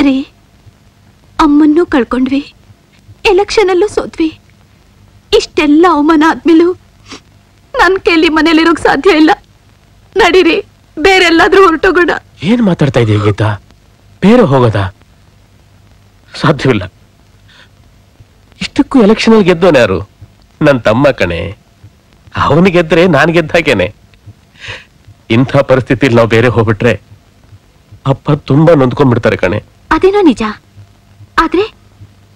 ರೀ ಅಮ್ಮನ್ನು ಕಳ್ಕೊಂಡ್ವಿ, ಎಲೆಕ್ಷನ್ ಅಲ್ಲೂ ಸೋತ್ವಿ. ಇಷ್ಟೆಲ್ಲ ಅವಮಾನ ಆದ್ಮೇಲೂ ನನ್ ಕೇಳಿ ಮನೇಲಿರೋಕ್ ಸಾಧ್ಯ ಇಲ್ಲ. ನಡೀರಿ, ಬೇರೆಲ್ಲಾದ್ರೂ ಹೊರಟೋಗೋಣ. ಏನ್ ಮಾತಾಡ್ತಾ ಇದೀಯ ಗೀತಾ? ಬೇರೆ ಹೋಗೋದ ಸಾಧ್ಯವಿಲ್ಲ. ಇಷ್ಟಕ್ಕೂ ಎಲೆಕ್ಷನ್ ಅಲ್ಲಿ ಗೆದ್ದೋನ ಯಾರು? ನನ್ ತಮ್ಮ ಕಣೆ. ಅವನು ಗೆದ್ರೆ ನಾನ್ ಗೆದ್ದಾಗೇನೆ. ಇಂಥ ಪರಿಸ್ಥಿತಿಲಿ ನಾವು ಬೇರೆ ಹೋಗ್ಬಿಟ್ರೆ ಅಪ್ಪ ತುಂಬಾ ನೊಂದ್ಕೊಂಡ್ಬಿಡ್ತಾರೆ ಕಣೆ. ಅದೇನೋ ನಿಜ, ಆದ್ರೆ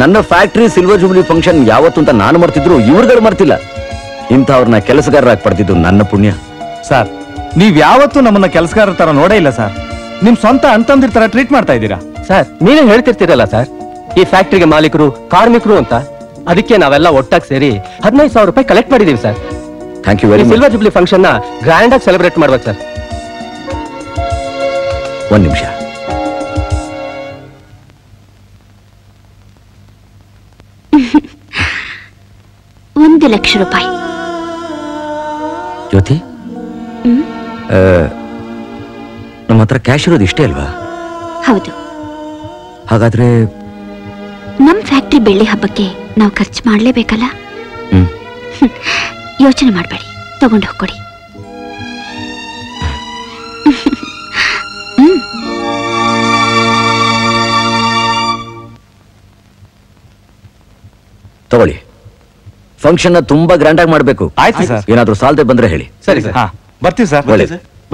ನನ್ನ ಫ್ಯಾಕ್ಟ್ರಿ ಸಿಲ್ವರ್ ಜುಬ್ಲಿ ಫಂಕ್ಷನ್ ಯಾವತ್ತು ಅಂತ ನಾನು ಮರ್ತಿದ್ರು ಇವ್ರಗಳು ಮರ್ತಿಲ್ಲ. ಇಂಥವ್ರನ್ನ ಕೆಲಸಗಾರರಾಗಿ ಪಡೆದಿದ್ದು ನನ್ನ ಪುಣ್ಯ ಸರ್. ನೀವ್ ಯಾವತ್ತೂ ನಮ್ಮನ್ನ ಕೆಲಸಗಾರರ ತರ ನೋಡೇ ಇಲ್ಲ ಸರ್. ನಿಮ್ ಸ್ವಂತ ಅಂತಂದಿರ ತರ ಟ್ರೀಟ್ ಮಾಡ್ತಾ ಇದ್ದೀರಾ ಸರ್. ನೀನೇ ಹೇಳ್ತಿರ್ತೀರಲ್ಲ ಸರ್, ಈ ಫ್ಯಾಕ್ಟ್ರಿಗೆ ಮಾಲೀಕರು ಕಾರ್ಮಿಕರು ಅಂತ. ಅದಕ್ಕೆ ನಾವೆಲ್ಲ ಒಟ್ಟಾಗಿ ಸೇರಿ 15,000 ರೂಪಾಯಿ ಕಲೆಕ್ಟ್ ಮಾಡಿದೀವಿ sir. Thank you very much. Silver jubilee function ನ ಗ್ರ್ಯಾಂಡ್ ಆಗಿ ಸೆಲೆಬ್ರೇಟ್ ಮಾಡ್ಬೇಕು ಸರ್. ಒಂದ್ ನಿಮಿಷ. ₹1,00,000. ಜ್ಯೋತಿ, ನಮ್ಮ ಹತ್ರ ಕ್ಯಾಶ್ ಇರೋದು ಇಷ್ಟೇ ಅಲ್ವಾ? ಹೌದು. ಹಾಗಾದ್ರೆ ನಮ್ಮ ಫ್ಯಾಕ್ಟ್ರಿ ಬೆಳ್ಳಿ ಹಬ್ಬಕ್ಕೆ ನಾವು ಖರ್ಚು ಮಾಡಲೇಬೇಕಲ್ಲ? ಯೋಚನೆ ಮಾಡಬೇಡಿ, ತಗೊಂಡು ಹೋಗ್ಕೊಡಿ. ತಗೊಳ್ಳಿ. ಫಂಕ್ಷನ್ ತುಂಬಾ ಗ್ರ್ಯಾಂಡ್ ಆಗಿ ಮಾಡಬೇಕು. ಆಯ್ತು ಸರ್. ಏನಾದರೂ ಸಾಲದೆ ಬಂದ್ರೆ ಹೇಳಿ. ಸರಿ ಸರ್, ಬರ್ತೀವಿ ಸರ್.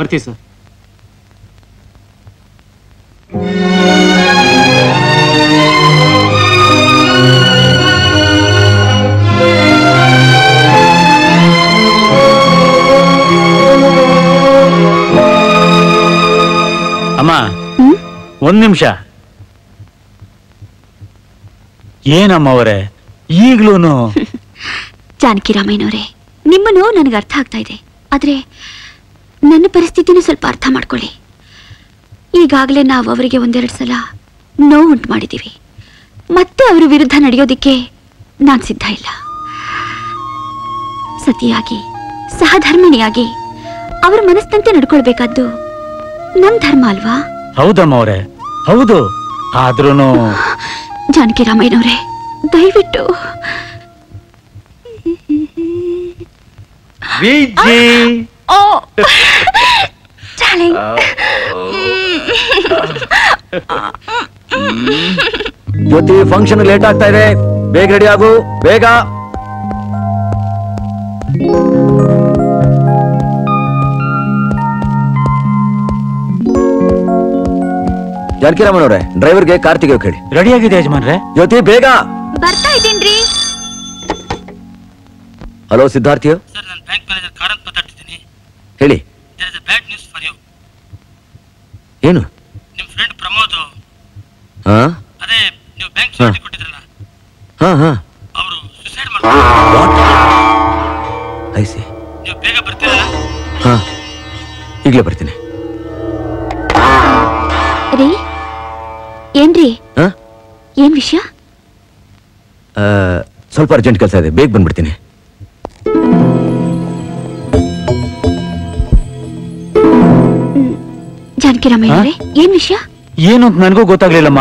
ಬರ್ತೀವಿ ಸರ್. ಅಮ್ಮ, ಒಂದ್ ನಿಮಿಷ. ಏನಮ್ಮ ಅವರೇ ಈಗ್ಲೂನು? ಜಾನಕಿ ರಾಮಯ್ಯನವರೇ, ನಿಮ್ಮನ್ನು ನನಗೆ ಅರ್ಥ ಆಗ್ತಾ ಇದೆ, ಆದ್ರೆ ನನ್ನ ಪರಿಸ್ಥಿತಿನೂ ಸ್ವಲ್ಪ ಅರ್ಥ ಮಾಡ್ಕೊಳ್ಳಿ. ಈಗಾಗಲೇ ನಾವು ಅವರಿಗೆ 1-2 ಸಲ ನೋವು ಉಂಟು ಮಾಡಿದ್ದೀವಿ. ಮತ್ತೆ ಅವರ ವಿರುದ್ಧ ನಡೆಯೋದಿಕ್ಕೆ ನಾನು ಸಿದ್ಧ ಇಲ್ಲ. ಸತಿಯಾಗಿ ಸಹಧರ್ಮಿಣಿಯಾಗಿ ಅವರ ಮನಸ್ಸಂತೆ ನಡ್ಕೊಳ್ಬೇಕಾದ್ದು ನನ್ನ ಧರ್ಮ ಅಲ್ವಾ? ಹೌದಮ್ಮ ಅವರೇ, ಹೌದು. ಆದ್ರೂನು ಜಾನಕಿ ರಾಮಯ್ಯನವರೇ, ದಯವಿಟ್ಟು. Vijay! Oh! Darling! Jyoti, function late aagta ide. Beg ready aagu. Bega! Janaki Ramayya, driver ge Karthike keli. Ready aagide yajamanre. Jyoti, bega! Barta idinri. Hello, Siddhartha. Sir, nan bank manager Karanth matadtidini. Heli. There is a bad news for you. Enu? Nim friend Pramod. Ha? Ade, new bank security kottidralla. Ha ha. Avaru suicide madidare. What? I see. New bega bartilla? Ha. Igle bartine. Re? Enri? Ha? Yen vishaya? ಸ್ವಲ್ಪ urgent ಕೆಲಸ ಇದೆ, ಬೇಗ ಬಂದ್ಬಿಡ್ತೀನಿ. ಜಾನಕಿ ರಾಮಯ್ಯ ಅವರೇ, ಏನ್ ವಿಷಯ? ಏನು ಅಂತ ನನಗೂ ಗೊತ್ತಾಗ್ಲಿಲ್ಲಮ್ಮ.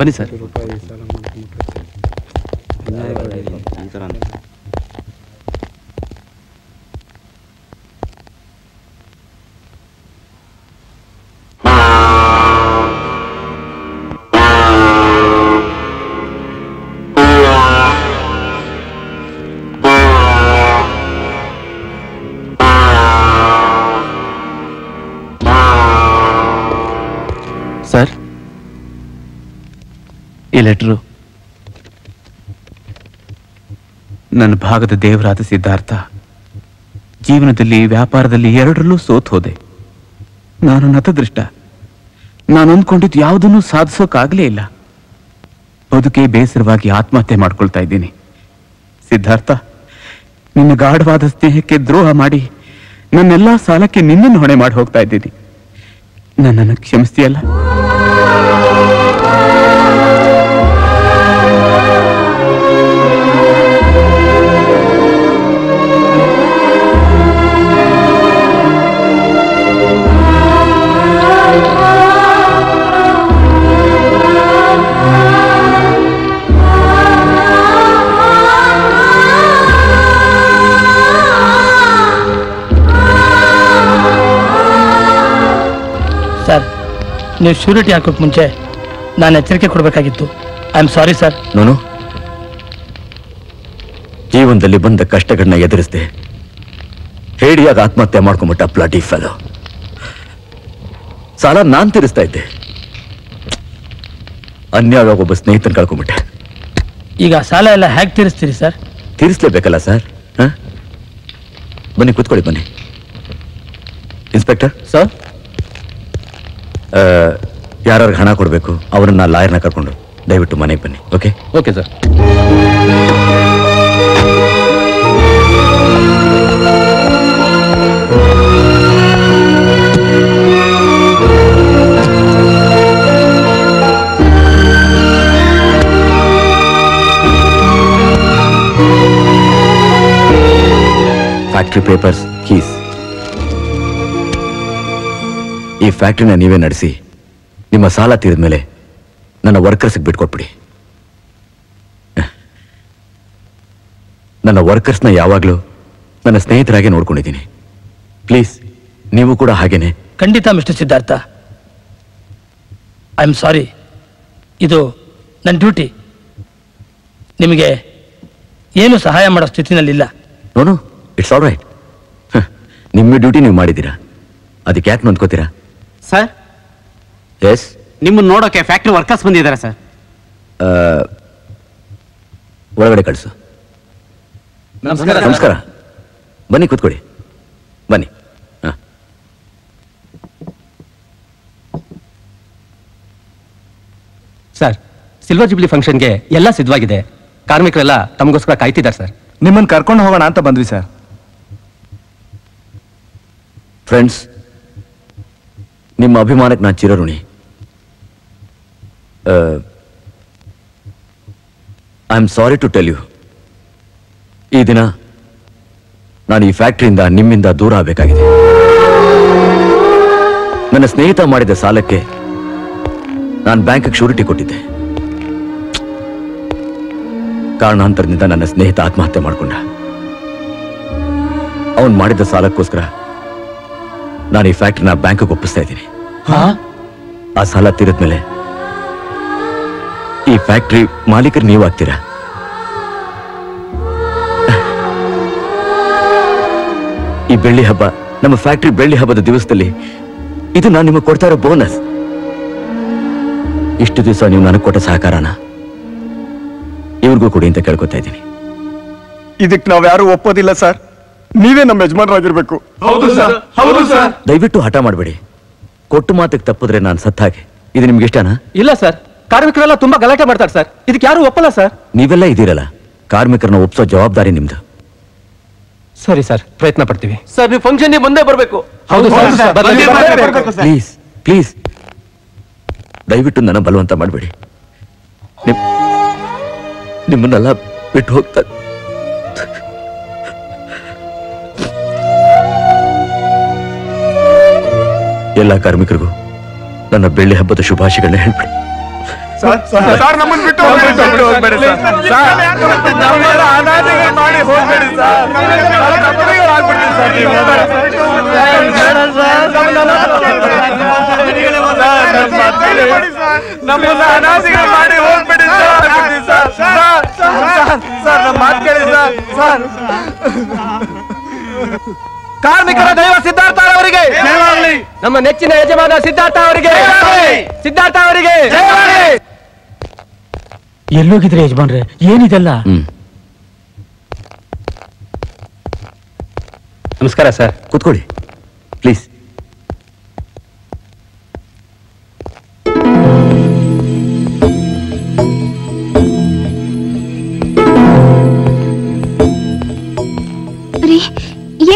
ಬನ್ನಿ ಸರ್. ಸರ್, ಈ ಲೆಟ್ರು ನನ್ನ ಭಾಗದ ದೇವರಾದ ಸಿದ್ಧಾರ್ಥ. ಜೀವನದಲ್ಲಿ, ವ್ಯಾಪಾರದಲ್ಲಿ ಎರಡರಲ್ಲೂ ಸೋತ್ ಹೋದೆ. ನಾನು ನತದೃಷ್ಟ. ನಾನು ಅಂದ್ಕೊಂಡಿದ್ದು ಯಾವುದನ್ನೂ ಸಾಧಿಸೋಕ್ಕಾಗಲೇ ಇಲ್ಲ. ಬದುಕೇ ಬೇಸರವಾಗಿ ಆತ್ಮಹತ್ಯೆ ಮಾಡ್ಕೊಳ್ತಾ ಇದ್ದೀನಿ. ಸಿದ್ಧಾರ್ಥ, ನಿನ್ನ ಗಾಢವಾದ ಸ್ನೇಹಕ್ಕೆ ದ್ರೋಹ ಮಾಡಿ ನನ್ನೆಲ್ಲ ಸಾಲಕ್ಕೆ ನಿನ್ನನ್ನು ಹೊಣೆ ಮಾಡಿ ಹೋಗ್ತಾ ಇದ್ದೀನಿ. ನನ್ನನ್ನು ಕ್ಷಮಿಸ್ತೀಯಲ್ಲ? ನೀವು ಶ್ಯೂರಿಟಿ ಹಾಕೋಕ್ ಮುಂಚೆ ನಾನು ಎಚ್ಚರಿಕೆ ಕೊಡಬೇಕಾಗಿತ್ತು. I am sorry sir. ನಾನು ಜೀವನದಲ್ಲಿ ಬಂದ ಕಷ್ಟಗಳನ್ನ ಎದುರಿಸಿದೆ. ಹೇಡಿಯಾಗಿ ಆತ್ಮಹತ್ಯೆ ಮಾಡ್ಕೊಂಬಿಟ್ಟ ಪ್ಲಾಟಿ ಫೆಲೋ. ಸಾಲ ನಾನು ತೀರಿಸ್ತಾ ಇದ್ದೆ. ಅನ್ಯಾಯವಾಗಿ ಒಬ್ಬ ಸ್ನೇಹಿತನ ಕಳ್ಕೊಂಬಿಟ್ಟೆ. ಈಗ ಸಾಲ ಎಲ್ಲ ಹೇಗೆ ತೀರಿಸ್ತೀರಿ ಸರ್? ತೀರಿಸ್ಲೇಬೇಕಲ್ಲ ಸರ್. ಬನ್ನಿ ಕೂತ್ಕೊಳ್ಳಿ. ಬನ್ನಿ ಇನ್ಸ್ಪೆಕ್ಟರ್ ಸರ್. ಯಾರ್ಯಾರಿಗೆ ಹಣ ಕೊಡಬೇಕು ಅವರನ್ನ ಲಾಯರ್ನ ಕರ್ಕೊಂಡು ದಯವಿಟ್ಟು ಮನೆಗೆ ಬನ್ನಿ. Okay? Okay sir. Factory papers, keys. ಈ ಫ್ಯಾಕ್ಟ್ರಿನ ನೀವೇ ನಡೆಸಿ ನಿಮ್ಮ ಸಾಲ ತೀರಿದ ಮೇಲೆ ನನ್ನ ವರ್ಕರ್ಸ್ಗೆ ಬಿಟ್ಕೊಟ್ಬಿಡಿ. ನನ್ನ ವರ್ಕರ್ಸ್ನ ಯಾವಾಗಲೂ ನನ್ನ ಸ್ನೇಹಿತರಾಗೆ ನೋಡ್ಕೊಂಡಿದ್ದೀನಿ. ಪ್ಲೀಸ್ ನೀವು ಕೂಡ ಹಾಗೇನೆ. ಖಂಡಿತ mister Siddhartha. I am sorry. ಇದು ನನ್ನ ಡ್ಯೂಟಿ. ನಿಮಗೆ ಏನು ಸಹಾಯ ಮಾಡೋ ಸ್ಥಿತಿನಲ್ಲಿಲ್ಲ. No no, it's all right. ನಿಮ್ಮ ಡ್ಯೂಟಿ ನೀವು ಮಾಡಿದ್ದೀರಾ, ಅದಕ್ಕೆ ಯಾಕೆ ನೊಂದ್ಕೋತೀರಾ? ಸರ್, ಎಸ್, ನಿಮ್ಮನ್ನು ನೋಡೋಕೆ ಫ್ಯಾಕ್ಟ್ರಿ ವರ್ಕರ್ಸ್ ಬಂದಿದ್ದಾರೆ ಸರ್. ಒಳಗಡೆ ಕಳಿಸು. ನಮಸ್ಕಾರ. ನಮಸ್ಕಾರ. ಬನ್ನಿ ಕೂತ್ಕೊಳ್ಳಿ. ಬನ್ನಿ. ಸರ್, ಸಿಲ್ವರ್ ಜುಬ್ಲಿ ಫಂಕ್ಷನ್ಗೆ ಎಲ್ಲ ಸಿದ್ಧವಾಗಿದೆ. ಕಾರ್ಮಿಕರೆಲ್ಲ ತಮಗೋಸ್ಕರ ಕಾಯ್ತಿದ್ದಾರೆ ಸರ್. ನಿಮ್ಮನ್ನು ಕರ್ಕೊಂಡು ಹೋಗೋಣ ಅಂತ ಬಂದ್ವಿ ಸರ್. ಫ್ರೆಂಡ್ಸ್, ನಿಮ್ಮ ಅಭಿಮಾನಕ್ಕೆ ನಾನು ಚಿರಋಣಿ. I am sorry to tell you, ಈ ದಿನ ನಾನು ಈ ಫ್ಯಾಕ್ಟರಿಯಿಂದ ನಿಮ್ಮಿಂದ ದೂರ ಆಗಬೇಕಾಗಿದೆ. ನನ್ನ ಸ್ನೇಹಿತ ಮಾಡಿದ ಸಾಲಕ್ಕೆ ನಾನು ಬ್ಯಾಂಕ್ಗೆ ಶ್ಯೂರಿಟಿ ಕೊಟ್ಟಿದ್ದೆ. ಕಾರಣಾಂತರದಿಂದ ನನ್ನ ಸ್ನೇಹಿತ ಆತ್ಮಹತ್ಯೆ ಮಾಡಿಕೊಂಡ. ಅವನು ಮಾಡಿದ ಸಾಲಕ್ಕೋಸ್ಕರ ನಾನು ಈ ಫ್ಯಾಕ್ಟರಿನ ಬ್ಯಾಂಕ್ಗೆ ಒಪ್ಪಿಸ್ತಾ ಇದ್ದೀನಿ. ಆ ಸಾಲ ತೀರಿದ್ಮೇಲೆ ಈ ಫ್ಯಾಕ್ಟರಿ ಮಾಲೀಕರು ನೀವಾಗ್ತೀರಾ? ಈ ಬೆಳ್ಳಿ ಹಬ್ಬ, ನಮ್ಮ ಫ್ಯಾಕ್ಟರಿ ಬೆಳ್ಳಿ ಹಬ್ಬದ ದಿವಸದಲ್ಲಿ ಇದು ನಾನು ನಿಮಗೆ ಕೊಡ್ತಾ ಇರೋ ಬೋನಸ್. ಇಷ್ಟು ದಿವಸ ನೀವು ನನಗೆ ಕೊಟ್ಟ ಸಹಕಾರನ ಇವ್ರಿಗೂ ಕೊಡಿ ಅಂತ ಕೇಳ್ಕೊತಾ ಇದ್ದೀನಿ. ಇದಕ್ಕೆ ನಾವು ಯಾರು ಒಪ್ಪೋದಿಲ್ಲ ಸರ್, ನೀವೇ ನಮ್ಮ ಯಜಮಾನರಾಗಿರ್ಬೇಕು. ದಯವಿಟ್ಟು ಹಠ ಮಾಡಬೇಡಿ. ಕೊಟ್ಟು ಮಾತಿಗೆ ತಪ್ಪಿದ್ರೆ ನಾನು ಸತ್ತ ಹಾಗೆ. ಇದು ನಿಮ್ಗೆ ಇಷ್ಟನಾ? ಇಲ್ಲ ಸರ್, ಕಾರ್ಮಿಕರೆಲ್ಲ ತುಂಬಾ ಗಲಾಟೆ ಮಾಡ್ತಾರೆ ಸರ್, ಇದಕ್ಕೆ ಯಾರು ಒಪ್ಪಲ್ಲ ಸರ್. ನೀವೆಲ್ಲ ಇದೀರಲ್ಲ, ಕಾರ್ಮಿಕರನ್ನ ಒಪ್ಸೋ ಜವಾಬ್ದಾರಿ ನಿಮ್ದು. ಸರಿ ಸರ್, ಪ್ರಯತ್ನ ಪಡ್ತೀವಿ ಸರ್. ನೀವು ಫಂಕ್ಷನ್ಗೆ ಬಂದೇ ಬರಬೇಕು. ಹೌದು ಸರ್, ಪ್ಲೀಸ್ ಪ್ಲೀಸ್ ದಯವಿಟ್ಟು ನನ್ನ ಬಲವಂತ ಮಾಡಬೇಡಿ. ನಿಮ್ಮನ್ನೆಲ್ಲ ಬಿಟ್ಟು ಹೋಗ್ತಾರೆ. ಎಲ್ಲ ಕಾರ್ಮಿಕರಿಗೂ ನನ್ನ ಬೆಳ್ಳಿ ಹಬ್ಬದ ಶುಭಾಶಯಗಳನ್ನ ಹೇಳ್ಬೇಡಿ. ಕಾರ್ಮಿಕರ ದೈವ ಸಿದ್ಧಾರ್ಥ ಅವರಿಗೆ, ನಮ್ಮ ನೆಚ್ಚಿನ ಯಜಮಾನ ಸಿದ್ಧಾರ್ಥ ಅವರಿಗೆ, ಸಿದ್ಧಾರ್ಥ ಅವರಿಗೆ. ಎಲ್ಲೋಗಿದ್ರೆ ಯಜಮಾನ್ರೆ, ಏನಿದೆಲ್ಲ? ನಮಸ್ಕಾರ ಸರ್, ಕೂತ್ಕೊಳ್ಳಿ ಪ್ಲೀಸ್.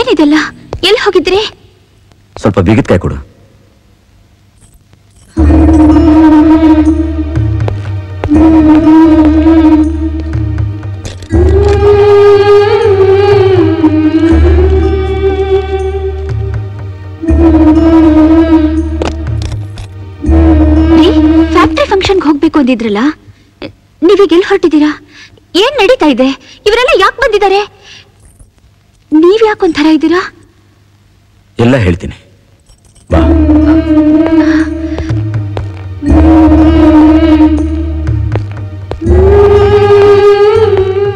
ಏನಿದೆಲ್ಲ? ಎಲ್ಲಿ ಹೋಗಿದ್ರಿ? ಸ್ವಲ್ಪ ಬೀಗದ ಕಾಯಿ ಕೊಡು. ಫ್ಯಾಕ್ಟರಿ ಫಂಕ್ಷನ್ಗೆ ಹೋಗ್ಬೇಕು ಅಂದಿದ್ರಲ್ಲ, ನೀವೀಗ ಎಲ್ಲಿ ಹೊರಟಿದ್ದೀರಾ? ಏನ್ ನಡೀತಾ ಇದೆ? ಇವರೆಲ್ಲ ಯಾಕೆ ಬಂದಿದ್ದಾರೆ? ನೀವ್ ಯಾಕೊಂಥರ ಇದ್ದೀರಾ? ಎಲ್ಲ ಹೇಳ್ತೀನಿ.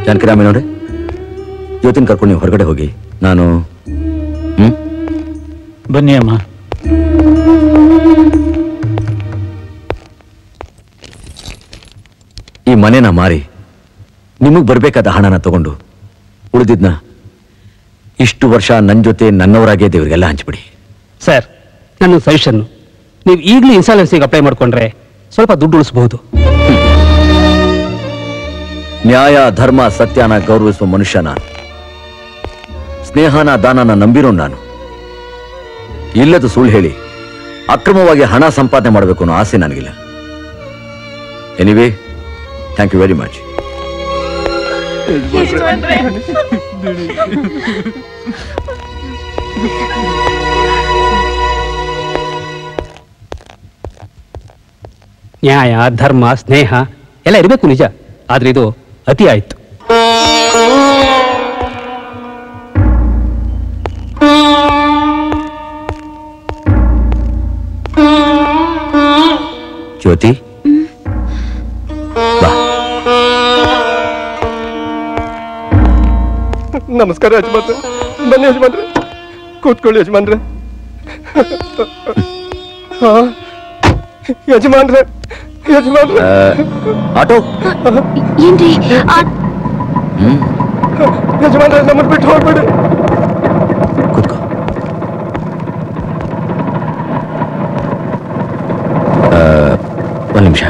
ಜಾನಕಿ ರಾಮಯ್ಯ ನೋಡ್ರಿ, ಜ್ಯೋತಿನ ಕರ್ಕೊಂಡು ನೀವು ಹೊರಗಡೆ ಹೋಗಿ, ನಾನು ಬನ್ನಿ ಅಮ್ಮ. ಈ ಮನೆನ ಮಾರಿ ನಿಮಗ್ ಬರ್ಬೇಕಾದ ಹಣನ ತಗೊಂಡು ಉಳಿದಿದ್ನ ಇಷ್ಟು ವರ್ಷ ನನ್ನ ಜೊತೆ ನನ್ನವರಾಗೇ ದೇವರಿಗೆಲ್ಲ ಹಂಚ್ಬಿಡಿ. ಸರ್, ನನ್ನ ಸಜೆಷನ್, ನೀವು ಈಗಲೂ ಇನ್ಶೂರೆನ್ಸಿಗೆ ಅಪ್ಲೈ ಮಾಡ್ಕೊಂಡ್ರೆ ಸ್ವಲ್ಪ ದುಡ್ಡು ಉಳಿಸಬಹುದು. ನ್ಯಾಯ, ಧರ್ಮ, ಸತ್ಯನ ಗೌರವಿಸುವ ಮನುಷ್ಯ ನಾನು. ಸ್ನೇಹನ, ದಾನನ ನಂಬಿರೋ ನಾನು. ಇಲ್ಲದ ಸುಳ್ಳು ಹೇಳಿ ಅಕ್ರಮವಾಗಿ ಹಣ ಸಂಪಾದನೆ ಮಾಡಬೇಕು ಅನ್ನೋ ಆಸೆ ನನಗಿಲ್ಲ. Anyway, thank you very much. ನ್ಯಾಯ, ಧರ್ಮ, ಸ್ನೇಹ ಎಲ್ಲ ಇರಬೇಕು ನಿಜ, ಆದ್ರೆ ಇದು ಅತಿ ಆಯ್ತು. ಜ್ಯೋತಿ, ನಮಸ್ಕಾರ ಯಜಮಾನ್ರೆ. ಬನ್ನಿ ಯಜಮಾನ್ರೆ, ಕೂತ್ಕೊಳ್ಳಿ ಯಜಮಾನ್ರೆ. ಯಜಮಾನ್ರೆ, ಯಜಮಾನ್ರೆ, ಆಟೋ ಏನ್ರಿ ಯಜಮಾನ್ರೆ, ನಮ್ಮನ್ನ ಬಿಟ್ಟು ಹೋಗ್ಬೇಡಿ. ಕೂತ್ಕೋ. ಒಂದು ನಿಮಿಷ.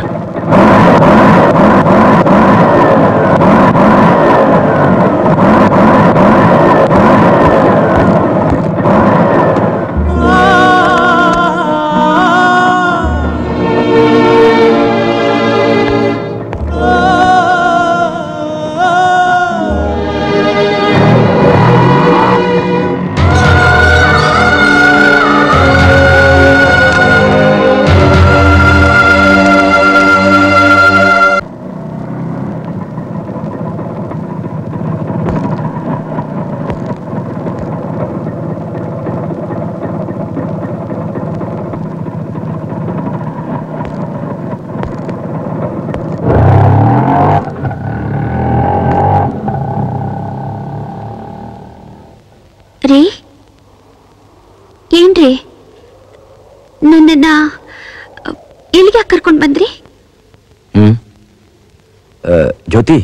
ಜ್ಯೋತಿ,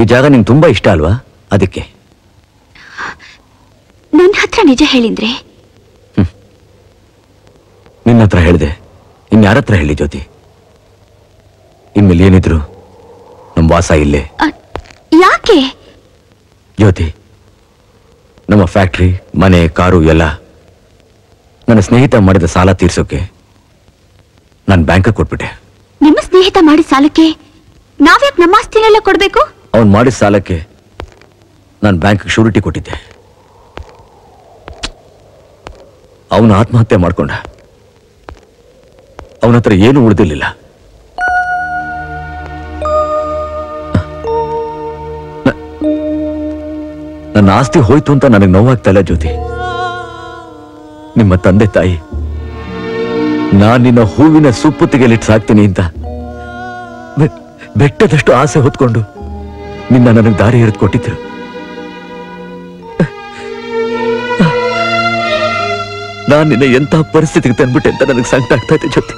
ಈ ಜಾಗ ನಿಂಗೆ ತುಂಬಾ ಇಷ್ಟ ಅಲ್ವಾ? ಅದಕ್ಕೆ ನನ್ನ ಹತ್ರ ನಿಜ ಹೇಳಿದ್ರೆ? ನಿನ್ನ ಹತ್ರ ಹೇಳಿದೆ, ಇನ್ಯಾರ ಹತ್ರ ಹೇಳಿ ಜ್ಯೋತಿ? ಇನ್ಮೇಲೆ ಏನಿದ್ರು ನಮ್ಮ ವಾಸ ಇಲ್ಲೇ. ಯಾಕೆ ಜ್ಯೋತಿ? ನಮ್ಮ ಫ್ಯಾಕ್ಟ್ರಿ, ಮನೆ, ಕಾರು ಎಲ್ಲ ನನ್ನ ಸ್ನೇಹಿತ ಮಾಡಿದ ಸಾಲ ತೀರ್ಸೋಕೆ ನಾನು ಬ್ಯಾಂಕ್ ಕೊಟ್ಬಿಟ್ಟೆ. ನಿಮ್ಮ ಸ್ನೇಹಿತ ಮಾಡಿದ ಸಾಲಕ್ಕೆ ನಾವ್ಯಾಕೆ ನಮ್ಮ ಆಸ್ತಿನೆಲ್ಲ ಕೊಡ್ಬೇಕು? ಅವ್ನು ಮಾಡಿದ ಸಾಲಕ್ಕೆ ನಾನು ಬ್ಯಾಂಕ್ ಶೂರಿಟಿ ಕೊಟ್ಟಿದ್ದೆ. ಅವನು ಆತ್ಮಹತ್ಯೆ ಮಾಡ್ಕೊಂಡ. ಅವನ ಹತ್ರ ಏನು ಉಳಿದಿರಲಿಲ್ಲ. ನನ್ನ ಆಸ್ತಿ ಹೋಯ್ತು ಅಂತ ನನಗೆ ನೋವಾಗ್ತಾ ಇಲ್ಲ ಜ್ಯೋತಿ. ನಿಮ್ಮ ತಂದೆ ತಾಯಿ ನಾನು ನಿನ್ನ ಹೂವಿನ ಸುಪ್ಪುತ್ತಿಗೆಲಿಟ್ಟು ಸಾಕ್ತೀನಿ ಅಂತ ಬೆಟ್ಟದಷ್ಟು ಆಸೆ ಹೊತ್ಕೊಂಡು ನಿನ್ನ ನನಗೆ ದಾರಿ ಹಿಡಿದು ಕೊಟ್ಟಿದ್ರು. ನಾನು ನಿನ್ನ ಎಂಥ ಪರಿಸ್ಥಿತಿಗೆ ತಂದ್ಬಿಟ್ಟೆ ಅಂತ ನನಗೆ ಸಂಕಟ ಆಗ್ತಾ ಇದೆ ಜ್ಯೋತಿ.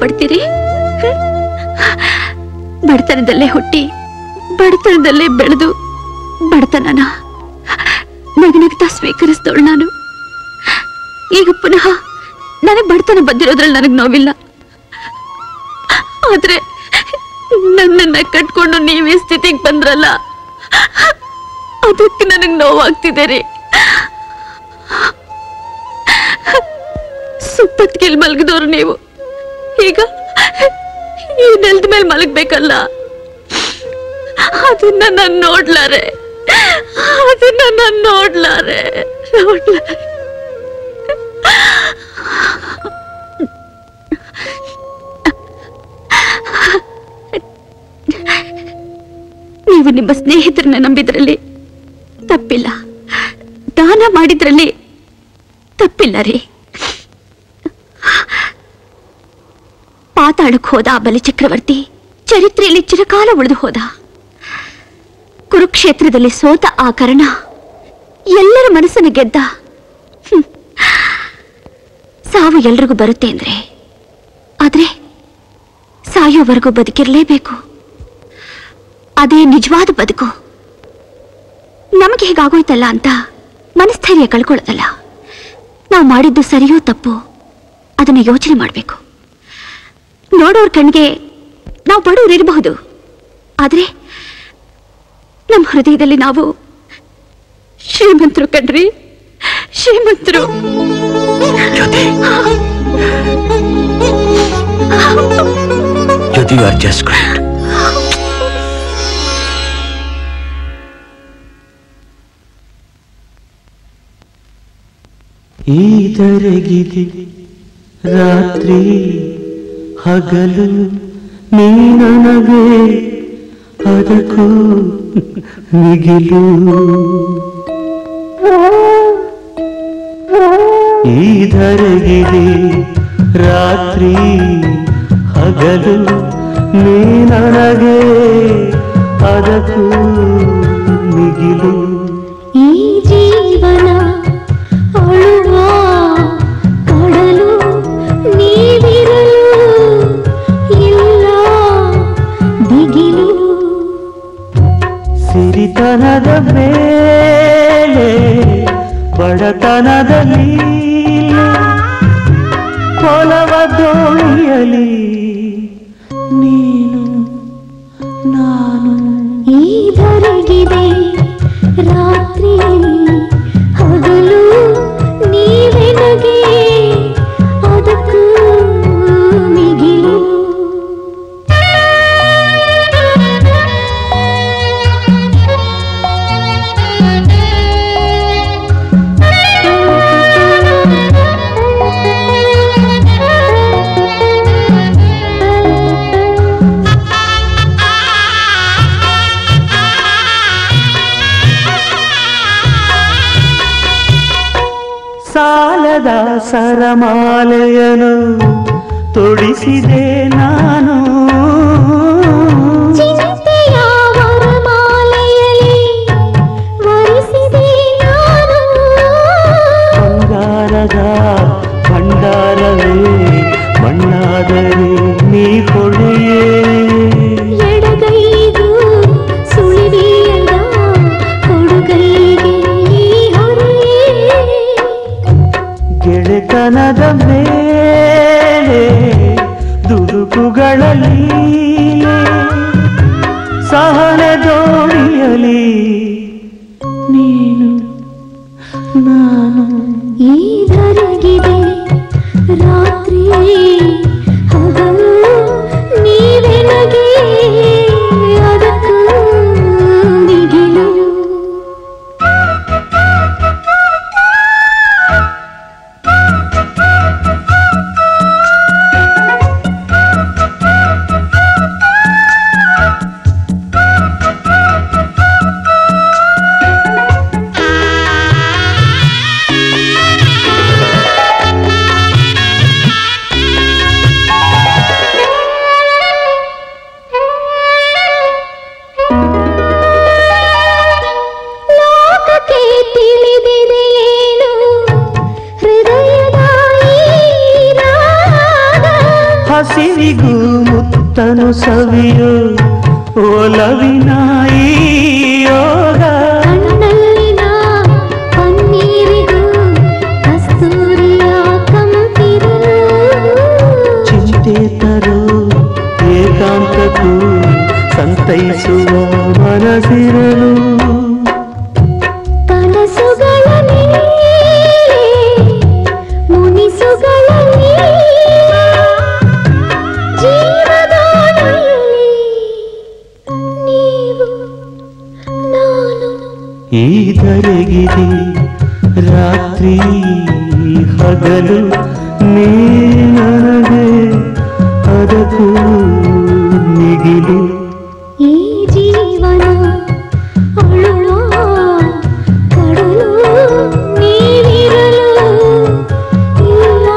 ಪಡ್ತೀರಿ? ಬಡತನದಲ್ಲೇ ಹುಟ್ಟಿ ಬಡತನದಲ್ಲೇ ಬೆಳೆದು ಬಡತನನ ನಗನಗ್ತಾ ಸ್ವೀಕರಿಸಿದವಳು ನಾನು. ಈಗ ಪುನಃ ನನಗೆ ಬಡತನ ಬಂದಿರೋದ್ರಲ್ಲಿ ನನಗೆ ನೋವಿಲ್ಲ. ಆದ್ರೆ ನನ್ನನ್ನ ಕಟ್ಕೊಂಡು ನೀವೇ ಸ್ಥಿತಿಗೆ ಬಂದ್ರಲ್ಲ, ಅದಕ್ಕೆ ನನಗೆ ನೋವಾಗ್ತಿದೆ ರೀ. ಸುಪ್ಪತ್ತಿಗೆ ಮಲಗಿದವರು ನೀವು ಈಗ ಈ ನೆಲದ ಮೇಲೆ ಮಲಗಬೇಕಲ್ಲ, ಅದನ್ನ ನಾನು ನೋಡ್ಲಾರೆ, ಅದನ್ನ ನಾನು ನೋಡ್ಲಾರೆ. ನೀವು ನಿಮ್ಮ ಸ್ನೇಹಿತರನ್ನ ನಂಬಿದ್ರಲ್ಲಿ ತಪ್ಪಿಲ್ಲ, ದಾನ ಮಾಡಿದ್ರಲ್ಲಿ ತಪ್ಪಿಲ್ಲ ರೀ. ಪಾತಾಳಕ್ಕೆ ಹೋದ ಬಲಿ ಚಕ್ರವರ್ತಿ ಚರಿತ್ರೆಯಲ್ಲಿ ಚಿರಕಾಲ ಉಳಿದು ಹೋದ. ಕುರುಕ್ಷೇತ್ರದಲ್ಲಿ ಸೋತ ಆ ಕರ್ಣ ಎಲ್ಲರ ಮನಸ್ಸನ್ನು ಗೆದ್ದ. ಸಾವು ಎಲ್ರಿಗೂ ಬರುತ್ತೆ ಅಂದ್ರೆ, ಆದ್ರೆ ಸಾಯೋವರೆಗೂ ಬದುಕಿರಲೇಬೇಕು. ಅದೇ ನಿಜವಾದ ಬದುಕು. ನಮಗೆ ಹೀಗಾಗೋಯ್ತಲ್ಲ ಅಂತ ಮನಸ್ಥೈರ್ಯ ಕಳ್ಕೊಳ್ಳೋದಲ್ಲ. ನಾವು ಮಾಡಿದ್ದು ಸರಿಯೋ ತಪ್ಪು ಅದನ್ನು ಯೋಚನೆ ಮಾಡಬೇಕು. ನೋಡೋರ್ ಕಣ್ಣಿಗೆ ನಾವು ಬಡವರಿರಬಹುದು, ಆದ್ರೆ ನಮ್ಮ ಹೃದಯದಲ್ಲಿ ನಾವು ಶ್ರೀಮಂತರು ಕಣ್ರಿ, ಶ್ರೀಮಂತರು. ಈತರಗಿದೆ ರಾತ್ರಿ ಹಗಲು ನೀನನಗೆ ಅದಕ್ಕೂ ನಿಗಿಲು. ಈಧರೆಗಿದೆ ರಾತ್ರಿ ಹಗಲು ನೀನನಗೆ ಅದಕ್ಕೂ ನಿಗಿಲು. ಈ ಜೀವನ ಅಳುವಾ ಕೊಡಲು ನೀವಿರಲು ಸಿರಿತನದ ಮೇಲೆ ಬಡತನದಲ್ಲಿ ಕೊಲವ ದೋಣಿಯಲಿ ನೀನು ನಾನು. ಈಧರೆಗಿದೆ ರಾತ್ರಿ ಹಗಲು ನೀವೆನಗೆ ಅದಕ್ಕೂ ಮಿಗಿಲು. ಸರಮಾಲೆಯನು ತೊಡಿಸಿದೆ ನಾನು ಚಿಂತೆಯ ವರಮಾಲೆಯಲ್ಲಿ ವರಿಸಿದೆ ನಾನು ಬಂಗಾರದ ಭಂಡಾರವೇ ಮಣ್ಣಾದರೆ ನೀ ಕೊಡೆಯೇ ಗೆಳೆತನದ ಮೇಲೆ ದುಡುಕುಗಳಲ್ಲಿ ಸಹನೆ ದೋಣಿಯಲಿ ನೀನು ನಾನು ಈ ಧರೆಗಿದೆ ರಾತ್ರಿ ಹಗಲು ನೀವೆ ನಗೆ ಅದಕ್ಕೂ ನಿಗಿಲು ಸವಿಯೋ ಒಲವಿನಾಯಿ ಯೋಗ ಕಣ್ಣಲ್ಲಿನ ಪನ್ನೀರಿಗೂ ಕಸ್ತೂರಿಯ ಕಂಪಿರು ಚಿಂತೆ ತರೋ ಏಕಾಂತಕ್ಕೂ ಸಂತೈಸುವ ಮನಸಿರಲು ಈದರೆಗಿದೆ ರಾತ್ರಿ ಹಗಲು ನೀ ನನಗೆ ಅದಕ್ಕೂ ನಿಗಿಲು ಈ ಜೀವನ ಅಳುಳೋ ಕಡಲು ನೀವಿರಲು ಇಲ್ಲ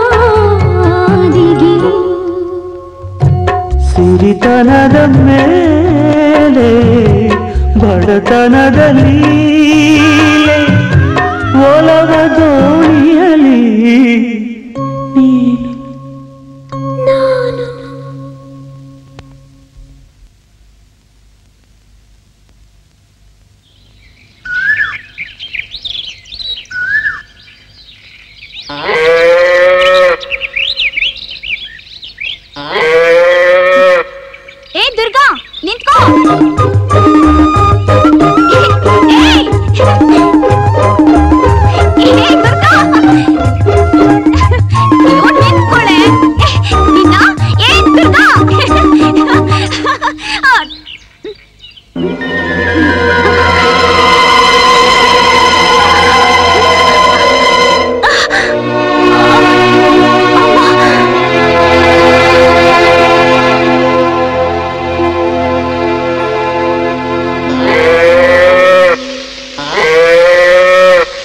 ದಿಗಿಲು ಸಿರಿತನದ ಮೇಲೆ ಬಡತನದಲ್ಲಿ ಒಲದ ದೋಣಿಯಲಿ ನೀನು ನಾನು ಏ ದುರ್ಗಾ ನಿಂತ್ಕೋ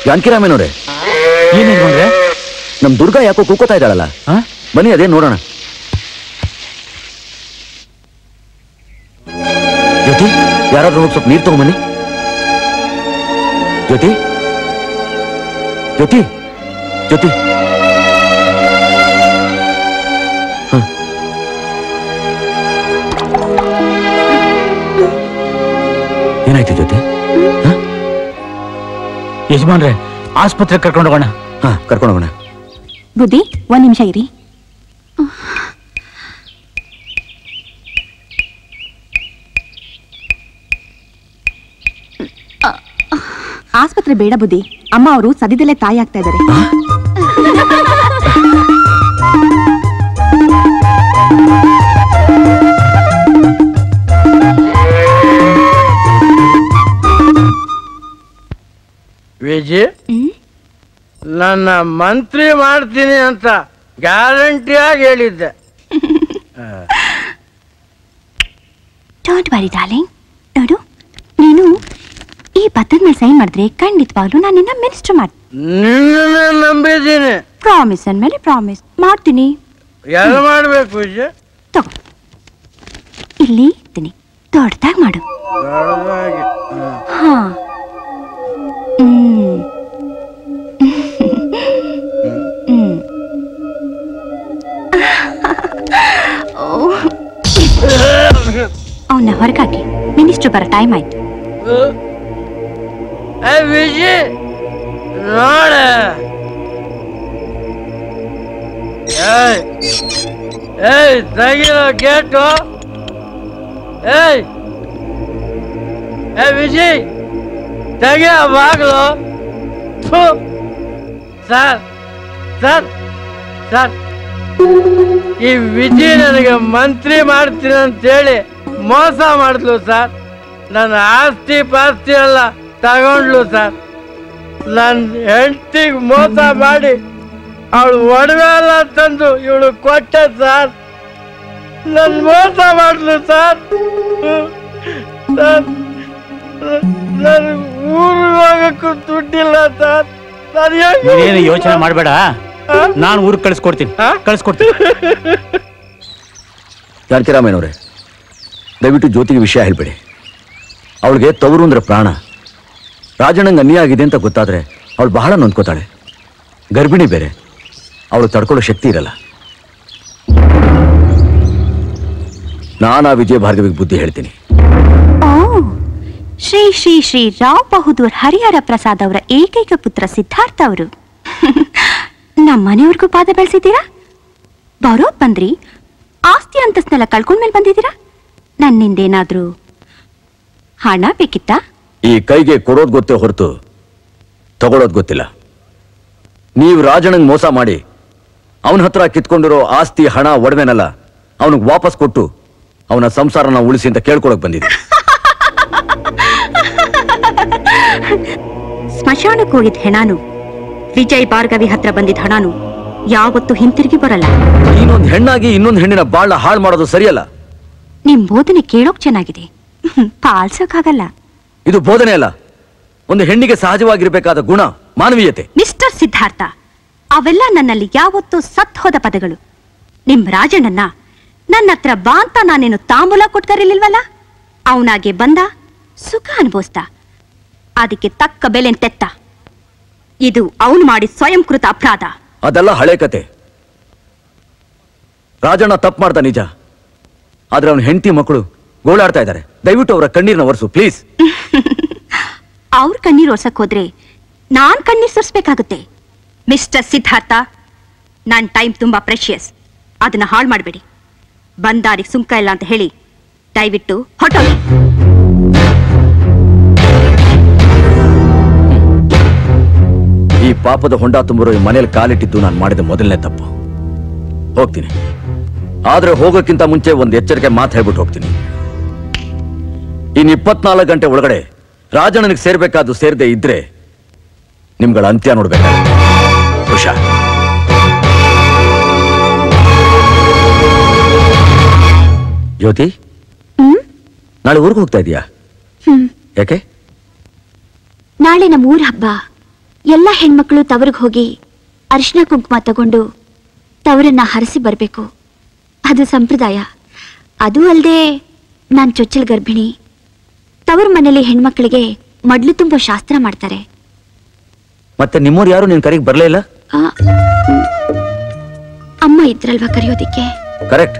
ಜಾನಕಿ ರಾಮಯ್ಯ ನೋಡ್ರೆ ಏನೇನು ನೋಡ್ರೆ ನಮ್ ದುರ್ಗಾ ಯಾಕೋ ಕೂಕೋತಾ ಇದ್ದಾಳಲ್ಲ ಬನ್ನಿ ಅದೇನು ನೋಡೋಣ. ಜ್ಯೋತಿ ಯಾರಾದ್ರೂ ಹೋಗಿ ಸ್ವಲ್ಪ ನೀರು ತಗೊಂಬನ್ನಿ. ಜ್ಯೋತಿ ಜ್ಯೋತಿ ಜ್ಯೋತಿ ಏನಾಯ್ತು ಜ್ಯೋತಿ? ಯಜಮಾನ್ರೆ ಆಸ್ಪತ್ರೆಗೆ ಕರ್ಕೊಂಡೋಗೋಣ. ಹಾ ಕರ್ಕೊಂಡೋಗೋಣ. ಬುದ್ಧಿ ಒಂದ್ ನಿಮಿಷ ಇರಿ. ಆಸ್ಪತ್ರೆ ಬೇಡ ಬುದ್ಧಿ, ಅಮ್ಮ ಅವರು ಸದ್ಯದಲ್ಲೇ ತಾಯಿ ಆಗ್ತಾ ಇದ್ದಾರೆ. ವಿಜಯ್ ನನ್ನ ಮಂತ್ರಿ ಮಾಡ್ತೀನಿ ಅಂತ ಗ್ಯಾರಂಟಿಯಾಗಿ ಹೇಳಿದ್ದೆ. Don't worry darling. ನೋಡು ನೀನು ಈ ಪತ್ರದ ಮೇಲೆ ಸೈನ್ ಮಾಡಿದ್ರೆ ಖಂಡಿತವಾಗ್ಲೂ ನಾನು ನಿನ್ನ ಮಿನಿಸ್ಟರ್ ಮಾಡ್ತೀನಿ. Promise anmele promise. Martini. Yalla ಮಾಡಬೇಕು ವಿಜಯ್. ತಗೋ. ಇಲ್ಲಿ ಇದ್ದೀನಿ. ದೊಡ್ಡದಾಗಿ ಮಾಡು. ದೊಡ್ಡದಾಗಿ. ಹಾ. ಅವನ ಹೊರಗಾಕಿ ಮಿನಿಸ್ಟರ್ ಬರ ಟೈಮ್ ಆಯ್ತು. ಏ ವಿಜಯ್ ನೋಡ. ಏಯ್ ಏಯ್ ತೆಗಿರೋ ಗೇಟು. ಏಯ್ ಏ ವಿಜಯ್ ತೆಗಿಯ ಬಾಗ್ಲು. ಸರ್ ಸರ್ ಸರ್ ಈ ವಿಜಯ್ ನನಗೆ ಮಂತ್ರಿ ಮಾಡ್ತೀನಿ ಅಂತೇಳಿ ಮೋಸ ಮಾಡಿದ್ಲು ಸರ್. ನನ್ನ ಆಸ್ತಿ ಪಾಸ್ತಿ ಎಲ್ಲ ತಗೊಂಡ್ಲು ಸರ್. ನನ್ನ ಹೆಂಡತಿಗೆ ಮೋಸ ಮಾಡಿ ಅವಳು ಒಡವೆ ಎಲ್ಲ ತಂದು ಇವಳು ಕೊಟ್ಟೆ ಸರ್. ನನ್ನ ಮೋಸ ಮಾಡಿದ್ಲು ಸರ್. ನನ್ನ ಊರಿಗೆ ಹೋಗಕ್ಕೂ ದುಡ್ಡಿಲ್ಲ ಸರ್. ಏನು ಯೋಚನೆ ಮಾಡಬೇಡ, ನಾನು ಊರಿಗೆ ಕಳಿಸ್ಕೊಡ್ತೀನಿ ಕಳಿಸ್ಕೊಡ್ತೀನಿ. ಜಾನಕಿ ರಾಮಯ್ಯನವ್ರೆ, ದಯವಿಟ್ಟು ಜ್ಯೋತಿಗೆ ವಿಷಯ ಹೇಳ್ಬೇಡಿ. ಅವಳಿಗೆ ತವರು ಅಂದ್ರೆ ಪ್ರಾಣ. ರಾಜಣ್ಣಂಗೆ ಅನ್ಯ ಆಗಿದೆ ಅಂತ ಗೊತ್ತಾದರೆ ಅವಳು ಬಹಳ ನೊಂದ್ಕೋತಾಳೆ. ಗರ್ಭಿಣಿ ಬೇರೆ, ಅವಳು ತಡ್ಕೊಳ್ಳೋ ಶಕ್ತಿ ಇರಲ್ಲ. ನಾನು ಆ ವಿಜಯ ಭಾರ್ಗವಿಗೆ ಬುದ್ಧಿ ಹೇಳ್ತೀನಿ. ಶ್ರೀ ಶ್ರೀ ಶ್ರೀ ರಾವ್ ಬಹದ್ದೂರ್ ಹರಿಹರ ಪ್ರಸಾದ್ ಅವರ ಏಕೈಕ ಪುತ್ರ ಸಿದ್ಧಾರ್ಥ ಅವರು. ನಮ್ಮ ಮನೆಯವ್ರಿಗೂ ಪಾದ ಬೆಳೆಸಿದ್ದೀರಾ, ಬರೋ ಬಂದ್ರಿ, ಆಸ್ತಿ ಅಂತಸ್ನೆಲ್ಲ ಕಳ್ಕೊಂಡ್ಮೇಲೆ ಬಂದಿದ್ದೀರಾ. ನನ್ನಿಂದೇನಾದ್ರೂ ಹಣ ಬೇಕಿತ್ತಾ? ಈ ಕೈಗೆ ಕೊಡೋದು ಗೊತ್ತೇ ಹೊರತು ತಗೊಳೋದು ಗೊತ್ತಿಲ್ಲ. ನೀವು ರಾಜಣ್ಣಂಗೆ ಮೋಸ ಮಾಡಿ ಅವನ ಹತ್ರ ಕಿತ್ಕೊಂಡಿರೋ ಆಸ್ತಿ ಹಣ ಒಡವೆನೆಲ್ಲ ಅವನಿಗೆ ವಾಪಸ್ ಕೊಟ್ಟು ಅವನ ಸಂಸಾರನ ಉಳಿಸಿ ಅಂತ ಕೇಳ್ಕೊಳಕ್ ಬಂದಿದೆ. ಸ್ಮಶಾನಕ್ಕೆ ಹೋಗಿದ್ದ ಹೆಣಾನು ವಿಜಯ್ ಭಾರ್ಗವಿ ಹತ್ರ ಬಂದಿದ್ದ ಹಣಾನು ಯಾವತ್ತೂ ಹಿಂತಿರುಗಿ ಬರಲ್ಲ. ಇನ್ನೊಂದು ಹೆಣ್ಣಾಗಿ ಇನ್ನೊಂದು ಹೆಣ್ಣಿನ ಬಾಳ ಹಾಳು ಮಾಡೋದು ಸರಿಯಲ್ಲ. ನಿಮ್ ಬೋಧನೆ ಕೇಳೋಕ್ ಚೆನ್ನಾಗಿದೆ, ಪಾಲ್ಸಕ್ಕಾಗಲ್ಲ. ಇದು ಬೋಧನೆ ಅಲ್ಲ, ಒಂದು ಹೆಣ್ಣಿಗೆ ಸಹಜವಾಗಿರ್ಬೇಕಾದ ಗುಣ, ಮಾನವೀಯತೆ. ಮಿಸ್ಟರ್ ಸಿದ್ಧಾರ್ಥ, ಅವೆಲ್ಲ ನನ್ನಲ್ಲಿ ಯಾವತ್ತೂ ಸತ್ ಹೋದ ಪದಗಳು. ನಿಮ್ ರಾಜಣ್ಣನ್ನ ನನ್ನ ಹತ್ರ ಬಾ ಅಂತ ನಾನೇನು ತಾಂಬೂಲ ಕೊಟ್ಕರಿಲಿಲ್ವಲ್ಲ. ಅವನಾಗೆ ಬಂದ, ಸುಖ ಅನುಭವಿಸ್ತಾ, ಅದಕ್ಕೆ ತಕ್ಕ ಬೆಲೆ ತೆತ್ತ. ಇದು ಅವನು ಮಾಡಿ ಸ್ವಯಂಕೃತ ಅಪರಾಧ. ಅದೆಲ್ಲ ಹಳೆ ಕತೆ. ರಾಜಣ್ಣ ತಪ್ಪು ಮಾಡ್ದ ನಿಜ, ಆದ್ರೆ ಅವನ ಹೆಂಡತಿ ಮಕ್ಕಳು ಗೋಳಾಡ್ತಾ ಇದ್ದಾರೆ. ದಯವಿಟ್ಟು ಅವರ ಕಣ್ಣೀರ್ನ ಒರೆಸು ಪ್ಲೀಸ್. ಅವ್ರ ಕಣ್ಣೀರ್ ಒರ್ಸಕ್ ಹೋದ್ರೆ ನಾನ್ ಕಣ್ಣೀರ್ ಸುರಿಸ್ಬೇಕಾಗುತ್ತೆ. ಮಿಸ್ಟರ್ ಸಿದ್ಧಾರ್ಥ, ನನ್ನ ಟೈಮ್ ತುಂಬಾ ಪ್ರೆಷಿಯಸ್, ಅದನ್ನ ಹಾಳು ಮಾಡಬೇಡಿ. ಬಂದಾರಿಗೆ ಸುಂಕ ಇಲ್ಲ ಅಂತ ಹೇಳಿ ದಯವಿಟ್ಟು ಹೊಟ್ಟೋಗಿ. ಈ ಪಾಪದ ಹೊಂಡ ತುಂಬಿರೋ ಈ ಮನೇಲಿ ಕಾಲಿಟ್ಟಿದ್ದು ನಾನು ಮಾಡಿದ ಮೊದಲನೇ ತಪ್ಪು. ಹೋಗ್ತೀನಿ, ಆದ್ರೆ ಹೋಗೋಕ್ಕಿಂತ ಮುಂಚೆ ಒಂದು ಎಚ್ಚರಿಕೆ ಮಾತು ಹೇಳ್ಬಿಟ್ಟು ಹೋಗ್ತೀನಿ. ಇನ್ನು 24 ಗಂಟೆ ಒಳಗಡೆ ರಾಜಣ್ಣನಿಗೆ ಸೇರ್ಬೇಕಾದ್ರು ಸೇರದೆ ಇದ್ರೆ ನಿಮ್ಗಳ ಅಂತ್ಯ ನೋಡ್ಬೇಕು. ಹುಷಾ. ಜ್ಯೋತಿ, ನಾಳೆ ಊರಿಗೆ ಹೋಗ್ತಾ ಇದೀಯಾ? ಯಾಕೆ? ನಾಳೆ ನಮ್ಮ ಊರ ಹಬ್ಬ. ಎಲ್ಲ ಹೆಣ್ಮಕ್ಳು ತವರಿಗೆ ಹೋಗಿ ಅರಿಶಿನ ಕುಂಕುಮ ತಗೊಂಡು ತವರನ್ನ ಹರಸಿ ಬರಬೇಕು, ಅದು ಸಂಪ್ರದಾಯ. ಅದು ಅಲ್ಲದೆ ನಾನು ಚೊಚ್ಚಲ್ ಗರ್ಭಿಣಿ. ತವರು ಮನೇಲಿ ಹೆಣ್ಮಕ್ಳಿಗೆ ಮಡ್ಲು ತುಂಬ ಶಾಸ್ತ್ರ ಮಾಡ್ತಾರೆ. ಮತ್ತೆ ನಿಮ್ಮವ್ರು ಯಾರು ನಿನ್ ಕರೆಗೆ ಬರಲೇ ಇಲ್ಲ? ಅಮ್ಮ ಇದ್ರಲ್ವಾ ಕರೆಯೋದಿಕ್ಕೆ. ಕರೆಕ್ಟ್.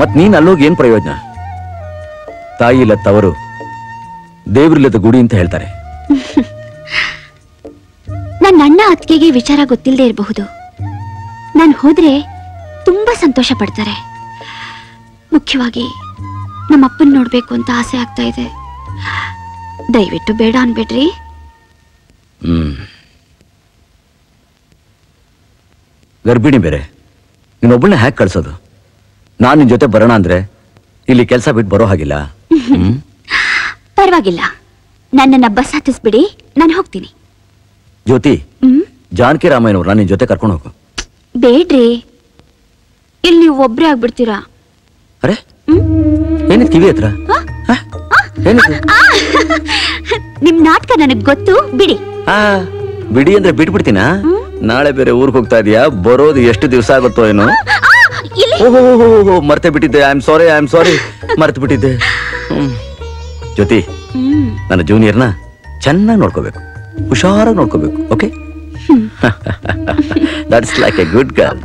ಮತ್ ನೀನ್ ಅಲ್ಲೋಗಿ ಏನ್ ಪ್ರಯೋಜನ? ತಾಯಿ ಇಲ್ಲ ತವರು, ದೇವ್ರಿಲ್ಲದ ಗುಡಿ ಅಂತ ಹೇಳ್ತಾರೆ. ನನ್ನ ಅಣ್ಣ ಅತ್ತಿಗೆಗೆ ವಿಚಾರ ಗೊತ್ತಿಲ್ಲದೆ ಇರಬಹುದು. ನಾನು ಹೋದ್ರೆ ತುಂಬಾ ಸಂತೋಷ ಪಡ್ತಾರೆ. ಮುಖ್ಯವಾಗಿ ನಮ್ಮಪ್ಪನ್ ನೋಡ್ಬೇಕು ಅಂತ ಆಸೆ ಆಗ್ತಾ ಇದೆ. ದಯವಿಟ್ಟು ಬೇಡ ಅನ್ಬೇಡ್ರಿ. ಗರ್ಭಿಣಿ ಬೇರೆ, ನೀನೊಬ್ಬಳನ್ನ ಹ್ಯಾಕ್ ಕಳ್ಸೋದು? ನಾನು ನಿನ್ ಜೊತೆ ಬರೋಣ ಅಂದ್ರೆ ಇಲ್ಲಿ ಕೆಲಸ ಬಿಟ್ಟು ಬರೋ ಹಾಗಿಲ್ಲ. ಪರವಾಗಿಲ್ಲ, ನನ್ನನ್ನ ಬಸ್ ಹತ್ತಿಸ್ಬಿಡಿ, ನಾನು ಹೋಗ್ತೀನಿ. ಜ್ಯೋತಿ, ಜಾನಕಿ ರಾಮಯ್ಯನವ್ರು ನಾನು ನಿನ್ ಜೊತೆ ಕರ್ಕೊಂಡು ಹೋಗು. ಬೇಡ್ರಿ, ಇಲ್ಲಿ ನೀವು ಒಬ್ರೇ ಆಗ್ಬಿಡ್ತೀರಾ. ಅರೆ ಏನಿದ್ ಕಿವಿ ಹತ್ರ? ನಿಮ್ ನಾಟಕ ನನಗ್ ಗೊತ್ತು ಬಿಡಿ. ಬಿಡಿ ಅಂದ್ರೆ ಬಿಟ್ಬಿಡ್ತೀನಾ? ನಾಳೆ ಬೇರೆ ಊರಿಗೆ ಹೋಗ್ತಾ ಇದೀಯಾ, ಬರೋದು ಎಷ್ಟು ದಿವಸ ಆಗುತ್ತೋ ಏನೋ. ಓಹೋ ಮರ್ತೆ ಬಿಟ್ಟಿದ್ದೆ, ಐ ಆಮ್ ಸಾರಿ ಮರ್ತು ಬಿಟ್ಟಿದ್ದೆ. ಜ್ಯೋತಿ ನನ್ನ ಜೂನಿಯರ್ನ ಚೆನ್ನಾಗಿ ನೋಡ್ಕೋಬೇಕು, ಹುಷಾರಾಗಿ ನೋಡ್ಕೋಬೇಕು, okay? That's like a good girl.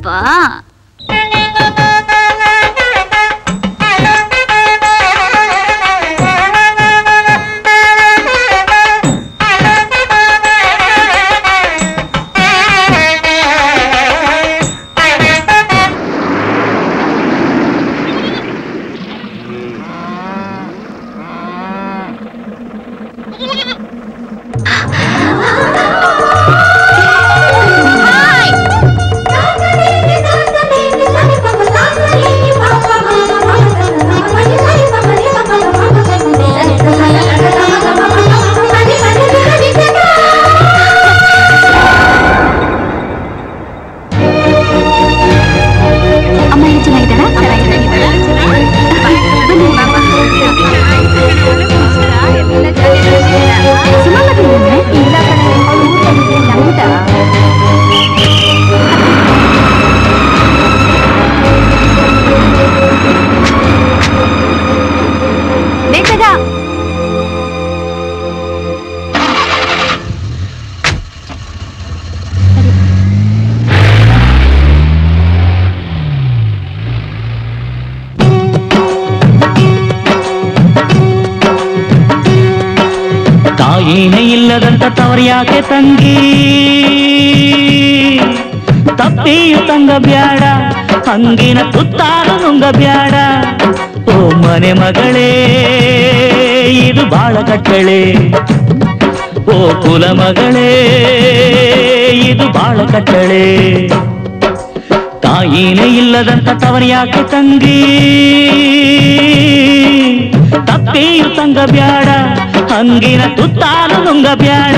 ಯಾಕೆ ತಂಗಿ ತಪ್ಪಿಯು ತಂಗ ಬ್ಯಾಡ, ಹಂಗಿನ ತುತ್ತಾರು ನುಂಗ ಬ್ಯಾಡ. ಓ ಮನೆ ಮಗಳೇ ಇದು ಬಾಳ ಕಟ್ಟಳೆ, ಓ ಕುಲ ಮಗಳೇ ಇದು ಬಾಳ ಕಟ್ಟಳೆ. ತಾಯಿನೇ ಇಲ್ಲದಂತ ತವರು ಯಾಕೆ ತಂಗಿ ತಪ್ಪಿಯು ತಂಗ ಬ್ಯಾಡ, ಹಂಗಿನ ತುತ್ತಾರು ನುಂಗ ಬ್ಯಾಡ.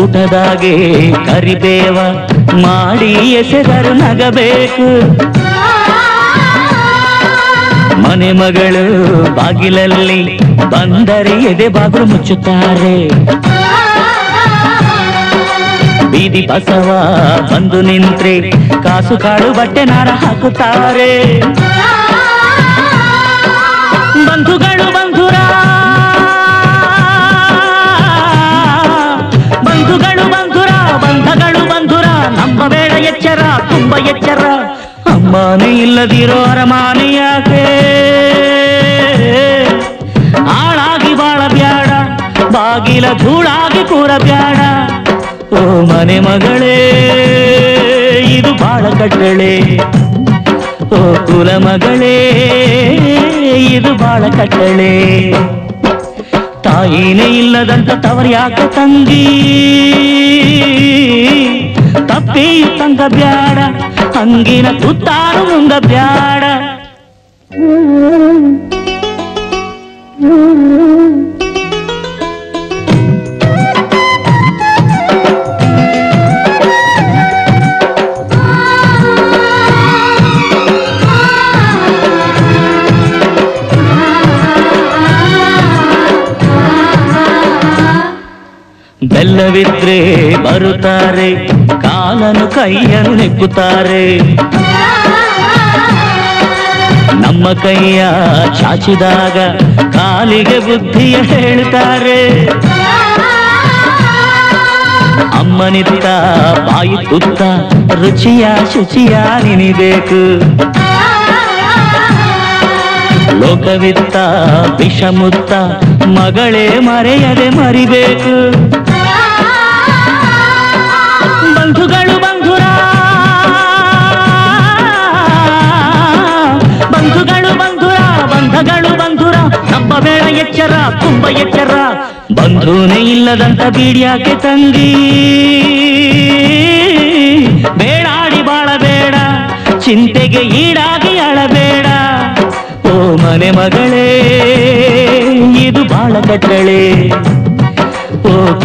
ಊಟದಾಗೆ ಕರಿಬೇವ ಮಾಡಿ ಎಸೆದರು ನಗಬೇಕು. ಮನೆ ಮಗಳು ಬಾಗಿಲಲ್ಲಿ ಬಂದರೆ ಎದೆ ಬಾಗಿಲು ಮುಚ್ಚುತ್ತಾರೆ, ಬೀದಿ ಬಸವ ಬಂದು ನಿಂತ್ರೆ ಕಾಸು ಕಾಳು ಬಟ್ಟೆ ನಾರ ಹಾಕುತ್ತಾರೆ. ಬಂಧುಗಳು ಬಂಧುರ ಬಂಧಗಳು ಬಂಧುರ, ನಮ್ಮ ಬೇಡ ಎಚ್ಚರ, ತುಂಬ ಎಚ್ಚರ. ಅಮ್ಮನೇ ಇಲ್ಲದಿರೋ ಅರಮಾನೆಯಾಕೆ ಹಾಳಾಗಿ ಬಾಳ ಬ್ಯಾಡ, ಬಾಗಿಲ ಧೂಳಾಗಿ ಕೂರ ಬ್ಯಾಡ. ಓ ಮನೆ ಮಗಳೇ ಇದು ಬಾಳ ಕಟ್ಟಳೆ, ಓ ಕುಲ ಮಗಳೇ ಇದು ಬಾಳ ಕಟ್ಟಳೆ. ತಾಯಿನೇ ಇಲ್ಲದಂತ ತವರು ಯಾಕೆ ತಂಗಿ ತಪ್ಪಿಯು ತಂಗ ಬ್ಯಾಡ, ಹಂಗಿನ ತುತ್ತಾರು ಮುಂದ ಬ್ಯಾಡ. ಬೆಲ್ಲವಿದ್ರೆ ಬರುತ್ತಾರೆ, ಕಾಲನು ಕೈಯನ್ನು ನೆಕ್ಕುತ್ತಾರೆ. ನಮ್ಮ ಕೈಯ ಚಾಚಿದಾಗ ಕಾಲಿಗೆ ಬುದ್ಧಿಯ ಹೇಳ್ತಾರೆ. ಅಮ್ಮನಿತ್ತ ಬಾಯಿ ತುತ್ತ ರುಚಿಯ ಶುಚಿಯ ನಿನಿಬೇಕು, ಲೋಕವಿತ್ತ ವಿಷಮುತ್ತ ಮಗಳೇ ಮರೆಯದೆ ಮರಿಬೇಕು. ಬಂಧುಗಳು ಬಂಧುರ ಬಂಧುಗಳು ಬಂಧುರ ಬಂಧಗಳು ಬಂಧುರ, ನಮ್ಮ ಬೇಡ ಎಚ್ಚರ, ತುಂಬ ಎಚ್ಚರ. ಬಂಧೂನೇ ಇಲ್ಲದಂತ ಬೀಡಿಯಾಕೆ ತಂಗಿ ಬೇಡಾಡಿ ಬಾಳಬೇಡ ಚಿಂತೆಗೆ ಈಡಾಗಿ ಅಳಬೇಡ ಓ ಮನೆ ಮಗಳೇ ಇದು ಬಾಳ ಕಟ್ಟಳೆ ಓ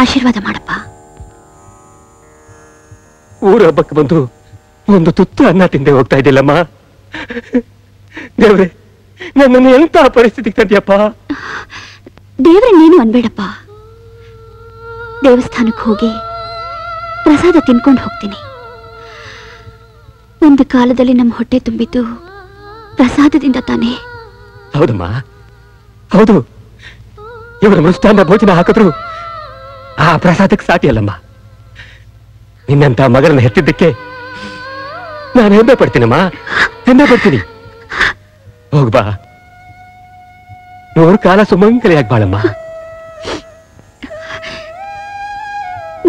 ಆಶೀರ್ವಾದ ಮಾಡಪ್ಪ. ಊರ ಹಬ್ಬಕ್ಕೆ ಬಂದು ಒಂದು ತುತ್ತು ಅನ್ನ ತಿಂದೆ ಹೋಗ್ತಾ ಇದ್ದಿಲ್ಲಮ್ಮ. ದೇವ್ರೆ, ನನ್ನನ್ನು ಎಂತ ಪರಿಸ್ಥಿತಿಗೆ ತಂದ್ಯಪ್ಪ. ದೇವ್ರೆ ನೀನು ಅನ್ಬೇಡಪ್ಪ. ದೇವಸ್ಥಾನಕ್ಕೆ ಹೋಗಿ ಪ್ರಸಾದ ತಿನ್ಕೊಂಡು ಹೋಗ್ತೀನಿ. ಒಂದು ಕಾಲದಲ್ಲಿ ನಮ್ಮ ಹೊಟ್ಟೆ ತುಂಬಿದ್ದು ಪ್ರಸಾದದಿಂದ ತಾನೇ. ಹೌದಮ್ಮ, ಹೌದು. ಇವರ ಮೃಷ್ಟಾನ್ನ ಭೋಜನ ಹಾಕಿದ್ರು ಆ ಪ್ರಸಾದಕ್ಕೆ ಸಾಟಿಯಲ್ಲಮ್ಮ. ನಿನ್ನಂತ ಮಗನನ್ನು ಹೆತ್ತಿದ್ದಕ್ಕೆ ನಾನು ಹೆಮ್ಮೆ ಪಡ್ತೀನಮ್ಮ, ಹೆಮ್ಮೆ ಪಡ್ತೀನಿ. ಹೋಗ್ಬಾ, ನೂರು ಕಾಲ ಸುಮಂಗಲಿಯಾಗಿ ಬಾಳಮ್ಮ.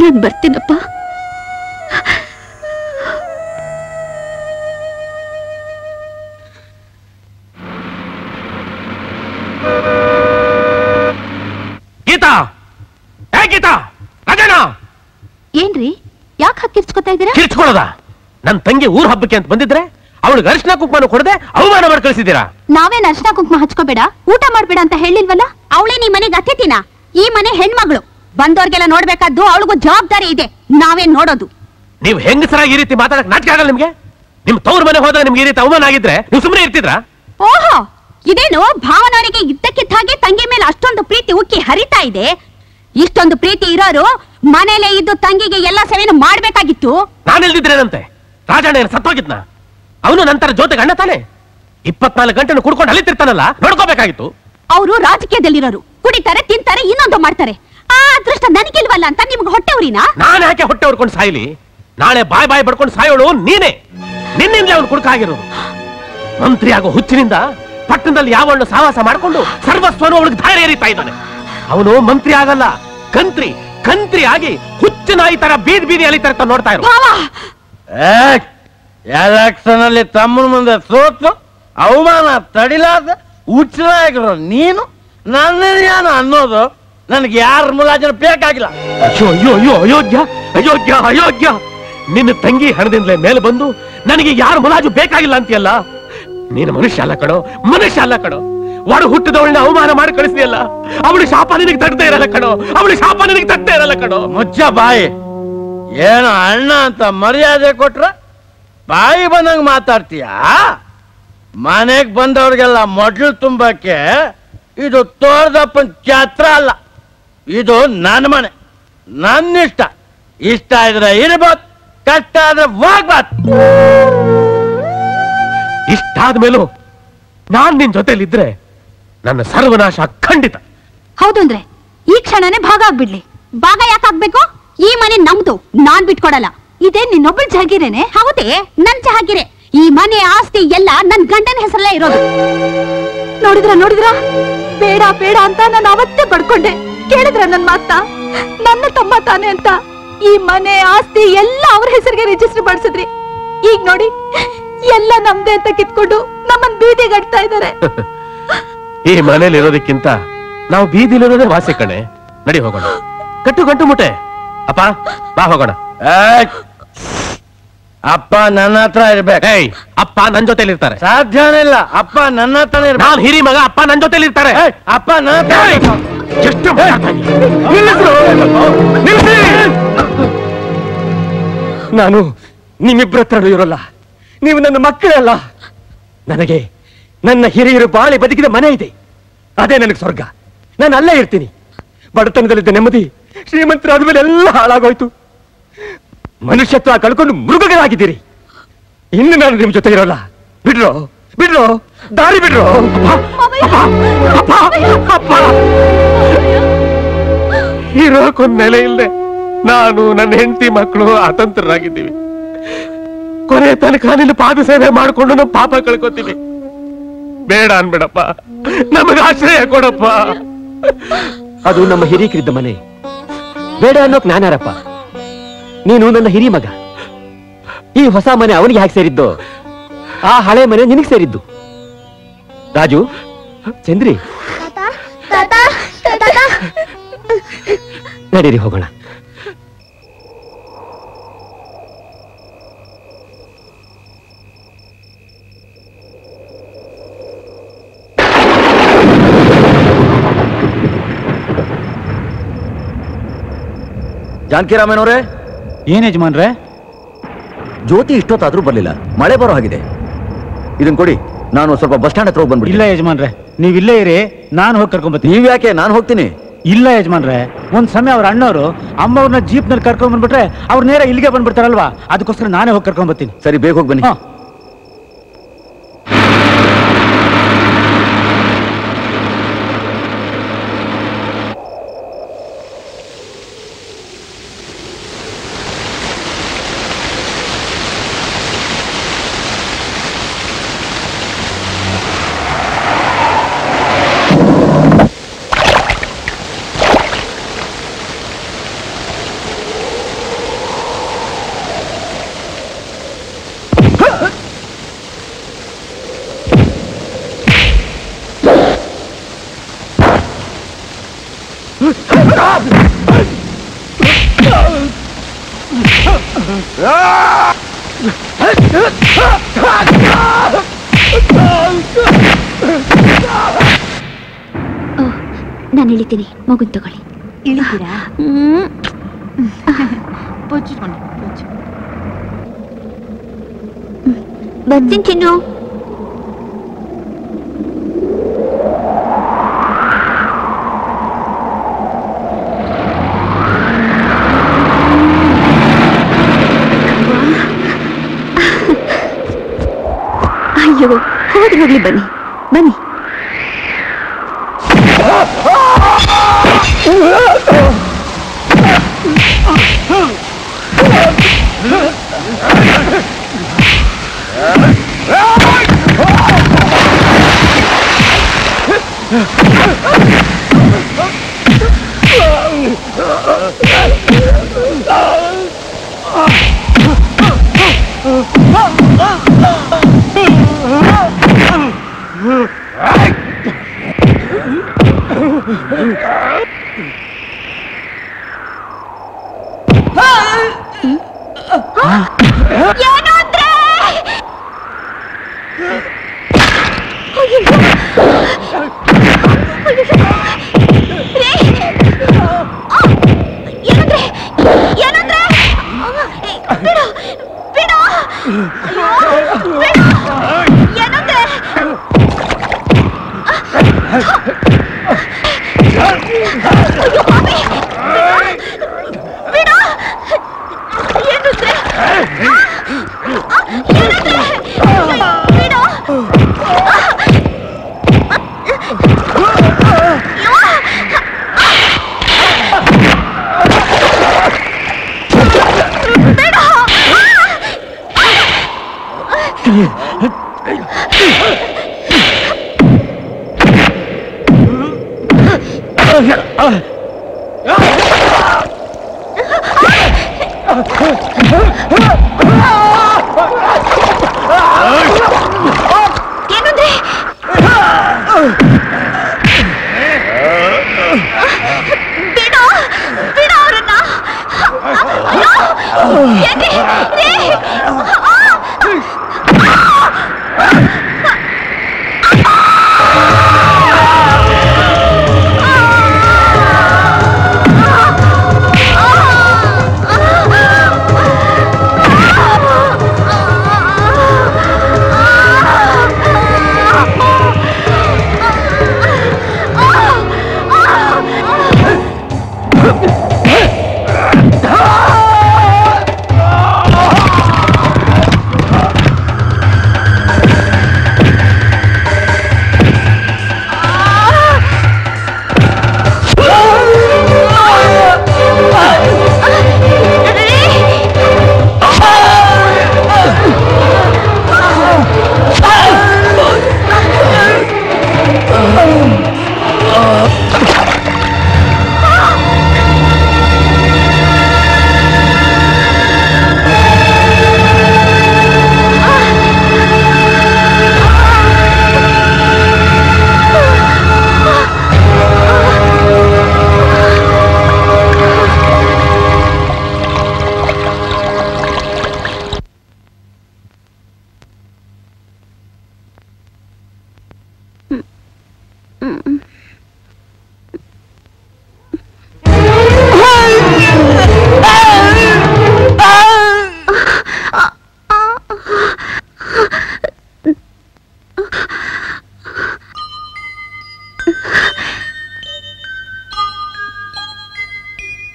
ನಾನು ಬರ್ತೀನಪ್ಪ. ಗೀತಾ, ಏನ್ರಿ ಯಾಕೆ ಕಿರ್ಚ್ಕೊತಾ ಇದ್ದೀರಾ? ಕಿರ್ಚ್ಕೊಳ್ಳೋದ? ನನ್ ತಂಗಿ ಊರ್ ಹಬ್ಬಕ್ಕೆ ಅಂತ ಬಂದಿದ್ರೆ ಅವಳಿಗೆ ಅರಿಶಿನ ಕುಂಕುಮ ಕೊಡದೆ ಅವಮಾನ ಮಾಡಿ ಕಳಿಸಿದೀರಾ. ನಾವೇನ್ ಅರಿಶಿನ ಕುಂಕುಮ ಹಚ್ಕೋಬೇಡ, ಊಟ ಮಾಡ್ಬೇಡ ಅಂತ ಹೇಳಿಲ್ವಲ್ಲ? ಅವಳೇ ನಿಮ್ ಮನೆಗೆ ಅತಿಥಿನ, ಈ ಮನೆ ಹೆಣ್ಮಗಳು. ಬಂದವ್ರಿಗೆಲ್ಲ ನೋಡ್ಬೇಕಾದ್ದು, ಅವಳಿಗೂ ಜವಾಬ್ದಾರಿ ಇದೆ. ನಾವೇನ್ ನೋಡೋದು? ನೀವ್ ಹೆಂಗಸರಾಗಿ ಈ ರೀತಿ ಮಾತಾಡಕ್ ನಾಚಿಕೆ ಆಗಲ್ಲ ನಿಮ್ಗೆ? ನಿಮ್ ತವ್ರ ಮನೆ ಹೋದ್ರೆ ನಿಮ್ಗೆ ಈ ರೀತಿ ಅವಮಾನ ಆಗಿದ್ರೆ ನೀವು ಸುಮ್ಮನೆ ಇರ್ತಿದ್ರಾ? ಓಹೋ, ಇದೇನು ಭಾವನವರಿಗೆ ಇದ್ದಕ್ಕಿದ್ದ ಹಾಗೆ ತಂಗಿ ಮೇಲೆ ಅಷ್ಟೊಂದು ಪ್ರೀತಿ ಉಕ್ಕಿ ಹರಿತಾ ಇದೆ. ಇಷ್ಟೊಂದು ಪ್ರೀತಿ ಇರೋರು ಮನೇಲೆ ಇದ್ದು ತಂಗಿಗೆ ಎಲ್ಲಾ ಸೇವೆಯನ್ನು ಮಾಡ್ಬೇಕಾಗಿತ್ತು. ನಾನಿಲ್ದಿದ್ರೇನಂತೆ ರಾಜಣ್ಣ ಸತ್ತೋಗಿದ್ನ? ಅವನು ನಂತರ ಜೊತೆಗೆ ಅಣ್ಣ ತಾನೆ. 24 ಗಂಟೆನು ಕುಡ್ಕೊಂಡು ಅಳಿತಿರ್ತಾನಲ್ಲ, ನೋಡ್ಕೋಬೇಕಾಗಿತ್ತು. ಅವರು ರಾಜಕೀಯದಲ್ಲಿರೋರು, ಕುಡಿತಾರೆ, ತಿಂತಾರೆ, ಇನ್ನೊಂದು ಮಾಡ್ತಾರೆ. ಆ ಅದೃಷ್ಟ ನನಗಿಲ್ವಲ್ಲ ಅಂತ ನಿಮ್ಗೆ ಹೊಟ್ಟೆ ಉರಿನಾ? ನಾನು ಯಾಕೆ ಹೊಟ್ಟೆ ಉರ್ಕೊಂಡು ಸಾಯಿಲಿ? ನಾಳೆ ಬಾಯ್ ಬಾಯ್ ಬಡ್ಕೊಂಡು ಸಾಯೋಳು ನೀನೆ. ನಿನ್ನಿಂದಲೇ ಅವ್ನು ಕುಡ್ಕಾಗಿರೋದು. ಮಂತ್ರಿ ಆಗೋ ಹುಚ್ಚಿನಿಂದ ಪಟ್ಟಣದಲ್ಲಿ ಯಾವಣ್ಣು ಸಾವಾಸ ಮಾಡ್ಕೊಂಡು ಸರ್ವಸ್ವನು ಅವಳಿಗೆ ಧಾರೆ ಏರಿತಾ ಇದ್ದಾನೆ. ಅವನು ಮಂತ್ರಿ ಆಗಲ್ಲ, ಕಂತ್ರಿ. ಕಂತ್ರಿ ಆಗಿ ಹುಚ್ಚು ನಾಯಿ ತರ ಬೀದಿ ಬೀದಿ ಅಲಿತರ ನೋಡ್ತಾ ಇರೋ. ಎಲೆಕ್ಷನ್ ಅಲ್ಲಿ ತಮ್ಮನ ಮುಂದೆ ಸೋತು ಅವಮಾನ ತಡಿಲಾದ ಹುಚ್ಚು ನಾಯಿಗಳು ನೀನು. ನನ್ನ ನಾನು ಅನ್ನೋದು ನನ್ಗೆ ಯಾರ ಮುಲಾಜನ ಬೇಕಾಗಿಲ್ಲ. ಅಯ್ಯೋ ಅಯ್ಯೋ, ಅಯೋಗ್ಯ ಅಯೋಗ್ಯ ಅಯೋಗ್ಯ. ನಿನ್ನ ತಂಗಿ ಹಣದಿಂದಲೇ ಮೇಲೆ ಬಂದು ನನಗೆ ಯಾರ ಮುಲಾಜು ಬೇಕಾಗಿಲ್ಲ ಅಂತೀಯಲ್ಲ. ನೀನು ಮನುಷ್ಯ ಅಲ್ಲ ಕಣೋ, ಮನುಷ್ಯ ಅಲ್ಲ ಕಣೋ. ಒಡ ಹುಟ್ಟಿದವಳನ್ನ ಅವಮಾನ ಮಾಡಿ ಕಳಿಸಿದೆಯಲ್ಲ, ಅವಳು ಶಾಪ ನಿನಗೆ ತಟ್ಟದೇ ಇರಲ್ಲ ಕಣೋ, ಅವಳು ಶಾಪ ನಿನಗೆ ತಟ್ಟದೇ ಇರಲ್ಲ ಕಣೋ. ಮುಚ್ಚ ಬಾಯಿ. ಏನೋ ಅಣ್ಣ ಅಂತ ಮರ್ಯಾದೆ ಕೊಟ್ರ ಬಾಯಿ ಬಂದಂಗ ಮಾತಾಡ್ತೀಯ. ಮನೆಗ್ ಬಂದವ್ರಿಗೆಲ್ಲ ಮೊಡ್ಲು ತುಂಬಕ್ಕೆ ಇದು ತೋರ್ದಪ್ಪನ್ ಛಾತ್ರ ಅಲ್ಲ. ಇದು ನನ್ನ ಮನೆ, ನನ್ನ ಇಷ್ಟ. ಇಷ್ಟ ಇದ್ರೆ ಇರ್ಬೋದು, ಕಷ್ಟ ಆದ್ರೆ ಹೋಗ್ಬಾರ್ದು. ಇಷ್ಟಾದ್ಮೇಲೂ ನಾನ್ ನಿನ್ ಜೊತೆಲಿದ್ರೆ ನನ್ನ ಸರ್ವನಾಶ ಖಂಡಿತ. ಹೌದು ಅಂದ್ರೆ ಈ ಕ್ಷಣನೇ ಭಾಗ ಆಗ್ಬಿಡ್ಲಿ. ಭಾಗ ಯಾಕಾಗ್ಬೇಕು? ಈ ಮನೆ ನಮ್ದು, ನಾನ್ ಬಿಟ್ಕೊಡಲ್ಲ. ಇದೇ ನಿನ್ನೊಬ್ಬಳ ಜಹಗಿರೇನೆ? ಹೌದೇ, ನನ್ ಜಹಗಿರೆ. ಈ ಮನೆ ಆಸ್ತಿ ಎಲ್ಲ ನನ್ ಗಂಡನ ಹೆಸರಲ್ಲೇ ಇರೋದು. ನೋಡಿದ್ರ ನೋಡಿದ್ರ, ಬೇಡ ಬೇಡ ಅಂತ ನಾನು ಅವತ್ತೇ ಬಡ್ಕೊಂಡೆ. ಕೇಳಿದ್ರ ನನ್ ಮಾತಾ? ನನ್ನ ತಮ್ಮ ತಾನೆ ಅಂತ ಈ ಮನೆ ಆಸ್ತಿ ಎಲ್ಲ ಅವ್ರ ಹೆಸರಿಗೆ ರಿಜಿಸ್ಟರ್ ಮಾಡಿಸಿದ್ರಿ. ಈಗ ನೋಡಿ, ಎಲ್ಲ ನಮ್ದೇ ಅಂತ ಕಿತ್ಕೊಂಡು ನಮ್ಮನ್ ಬೀದಿಗಡ್ತಾ ಇದ್ದಾರೆ. ಈ ಮನೇಲಿ ಇರೋದಕ್ಕಿಂತ ನಾವು ಬೀದಿಲಿರೋದೇ ವಾಸಿ ಕಣೆ. ನಡಿ ಹೋಗೋಣ, ಕಟ್ಟು ಗಂಟು ಮುಟೆ. ಅಪ್ಪ ಬಾ, ಹೋಗೋಣ. ಅಪ್ಪ ನನ್ನ ಹತ್ರ ಇರ್ಬೇಕು. ಅಪ್ಪ ನನ್ ಜೊತೆಲಿ ಇರ್ತಾರೆ. ಸಾಧ್ಯನೇ ಇಲ್ಲ. ಅಪ್ಪ ನನ್ನ ಹತ್ರ ಇರ್ಬೇಕು. ನಾನು ಹಿರಿ ಮಗ, ಅಪ್ಪ ನನ್ ಜೊತೆಲಿ ಇರ್ತಾರೆ. ಅಪ್ಪ ನನ್ನ ಎಷ್ಟು ನಾನು ನಿಮ್ಮಿಬ್ರ ಹತ್ರ ಇರೋಲ್ಲ. ನೀವು ನನ್ನ ಮಕ್ಕಳಲ್ಲ. ನನಗೆ ನನ್ನ ಹಿರಿಯರು ಬಾಳಿ ಬದುಕಿದ ಮನೆ ಇದೆ, ಅದೇ ನನಗೆ ಸ್ವರ್ಗ. ನಾನು ಅಲ್ಲೇ ಇರ್ತೀನಿ. ಬಡತನದಲ್ಲಿದ್ದ ನೆಮ್ಮದಿ ಶ್ರೀಮಂತರಾದ್ಮೇಲೆ ಎಲ್ಲ ಹಾಳಾಗೋಯ್ತು. ಮನುಷ್ಯತ್ವ ಕಳ್ಕೊಂಡು ಮೃಗಗಳಾಗಿದ್ದೀರಿ. ಇನ್ನು ನಾನು ನಿಮ್ ಜೊತೆ ಇರೋಲ್ಲ. ಬಿಡ್ರೋ ಬಿಡ್ರೋ, ದಾರಿ ಬಿಡ್ರೋ. ಇರೋಕೊಂದ್ ನೆಲೆ ಇಲ್ಲದೆ ನಾನು ನನ್ನ ಹೆಂಡತಿ ಮಕ್ಕಳು ಅತಂತ್ರರಾಗಿದ್ದೀವಿ. ಕೊನೆ ತನಕ ನಿನ್ನ ಪಾದ ಸೇವೆ ಮಾಡಿಕೊಂಡು ನಾವು ಪಾಪ ಕಳ್ಕೊತೀವಿ. ಬೇಡ ಅನ್ಬೇಡಪ್ಪ, ನಮಗ ಆಶ್ರಯ ಕೊಡಪ್ಪ. ಅದು ನಮ್ಮ ಹಿರೀಕರಿದ್ದ ಮನೆ, ಬೇಡ ಅನ್ನೋಕ್ ನಾನಾರಪ್ಪ? ನೀನು ನನ್ನ ಹಿರಿ ಮಗ. ಈ ಹೊಸ ಮನೆ ಅವನಿಗೆ ಹಾಕಿ ಸೇರಿದ್ದು, ಆ ಹಳೆ ಮನೆ ನಿನಗೆ ಸೇರಿದ್ದು. ರಾಜು, ಚಂದ್ರಿ, ನಡೀರಿ ಹೋಗೋಣ. ಜಾನಕಿ ರಾಮಯ್ಯನವ್ರೆ. ಏನ್ ಯಜಮಾನ್ರೆ, ಜ್ಯೋತಿ ಇಷ್ಟೊತ್ತಾದ್ರೂ ಬರ್ಲಿಲ್ಲ, ಮಳೆ ಬರೋ ಹಾಗಿದೆ. ಇದನ್ ಕೊಡಿ, ನಾನು ಸ್ವಲ್ಪ ಬಸ್ ಸ್ಟ್ಯಾಂಡ್ ಹತ್ರ ಹೋಗಿ ಬಂದ್ಬಿಡಿ. ಇಲ್ಲ ಯಜಮಾನ್ರೆ, ನೀವ್ ಇಲ್ಲೇ ಇರಿ, ನಾನು ಹೋಗಿ ಕರ್ಕೊಂಡ್ ಬರ್ತೀನಿ. ನೀವ್ ಯಾಕೆ? ನಾನು ಹೋಗ್ತೀನಿ. ಇಲ್ಲ ಯಜಮಾನ್ರೆ, ಒಂದ್ ಸಮಯ ಅವ್ರ ಅಣ್ಣವ್ರು ಅಮ್ಮವ್ರನ್ನ ಜೀಪ್ ನಲ್ಲಿ ಕರ್ಕೊಂಡ್ ಬಂದ್ಬಿಟ್ರೆ ಅವ್ರ ನೇರ ಇಲ್ಲಿಗೆ ಬಂದ್ಬಿಡ್ತಾರಲ್ವಾ, ಅದಕ್ಕೋಸ್ಕರ ನಾನೇ ಹೋಗಿ ಕರ್ಕೊಂಡ್ ಬರ್ತೀನಿ. ಸರಿ, ಬೇಗ ಹೋಗಿ ಬನ್ನಿ. ನಾನು ಇಳಿತೀನಿ, ಮಗುನ್ ತಗೊಳ್ಳಿ. ಇಳಿತೀರಾ? ಬರ್ತೀನಿ ಚಿನ್ನು. ಅಯ್ಯೋ, ಹೋಗಿ ಹೋಗ್ಲಿ, ಬನ್ನಿ ಬನ್ನಿ.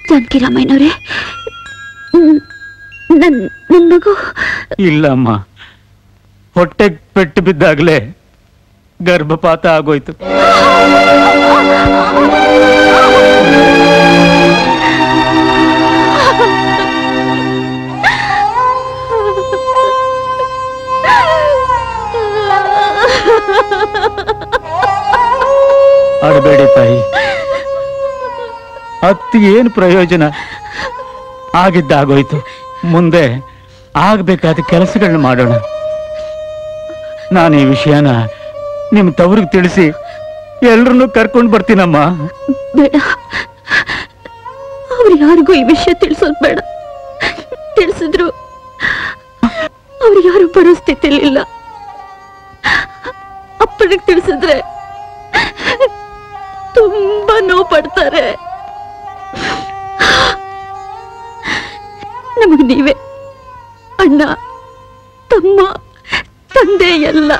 ಜಾನಕಿ ರಾಮಯ್ಯನವರೇ, ನನ್ನ ಮಗು. ಇಲ್ಲಮ್ಮ, ಹೊಟ್ಟೆಗೆ ಪೆಟ್ಟು ಬಿದ್ದಾಗಲೇ ಗರ್ಭಪಾತ ಆಗೋಯ್ತು. ಅಡಬೇಡಿ ತಾಯಿ, ಅತ್ತಿ ಏನು ಪ್ರಯೋಜನ? ಆಗಿದ್ದಾಗೋಯ್ತು, ಮುಂದೆ ಆಗಬೇಕಾದ ಕೆಲಸಗಳನ್ನ ಮಾಡೋಣ. ನಾನು ಈ ವಿಷಯನ ನಿಮ್ಮ ತವ್ರಿಗೆ ತಿಳಿಸಿ ಎಲ್ಲರನ್ನೂ ಕರ್ಕೊಂಡು ಬರ್ತೀನಮ್ಮ. ಬೇಡ, ಅವ್ರು ಯಾರಿಗೂ ಈ ವಿಷಯ ತಿಳಿಸೋದು ಬೇಡ. ತಿಳಿಸಿದ್ರು ಅವ್ರು ಯಾರು ಬರೋ ಸ್ಥಿತಿಲಿಲ್ಲ. ಅಪ್ಪನಿಗೆ ತಿಳಿಸಿದ್ರೆ ತುಂಬಾ ನೋವು ಪಡ್ತಾರೆ. ನಮಗ್ ನೀವೇ ಅಣ್ಣ, ತಮ್ಮ, ತಂದೆ ಎಲ್ಲ.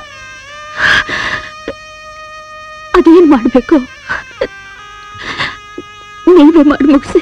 ಅದೇನ್ ಮಾಡ್ಬೇಕು ನೀವೇ ಮಾಡಿ ಮುಗಿಸಿ.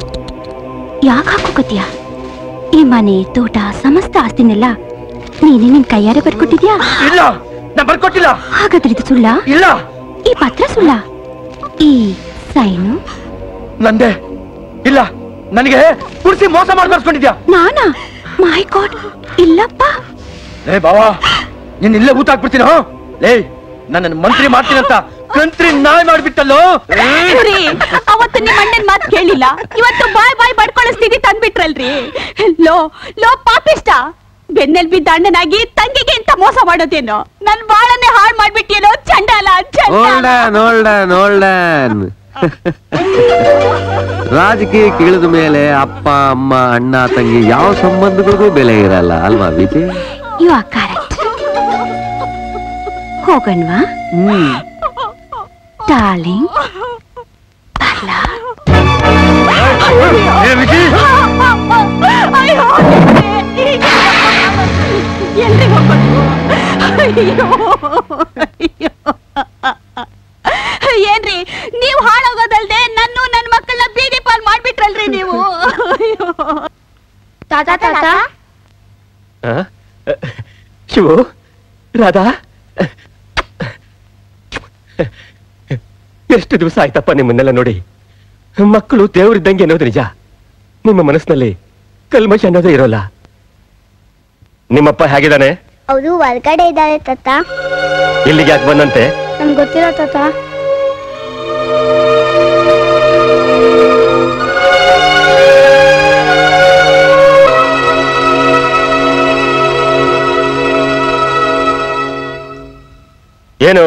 ಯಾಕೆ ಹಾಕೋಕತ್ತೀಯ? ಈ ಮನೆ, ತೋಟ, ಸಮಸ್ತ ಆಸ್ತಿನೆಲ್ಲ ನೀನೇ ನಿನ್ ಕೈಯಾರೆ ಬರ್ಕೊಟ್ಟಿದ್ಯಾ? ಇಲ್ಲ, ನಾ ಬರ್ಕೊಟ್ಟಿಲ್ಲ. ಹಾಗಾದ್ರೆ ಇದು ಸುಳ್ಳ? ಇಲ್ಲ. ಈ ಪತ್ರ ಸುಳ್ಳ? ಈ ಸೈನು ನಂದೇ ಇಲ್ಲ. ನನಗೆ ಕುರ್ಸಿ ಮೋಸ ಮಾಡಿ ಬರ್ಸ್ಕೊಂಡಿದ್ಯಾ? ನಾನಾ? ಮೈ ಗಾಡ್, ಇಲ್ಲಪ್ಪ. ಲೇ ಬಾವಾ, ನೀನ್ ಇಲ್ಲೇ ಊತ ಹಾಕ್ಬಿಡ್ತೀನ. ಲೇ, ನನ್ನ ಮಂತ್ರಿ ಮಾಡ್ತೀನಂತ ಕಂತ್ರಿ ನಾಯಿ ಮಾಡ್ಬಿಟ್ಟಲ್ಲೋ. ಅವತ್ತು ನಿಮ್ಮ ಅಣ್ಣನ ಮಾತು ಕೇಳಿಲ್ಲ, ಇವತ್ತು ಬಾಯ್ ಬಾಯ್ ಬಡ್ಕೊಳ್ಳೋ ಸ್ಥಿತಿ ತಂದ್ಬಿಟ್ರಲ್ರಿ. ಲೋ ಲೋ ಪಾಪಿಷ್ಟ, ಬೆನ್ನೆಲ್ ಬಿದ್ದ ಅಣ್ಣನಾಗಿ ತಂಗಿಗೆ ಇಂತ ಮೋಸ ಮಾಡೋದೇನೋ. ನನ್ ಬಾಳನ್ನೇ ಹಾಳು ಮಾಡ್ಬಿಟ್ಟಿಯಲ್ಲೋ ಚಂಡಾಲ. ರಾಜಕೀಯಕ್ಕೆ ಇಳಿದ ಮೇಲೆ ಅಪ್ಪ ಅಮ್ಮ ಅಣ್ಣ ತಂಗಿ ಯಾವ ಸಂಬಂಧಗಳಿಗೂ ಬೆಲೆ ಇರಲ್ಲ ಅಲ್ವಾ ವಿಜಯ್? You are correct. ಹೋಗಣ್ವಾ darling? parla hey viji ayyo yelle hogodu ayyo yenri ನೀವು ಹಾಳಾಗೋದಲ್ದೆ ನನ್ನೂ ನನ್ನ ಮಕ್ಕಳನ್ನ ಬೀದಿ ಪಾಲ್ ಮಾಡ್ಬಿಟ್ರಲ್ರಿ ನೀವು. ಅಯ್ಯೋ ತಾತಾ ತಾತಾ ಶಿವು, ರಾಧಾ, ಎಷ್ಟು ದಿವಸ ಆಯ್ತಪ್ಪ ನಿಮ್ಮನ್ನೆಲ್ಲ ನೋಡಿ. ಮಕ್ಕಳು ದೇವರಿದ್ದಂಗೆ ಅನ್ನೋದು ನಿಜ. ನಿಮ್ಮ ಮನಸ್ಸಿನಲ್ಲಿ ಕಲ್ಮಶ ಅನ್ನೋದೇ ಇರೋಲ್ಲ. ನಿಮ್ಮಪ್ಪ ಹೇಗಿದ್ದಾನೆ? ಅವರು ಹೊರಗಡೆ ಇದ್ದಾರೆ ತಾತ. ಇಲ್ಲಿಗೆ ಯಾಕೆ ಬಂದಂತೆ? ನಮ್ಗೆ ಗೊತ್ತಿಲ್ಲ ತಾತ. ಏನು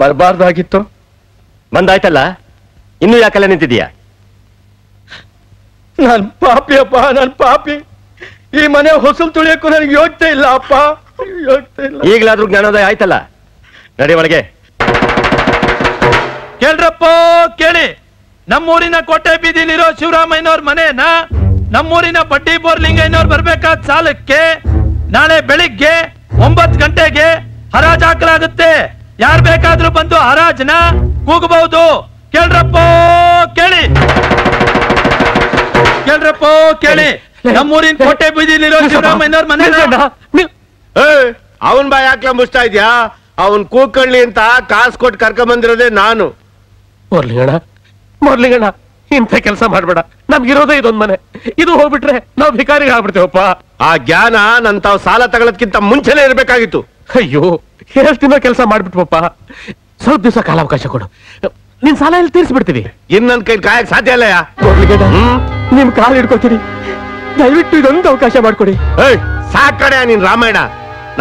ಬರಬಾರ್ದಾಗಿತ್ತು? ಬಂದಾಯ್ತಲ್ಲ, ಇನ್ನೂ ಯಾಕಲ್ಲ ನಿಂತಿದೀಯ? ನಾನ್ ಪಾಪಿ ಅಪ್ಪ, ನಾನ್ ಪಾಪಿ. ಈ ಮನೆ ಹೊಸಲು ತುಳಿಯಕ್ಕೂ ನನಗೆ ಯೋಗ್ಯತೆ ಇಲ್ಲ ಅಪ್ಪ, ಯೋಗ್ಯತೆ ಇಲ್ಲ. ಈಗಲಾದ್ರೂ ಜ್ಞಾನೋದಯ ಆಯ್ತಲ್ಲ, ನಡಿ ಒಳಗೆ. ಕೇಳ್ರಪ್ಪ ಕೇಳಿ, ನಮ್ಮೂರಿನ ಕೋಟೆ ಬೀದಿಲಿರೋ ಶಿವರಾಮಯ್ಯನವ್ರ ಮನೇನ ನಮ್ಮೂರಿನ ಬಡ್ಡಿ ಬೋರ್ಲಿಂಗಯ್ಯನವ್ರು ಬರ್ಬೇಕಾದ ಸಾಲಕ್ಕೆ ನಾಳೆ ಬೆಳಿಗ್ಗೆ 9 ಗಂಟೆಗೆ ಹರಾಜಾಕಲಾಗುತ್ತೆ. ಯಾರು ಬೇಕಾದ್ರೂ ಬಂದು ಹರಾಜನ ಕೂಗಬಹುದು. ಕೇಳ್ರಪ್ಪ ಕೇಳಿ, ಕೇಳ್ರಪ್ಪ ಕೇಳಿ, ನಮ್ಮೂರಿನ ಕೋಟೆ ಬೀದಿಲಿರೋ ಶಿವರಾಮಯ್ಯನವ್ರ ಮನೆ. ಅವನ್ ಬಾಯ್ ಹಾಕ್ಲಾ ಮುಚ್ತಾ ಇದ್ಯಾ? ಅವನ್ ಕೂಕಳ್ಳಿ ಅಂತ ಕಾಸು ಕೊಟ್ಟು ಕರ್ಕೊಂಡ್ ಬಂದಿರೋದೇ ನಾನು. ಬರ್ಲಿ ಅಣ್ಣ, ಮೊದಲಿಗಣ್ಣ ಇಂಥ ಕೆಲಸ ಮಾಡಬೇಡ, ನಮ್ಗಿರೋದೇ ಇದೊಂದ್ ಮನೆ, ಇದು ಹೋಗ್ಬಿಟ್ರೆ ನಾವು ಭಿಕಾರಿಗೆ ಆಗ್ಬಿಡ್ತೇವಪ್ಪ. ಆ ಜ್ಞಾನ ನನ್ ತಾವ್ ಸಾಲ ತಗೊಳದ್ಕಿಂತ ಮುಂಚೆನೆ ಇರ್ಬೇಕಾಗಿತ್ತು. ಅಯ್ಯೋ ಹೇಳ್ತಿನ ಕೆಲಸ ಮಾಡ್ಬಿಟ್ವಪ್ಪ, ಸ್ವಲ್ಪ ದಿವಸ ಕಾಲಾವಕಾಶ ಕೊಡು, ನಿನ್ ಸಾಲ ಎಲ್ಲ ತೀರಿಸ್ಬಿಡ್ತೀವಿ. ಇನ್ ನನ್ ಕೈ ಕಾಯಕ್ ಸಾಧ್ಯ ಇಲ್ಲ. ನಿಮ್ ಕಾಲ್ ಹಿಡ್ಕೊತೀರಿ, ದಯವಿಟ್ಟು ಇದೊಂದು ಅವಕಾಶ ಮಾಡ್ಕೊಡಿ. ಸಾಕಡೆ ನಿನ್ ರಾಮಾಯಣ,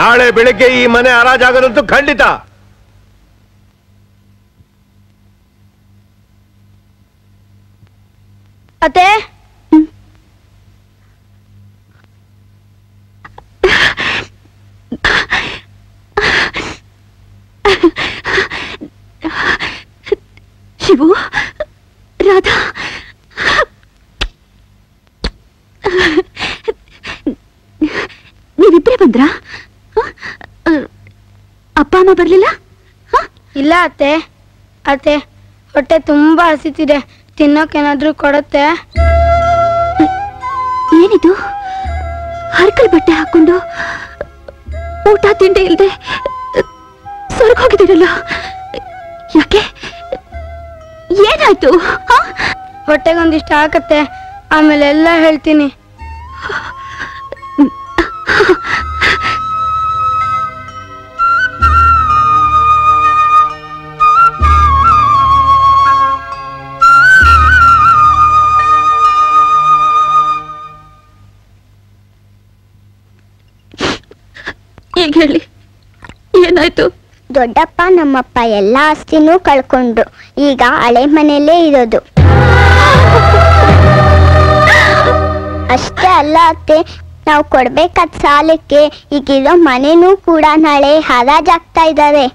ನಾಳೆ ಬೆಳಿಗ್ಗೆ ಈ ಮನೆ ಹರಾಜಾಗದಂತೂ ಖಂಡಿತ. ಅತ್ತೆ ಶಿವು, ರಾಧಾ, ನೀವಿಬ್ರೇ ಬಂದ್ರಾ? ಅಪ್ಪ ಅಮ್ಮ ಬರ್ಲಿಲ್ಲ? ಇಲ್ಲ ಅತ್ತೆ, ಅತ್ತೆ ಹೊಟ್ಟೆ ತುಂಬಾ ಹಸಿತಿದೆ, ತಿನ್ನೋಕೇನಾದ್ರೂ ಕೊಡತ್ತೆ? ಏನಿದು ಹರ್ಕಲ್ ಬಟ್ಟೆ ಹಾಕೊಂಡು ಊಟ ತಿಂಡಿ ಇಲ್ದೆ ಸೊರಗೋಗಿದ್ದೀರಲ್ಲ, ಯಾಕೆ ಏನಾಯ್ತು? ಹೊಟ್ಟೆಗೊಂದಿಷ್ಟ ಹಾಕತ್ತೆ, ಆಮೇಲೆ ಎಲ್ಲ ಹೇಳ್ತೀನಿ. ಈಗ ಹೇಳಿ ಏನಾಯ್ತು? ದೊಡ್ಡಪ್ಪ ನಮ್ಮಪ್ಪ ಎಲ್ಲ ಆಸ್ತಿನೂ ಕಳ್ಕೊಂಡು ಈಗ ಹಳೆ ಮನೆಯಲ್ಲೇ ಇರೋದು. ಅಷ್ಟೇ ಅಲ್ಲ ಅತ್ತೆ, ನಾವು ಕೊಡ್ಬೇಕಾದ ಸಾಲಕ್ಕೆ ಈಗಿರೋ ಮನೆನೂ ಕೂಡ ನಾಳೆ ಹರಾಜಾಗ್ತಾ ಇದ್ದಾರೆ.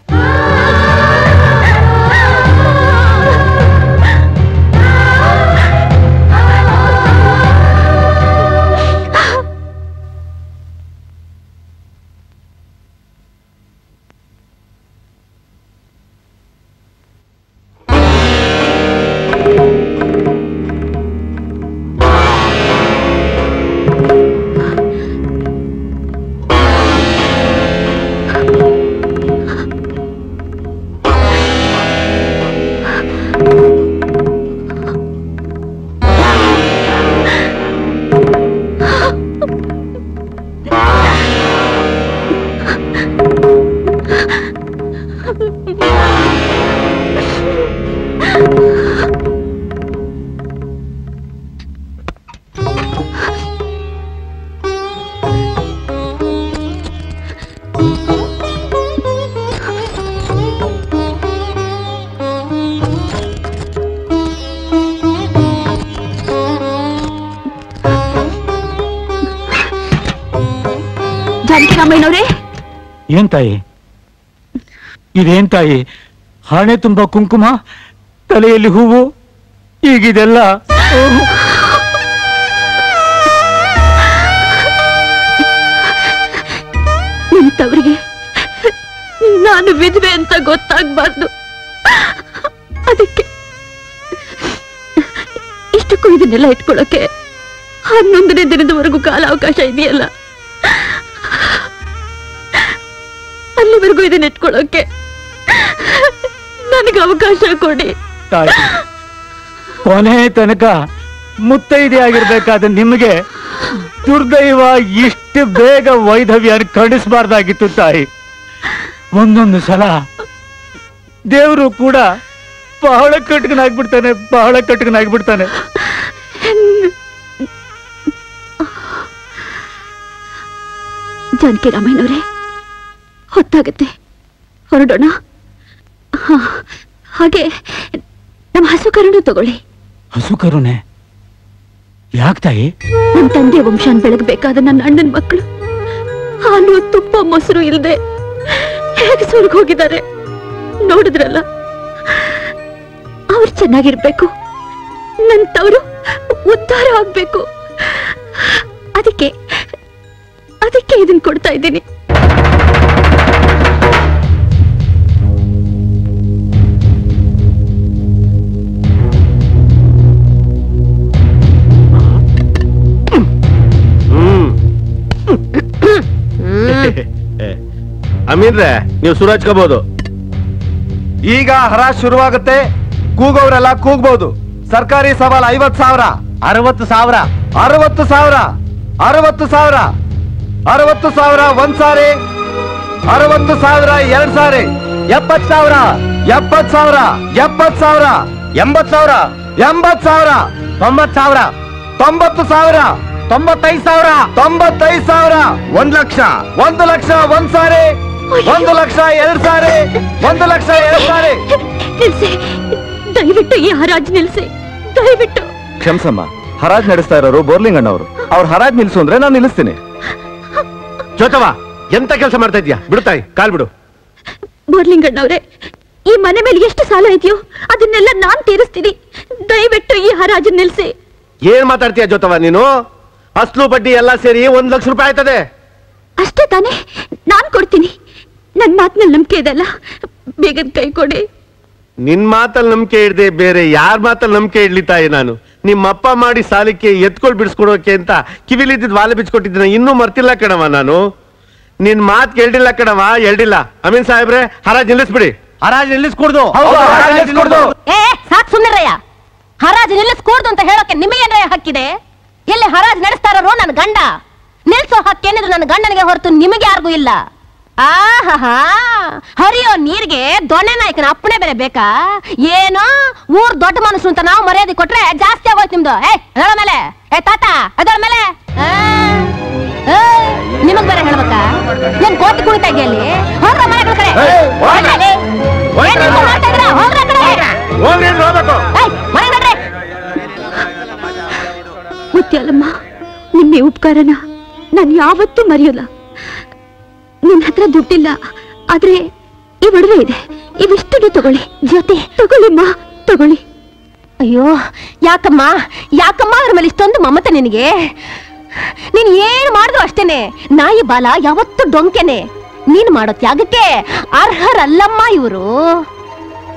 ಏನ್ ತಾಯಿ ಇದೇನ್ ತಾಯಿ, ಹಣೆ ತುಂಬ ಕುಂಕುಮ, ತಲೆಯಲ್ಲಿ ಹೂವು, ಈಗಿದೆಲ್ಲ? ನಿನ್ ತವರಿಗೆ ನಾನು ವಿಧವೆ ಅಂತ ಗೊತ್ತಾಗ್ಬಾರ್ದು, ಅದಕ್ಕೆ ಇಷ್ಟಕ್ಕೂ ಇದನ್ನೆಲ್ಲ ಇಟ್ಕೊಳ್ಳೋಕೆ 11ನೇ ದಿನದವರೆಗೂ ಕಾಲಾವಕಾಶ ಇದೆಯಲ್ಲ, ಅಲ್ಲಿವರೆಗೂ ಇದನ್ನ ಇಟ್ಕೊಳ್ಳೋಕೆ ನನಗೆ ಅವಕಾಶ ಕೊಡಿ. ಕೊನೆ ತನಕ ಮುತ್ತೈದೆಯಾಗಿರ್ಬೇಕಾದ ನಿಮಗೆ ದುರ್ದೈವ ಇಷ್ಟು ಬೇಗ ವೈಧವ್ಯ ಕಡಿಸಬಾರ್ದಾಗಿತ್ತು ತಾಯಿ. ಒಂದೊಂದು ಸಲ ದೇವರು ಕೂಡ ಬಹಳ ಕಟಕನಾಗ್ಬಿಡ್ತಾನೆ, ಬಹಳ ಕಟಕನಾಗ್ಬಿಡ್ತಾನೆ. ಜಾನಕಿ ರಾಮಯ್ಯನವರೇ, ಹೊತ್ತಾಗತ್ತೆ, ಹೊರಡೋಣ. ಹಾಗೆ ನಮ್ಮ ಹಸು ಕರುಣು ತಗೊಳ್ಳಿ. ಹಸು ಕರುಣೆ ಯಾಕೆ ತಾಯಿ? ನನ್ನ ತಂದೆ ವಂಶಾನ್ ಬೆಳಗಬೇಕಾದ ನನ್ನ ಅಣ್ಣನ ಮಕ್ಕಳು ಹಾಲು ತುಪ್ಪ ಮೊಸರು ಇಲ್ಲದೆ ಹೇಗೆ ಸೊರಗಿ ಹೋಗಿದ್ದಾರೆ ನೋಡಿದ್ರಲ್ಲ, ಅವ್ರು ಚೆನ್ನಾಗಿರ್ಬೇಕು, ನನ್ನ ತವರು ಉದ್ಧಾರ ಆಗ್ಬೇಕು, ಅದಕ್ಕೆ ಅದಕ್ಕೆ ಇದನ್ನ ಕೊಡ್ತಾ ಇದ್ದೀನಿ. ಅಮೀನ್ರೆ, ನೀವು ಸುರಾಜ್ಕೋಬಹುದು. ಈಗ ಹರಾಜ್ ಶುರುವಾಗುತ್ತೆ, ಕೂಗೋರೆಲ್ಲ ಕೂಗ್ಬಹುದು, ಸರ್ಕಾರಿ ಸವಾಲ್ 50,000, 60,000, 60,000, 60,000, 60,000 ಒಂದ್ ಸಾರಿ, 60,000 ಎರಡ್ ಸಾರಿ, 70,000, 70,000, 70,000, 80,000, 80,000, 90,000, 90,000, 95,000, 95,000, 1 ಲಕ್ಷ, 1 ಲಕ್ಷ ಒಂದ್ ಸಾರಿ, 1 ಲಕ್ಷ ಎರಡ್ ಸಾರಿ, 1 ಲಕ್ಷ ಎರಡ್ ಸಾರಿ. ದಯವಿಟ್ಟು ಈ ಹರಾಜ್ ನಿಲ್ಸಿ, ದಯವಿಟ್ಟು. ಕ್ಷಮಸಮ್ಮ, ಹರಾಜ್ ನಡೆಸ್ತಾ ಇರೋರು ಬೋರ್ಲಿಂಗ್ ಅಣ್ಣವರು. ಅವ್ರ ಹರಾಜ್ ನಿಲ್ಸು ಅಂದ್ರೆ ನಾನು ನಿಲ್ಲಿಸ್ತೀನಿ. ಜೋತವಾ, ಎಂತ ಕೆಲಸ ಮಾಡ್ತಾ ಇದ್ಯಾ? ಬಿಡುತ್ತಾಯಿ, ಕಾಲ್ ಬಿಡು. ಬೋರ್ಲಿಂಗ್ ಅಣ್ಣವ್ರೆ, ಈ ಮನೆ ಮೇಲೆ ಎಷ್ಟು ಸಾಲ ಇದೆಯೋ ಅದನ್ನೆಲ್ಲ ನಾನ್ ತೀರಿಸ್ತೀನಿ. ದಯವಿಟ್ಟು ಈ ಹರಾಜ್ ನಿಲ್ಸಿ. ಏನ್ ಮಾತಾಡ್ತೀಯ ಜೋತವಾ ನೀನು? ಅಸ್ಲು ಬಡ್ಡಿ ಎಲ್ಲ ಸೇರಿ 1 ಲಕ್ಷ ರೂಪಾಯಿ ಆಯ್ತದೆ. ಅಷ್ಟೇ ತಾನೆ? ನಾನ್ ಕೊಡ್ತೀನಿ. ನನ್ ಮಾತಿನಲ್ಲಿ ನಂಬಿಕೆ ಇದೆಲ್ಲ, ಬೇಗದ ಕೈ ಕೊಡಿ. ನಿನ್ ಮಾತಲ್ಲಿ ನಂಬಿಕೆ ಇಡದೆ ಬೇರೆ ಯಾರ ಮಾತಲ್ಲಿ ನಂಬಿಕೆ ಇಡ್ಲಿತಾಯಿ ನಾನು? ನಿಮ್ಮಪ್ಪ ಮಾಡಿ ಸಾಲಕ್ಕೆ ಎತ್ಕೊಳ್ ಬಿಡಿಸ್ಕೊಡೋಕೆ ಅಂತ ಕಿವಿಲಿದ್ದಿದ್ ವಾಲೆ ಬಿಚ್ಕೊಟ್ಟಿದ್ದೆ, ಇನ್ನೂ ಮರ್ತಿಲ್ಲ ಕಣವ ನಾನು. ನಿನ್ ಮಾತ್ ಕೇಳಿಲ್ಲ ಕಣವ, ಎಲ್ಡಿಲ್ಲ. ಅಮೀನ್ ಸಾಹೇಬ್ರೆ, ಹರಾಜ್ ನಿಲ್ಲಿಸ್ಬಿಡಿ. ಹರಾಜ್ ನಿಲ್ಲಿಸ್ಕೊಡ್ದು. ಸಾಕ್ ಸುಮ್ಮನೆರಯ್ಯ, ಹರಾಜ್ ನಿಲ್ಲಿಸ್ಕೊಡ್ದು ಅಂತ ಹೇಳೋಕೆ ನಿಮಗೇನ ಹಕ್ಕಿದೆ? ಎಲ್ಲಿ ಹರಾಜ್ ನಡೆಸ್ತಾ ಇರೋ ನನ್ನ ಗಂಡ, ನಿಲ್ಸೋ ಹಕ್ಕೇನಿದ್ರು ನನ್ನ ಗಂಡನಿಗೆ ಹೊರತು ನಿಮಗೆ ಯಾರಿಗೂ ಇಲ್ಲ. ಆಹಾ, ಹರಿಯೋ ನೀರ್ಗೆ ದೊಣ್ಣೆ ನಾಯಕನ ಅಪ್ಪಣೆ ಬೇರೆ ಬೇಕಾ ಏನೋ? ಊರ್ ದೊಡ್ಡ ಮನುಷ್ಯರು ಅಂತ ನಾವು ಮರ್ಯಾದೆ ಕೊಟ್ರೆ ಜಾಸ್ತಿ ಆಗೋಯ್ತು ನಿಮ್ದು. ಅದರ ಮೇಲೆ ಏ ತಾತ, ಅದರ ಮೇಲೆ ನಿಮಗ್ ಬೇರೆ ಹೇಳ್ಬೇಕಾ? ಏನ್ ಕೋಟಿ ಕುಣಿತ ಇದೆಯಲ್ಲಿ? ಹೋಗ್ರ ಮನೆಗಳ ಕಡೆ, ಮುತ್ಯಲ್ಲಮ್ಮ, ನಿನ್ನೆ ಉಪಕಾರನ ನಾನು ಯಾವತ್ತೂ ಮರೆಯಲ್ಲ. ನಿನ್ನ ಹತ್ರ ದುಡ್ಡಿಲ್ಲ, ಆದ್ರೆ ಈ ಒಡವೆ ಇದೆ, ಇವಿಷ್ಟು ತಗೊಳ್ಳಿ. ಜ್ಯೋತಿ, ತಗೊಳ್ಳಿಮ್ಮ, ತಗೊಳ್ಳಿ. ಅಯ್ಯೋ ಯಾಕಮ್ಮ, ಯಾಕಮ್ಮ ಅದ್ರ ಮೇಲೆ ಇಷ್ಟೊಂದು ಮಮತೆ ನಿನಗೆ? ನೀನ್ ಏನು ಮಾಡಿದ್ರು ಅಷ್ಟೇನೆ, ನಾಯಿ ಬಾಲ ಯಾವತ್ತೂ ಡೊಂಕೆನೆ. ನೀನ್ ಮಾಡೋ ತ್ಯಾಗಕ್ಕೆ ಅರ್ಹರಲ್ಲಮ್ಮ ಇವರು.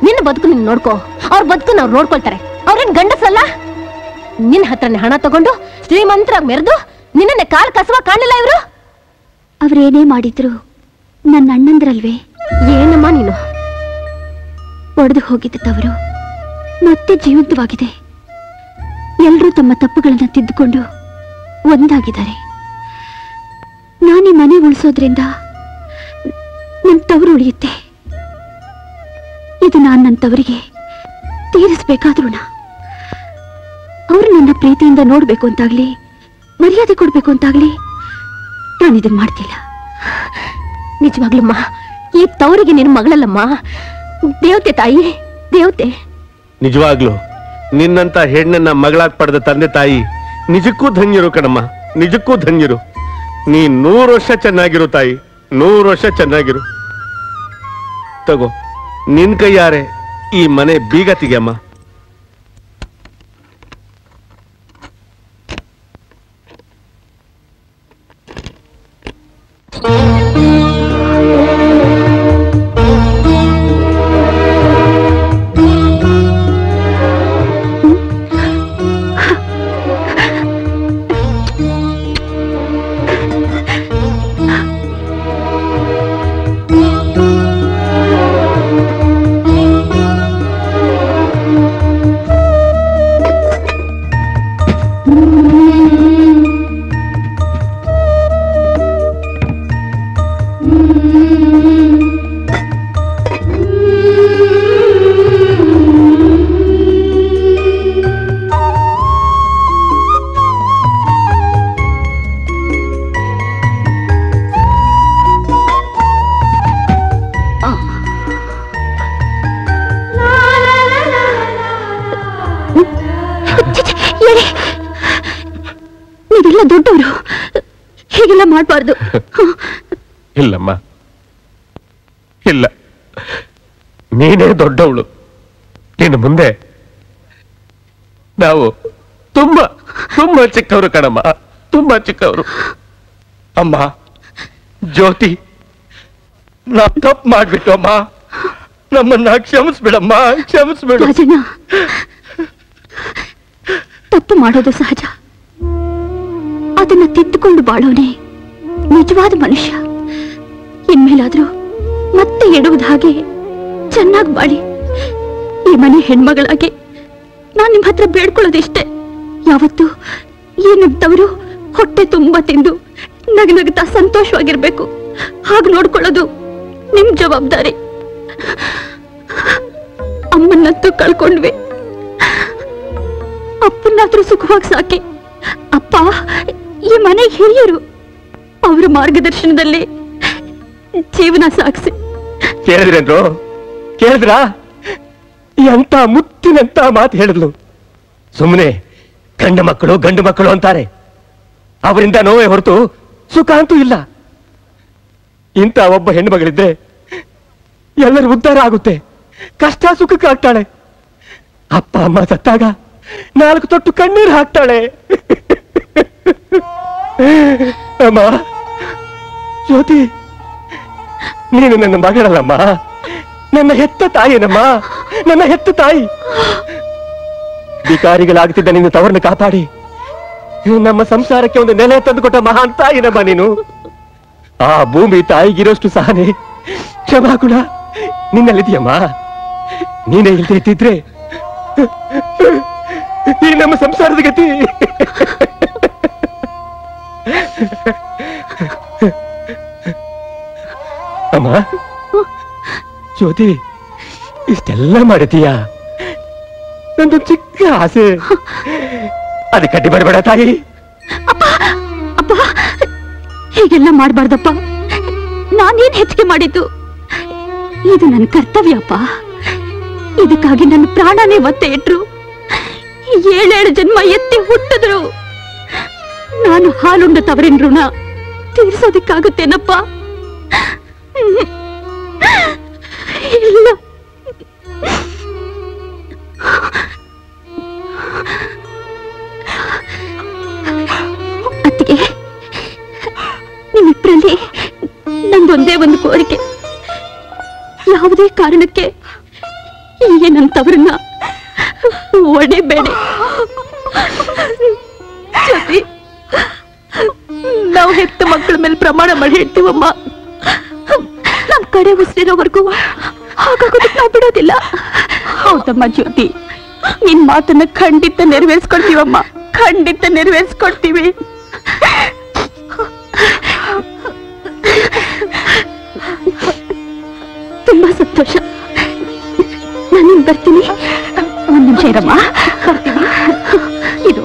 ನಿನ್ನ ಬದುಕು ನೀನ್ ನೋಡ್ಕೋ, ಅವ್ರ ಬದುಕು ನಾವು ನೋಡ್ಕೊಳ್ತಾರೆ. ಅವ್ರೇನ್ ಗಂಡಸಲ್ಲ? ನಿನ್ನ ಹತ್ರನೇ ಹಣ ತಗೊಂಡು ಶ್ರೀಮಂತರಾಗಿ ಮೆರೆದು ನಿನ್ನನ್ನೇ ಕಾಲ್ ಕಸುವ ಕಾಣಿಲ್ಲ ಇವರು. ಅವ್ರೇನೇ ಮಾಡಿದ್ರು ನನ್ನ ಅಣ್ಣಂದ್ರಲ್ವೇ? ಏನಮ್ಮ ನೀನು? ಒಡೆದು ಹೋಗಿದ್ದ ತವರು ಮತ್ತೆ ಜೀವಂತವಾಗಿದೆ. ಎಲ್ಲರೂ ತಮ್ಮ ತಪ್ಪುಗಳನ್ನ ತಿದ್ದುಕೊಂಡು ಒಂದಾಗಿದ್ದಾರೆ. ನಾನೀ ಮನೆ ಉಳಿಸೋದ್ರಿಂದ ನನ್ನ ತವರು ಉಳಿಯುತ್ತೆ. ಇದು ನಾನು ನನ್ನ ತವರಿಗೆ ತೀರಿಸ್ಬೇಕಾದ್ರೂ ಅವರು ನನ್ನ ಪ್ರೀತಿಯಿಂದ ನೋಡ್ಬೇಕು ಅಂತಾಗ್ಲಿ, ಮರ್ಯಾದೆ ಕೊಡ್ಬೇಕು ಅಂತಾಗ್ಲಿ ನಾನಿದನ್ ಮಾಡ್ತಿಲ್ಲ. ನಿಜವಾಗ್ಲಮ್ಮ, ಈ ತವರಿಗೆ ನಿನ್ನ ಮಗಳಲ್ಲಮ್ಮ, ದೇವತೆ ತಾಯಿ, ದೇವತೆ. ನಿಜವಾಗ್ಲು ನಿನ್ನಂತ ಹೆಣ್ಣನ್ನ ಮಗಳಾಗ್ ಪಡೆದ ತಂದೆ ತಾಯಿ ನಿಜಕ್ಕೂ ಧನ್ಯರು ಕಣಮ್ಮ, ನಿಜಕ್ಕೂ ಧನ್ಯರು. ನೀ 100 ವರ್ಷ ಚೆನ್ನಾಗಿರು ತಾಯಿ, 100 ವರ್ಷ ಚೆನ್ನಾಗಿರು. ತಗೋ, ನಿನ್ ಕೈಯಾರೆ ಈ ಮನೆ ಬೀಗ ತೆಗೆಯಮ್ಮ. ಇಲ್ಲಮ್ಮ, ಇಲ್ಲ, ನೀನೇ ದೊಡ್ಡವಳು. ನೀನು ಮುಂದೆ, ನಾವು ತುಂಬಾ ತುಂಬಾ ಚಿಕ್ಕವರು ಕಣಮ್ಮ, ತುಂಬಾ ಚಿಕ್ಕವರು. ಅಮ್ಮ ಜ್ಯೋತಿ, ನಾವು ತಪ್ಪು ಮಾಡ್ಬಿಟ್ಟು ಅಮ್ಮ, ನಮ್ಮನ್ನ ಕ್ಷಮಿಸ್ಬಿಡಮ್ಮ, ಕ್ಷಮಿಸ್ಬಿಡು. ತಪ್ಪು ಮಾಡೋದು ಸಹಜ, ಅದನ್ನ ತಿದ್ದುಕೊಂಡು ಬಾಳೋನೆ ನಿಜವಾದ ಮನುಷ್ಯ. ಇನ್ಮೇಲಾದ್ರೂ ಮತ್ತೆ ಎಡುವುದ ಹಾಗೆ ಚೆನ್ನಾಗಿ ಬಾಳಿ. ಈ ಮನೆ ಹೆಣ್ಮಗಳಾಗಿ ನಾನು ನಿಮ್ಮ ಹತ್ರ ಬೇಡ್ಕೊಳ್ಳೋದಿಷ್ಟೇ. ಯಾವತ್ತು ಈ ನುಗ್ದವರು ಹೊಟ್ಟೆ ತುಂಬಾ ತಿಂದು ನಗನಗ್ತಾ ಸಂತೋಷವಾಗಿರ್ಬೇಕು, ಹಾಗೆ ನೋಡ್ಕೊಳ್ಳೋದು ನಿಮ್ ಜವಾಬ್ದಾರಿ. ಅಮ್ಮನ್ನಂತೂ ಕಳ್ಕೊಂಡ್ವಿ, ಅಪ್ಪನಾದ್ರೂ ಸುಖವಾಗಿ ಸಾಕಿ. ಅಪ್ಪ ಈ ಮನೆಗೆ ಹಿರಿಯರು, ಅವರ ಮಾರ್ಗದರ್ಶನದಲ್ಲಿ ಜೀವನ ಸಾಗಿಸಿ. ಕೇಳಿದ್ರೇನ್ರು, ಕೇಳಿದ್ರ? ಎಂತ ಮುತ್ತಿನಂತ ಮಾತು ಹೇಳಿದ್ಲು. ಸುಮ್ಮನೆ ಗಂಡು ಮಕ್ಕಳು ಗಂಡು ಮಕ್ಕಳು ಅಂತಾರೆ, ಅವರಿಂದ ನೋವೇ ಹೊರತು ಸುಖ ಅಂತೂ ಇಲ್ಲ. ಇಂಥ ಒಬ್ಬ ಹೆಣ್ಣು ಮಗಳಿದ್ರೆ ಎಲ್ಲರೂ ಉದ್ಧಾರ ಆಗುತ್ತೆ, ಕಷ್ಟ ಸುಖಕ್ಕೆ ಆಗ್ತಾಳೆ. ಅಪ್ಪ ಅಮ್ಮ ಸತ್ತಾಗ ನಾಲ್ಕು ತೊಟ್ಟು ಕಣ್ಣೀರು ಹಾಕ್ತಾಳೆ. ಅಮ್ಮ ಜ್ಯೋತಿ, ನೀನು ನನ್ನ ಮಗಳಲ್ಲಮ್ಮ, ನನ್ನ ಹೆತ್ತ ತಾಯಿನಮ್ಮ, ನನ್ನ ಹೆತ್ತ ತಾಯಿ. ಬಿಕಾರಿಗಳಾಗುತ್ತಿದ್ದ ನಿನ್ನ ತವರನ್ನು ಕಾಪಾಡಿ ನಮ್ಮ ಸಂಸಾರಕ್ಕೆ ಒಂದು ನೆಲೆ ತಂದುಕೊಟ್ಟ ಮಹಾನ್ ತಾಯಿನಮ್ಮ ನೀನು. ಆ ಭೂಮಿ ತಾಯಿಗಿರೋಷ್ಟು ಸಹನೆ ಕ್ಷಮಾ ಗುಣ ನಿನ್ನಲ್ಲಿದೆಯಮ್ಮ. ನೀನೇ ಇಲ್ದಿದ್ರೆ ಈ ನಮ್ಮ ಸಂಸಾರದ ಗತಿ. ಅಮ್ಮ ಜ್ಯೋತಿ, ಇಷ್ಟೆಲ್ಲ ಮಾಡಿದೀಯಾ? ನಂದು ಚಿಕ್ಕ ಆಸೆ, ಅದಕ್ಕೆ ಅಡ್ಡಿ ಮಾಡಬೇಡ ತಾಯಿ. ಅಪ್ಪ ಹೀಗೆಲ್ಲ ಮಾಡಬಾರ್ದಪ್ಪ, ನಾನೇನ್ ಹೆಚ್ಚಿಗೆ ಮಾಡಿದ್ದು? ಇದು ನನ್ನ ಕರ್ತವ್ಯಪ್ಪ, ಇದಕ್ಕಾಗಿ ನನ್ನ ಪ್ರಾಣನೇ ಒತ್ತೆ ಇಟ್ರು, ಏಳೇಳು ಜನ್ಮ ಎತ್ತಿ ಹುಟ್ಟಿದ್ರು. ನಾನು ಹಾಲುಂಡ ತವರಿನ ಋಣ ತೀರ್ಸೋದಕ್ಕಾಗುತ್ತೇನಪ್ಪ? ಇಲ್ಲ. ಅತ್ತಿಗೆ, ನಿಮ್ಮಿಬ್ಬರಲ್ಲಿ ನಂದೊಂದೇ ಒಂದು ಕೋರಿಕೆ, ಯಾವುದೇ ಕಾರಣಕ್ಕೆ ಹೀಗೆ ನನ್ನ ತವರನ್ನ ಒಡೆಬೇಡಿ. ಜೊತೆ ನಾವು ಹೆತ್ತ ಮಕ್ಕಳ ಮೇಲೆ ಪ್ರಮಾಣ ಮಾಡಿ ಹೇಳ್ತೀವಮ್ಮ, ನಮ್ ಕಡೆ ಉಸಿರೋವರೆಗೂ ಹಾಗಾಗೋದಕ್ಕೆ ನಾವು ಬಿಡೋದಿಲ್ಲ. ಹೌದಮ್ಮ ಜ್ಯೋತಿ, ನಿನ್ ಮಾತನ್ನ ಖಂಡಿತ ನೆರವೇರಿಸ್ಕೊಡ್ತೀವಮ್ಮ, ಖಂಡಿತ ನೆರವೇರಿಸ್ಕೊಡ್ತೀವಿ. ತುಂಬಾ ಸಂತೋಷ, ನಾನಿನ್ ಬರ್ತೀನಿ. ಒಂದ್ ನಿಮಿಷ ಇರಮ್ಮ, ಬರ್ತೀನಿ. ಇದು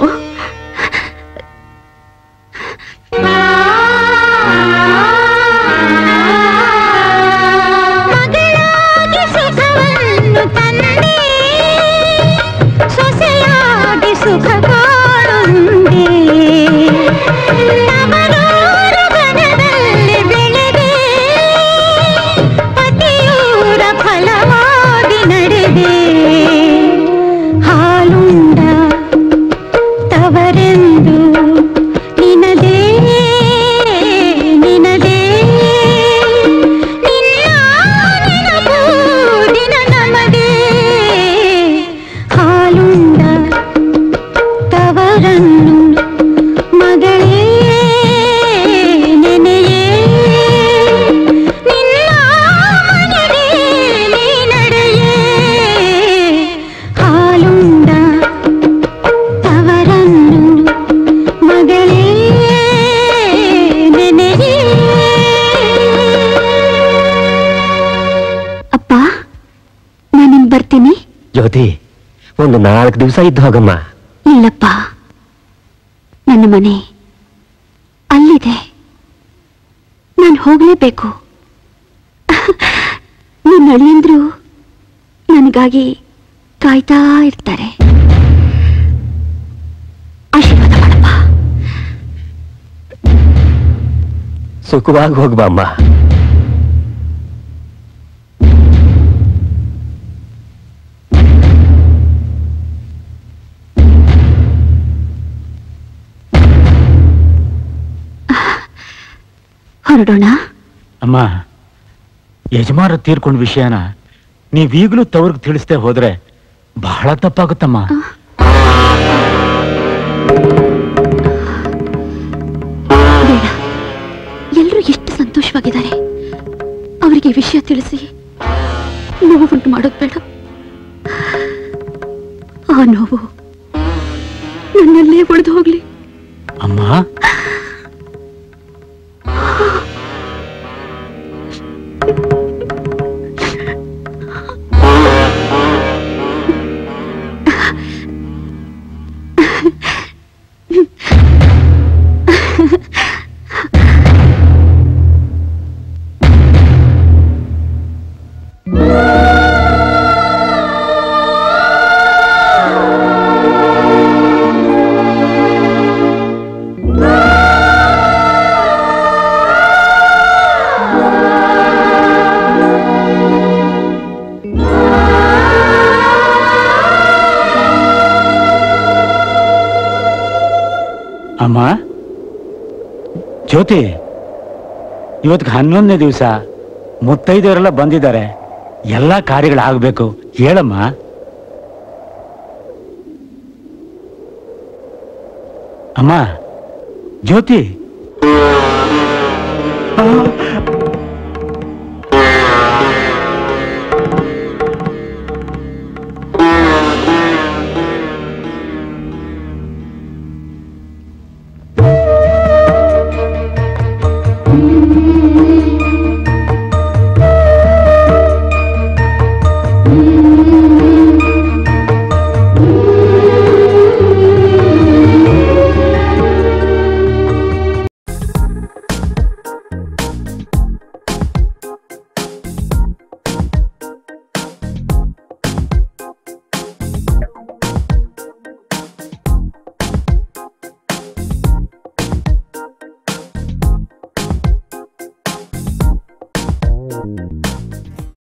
ಒಂದು 4 ದಿವಸ ಇದ್ದು ಹೋಗಮ್ಮ. ಇಲ್ಲಪ್ಪ, ನನ್ನ ಮನೆ ಅಲ್ಲಿದೆ, ನಾನು ಹೋಗ್ಲೇಬೇಕು. ನೀನ್ ಅಳಿಯಂದ್ರು ನನಗಾಗಿ ಕಾಯ್ತಾ ಇರ್ತಾರೆ. ಆಶೀರ್ವಾದ ಮಾಡಪ್ಪ. ಸುಖವಾಗಿ ಹೋಗ್ಬಮ್ಮ. ಹೊರಡೋಣ ಅಮ್ಮ. ಯಜಮಾನ ತೀರ್ಕೊಂಡ ವಿಷಯನ ನೀವೀಗಲೂ ತವ್ರಿಗೆ ತಿಳಿಸದೆ ಹೋದ್ರೆ ಬಹಳ ತಪ್ಪಾಗುತ್ತಮ್ಮ. ಎಲ್ಲರೂ ಎಷ್ಟು ಸಂತೋಷವಾಗಿದ್ದಾರೆ, ಅವರಿಗೆ ವಿಷಯ ತಿಳಿಸಿ ನೋವುಂಟು ಮಾಡೋದು ಬೇಡ. ಆ ನೋವು ನನ್ನಲ್ಲೇ ಒಡೆದು ಹೋಗ್ಲಿ. ಅಮ್ಮ, ಜ್ಯೋತಿ, ಇವತ್ತು 11ನೇ ದಿವಸ, ಮುತ್ತೈದವರೆಲ್ಲ ಬಂದಿದ್ದಾರೆ, ಎಲ್ಲ ಕಾರ್ಯಗಳಾಗಬೇಕು, ಹೇಳಮ್ಮ. ಅಮ್ಮ ಜ್ಯೋತಿ,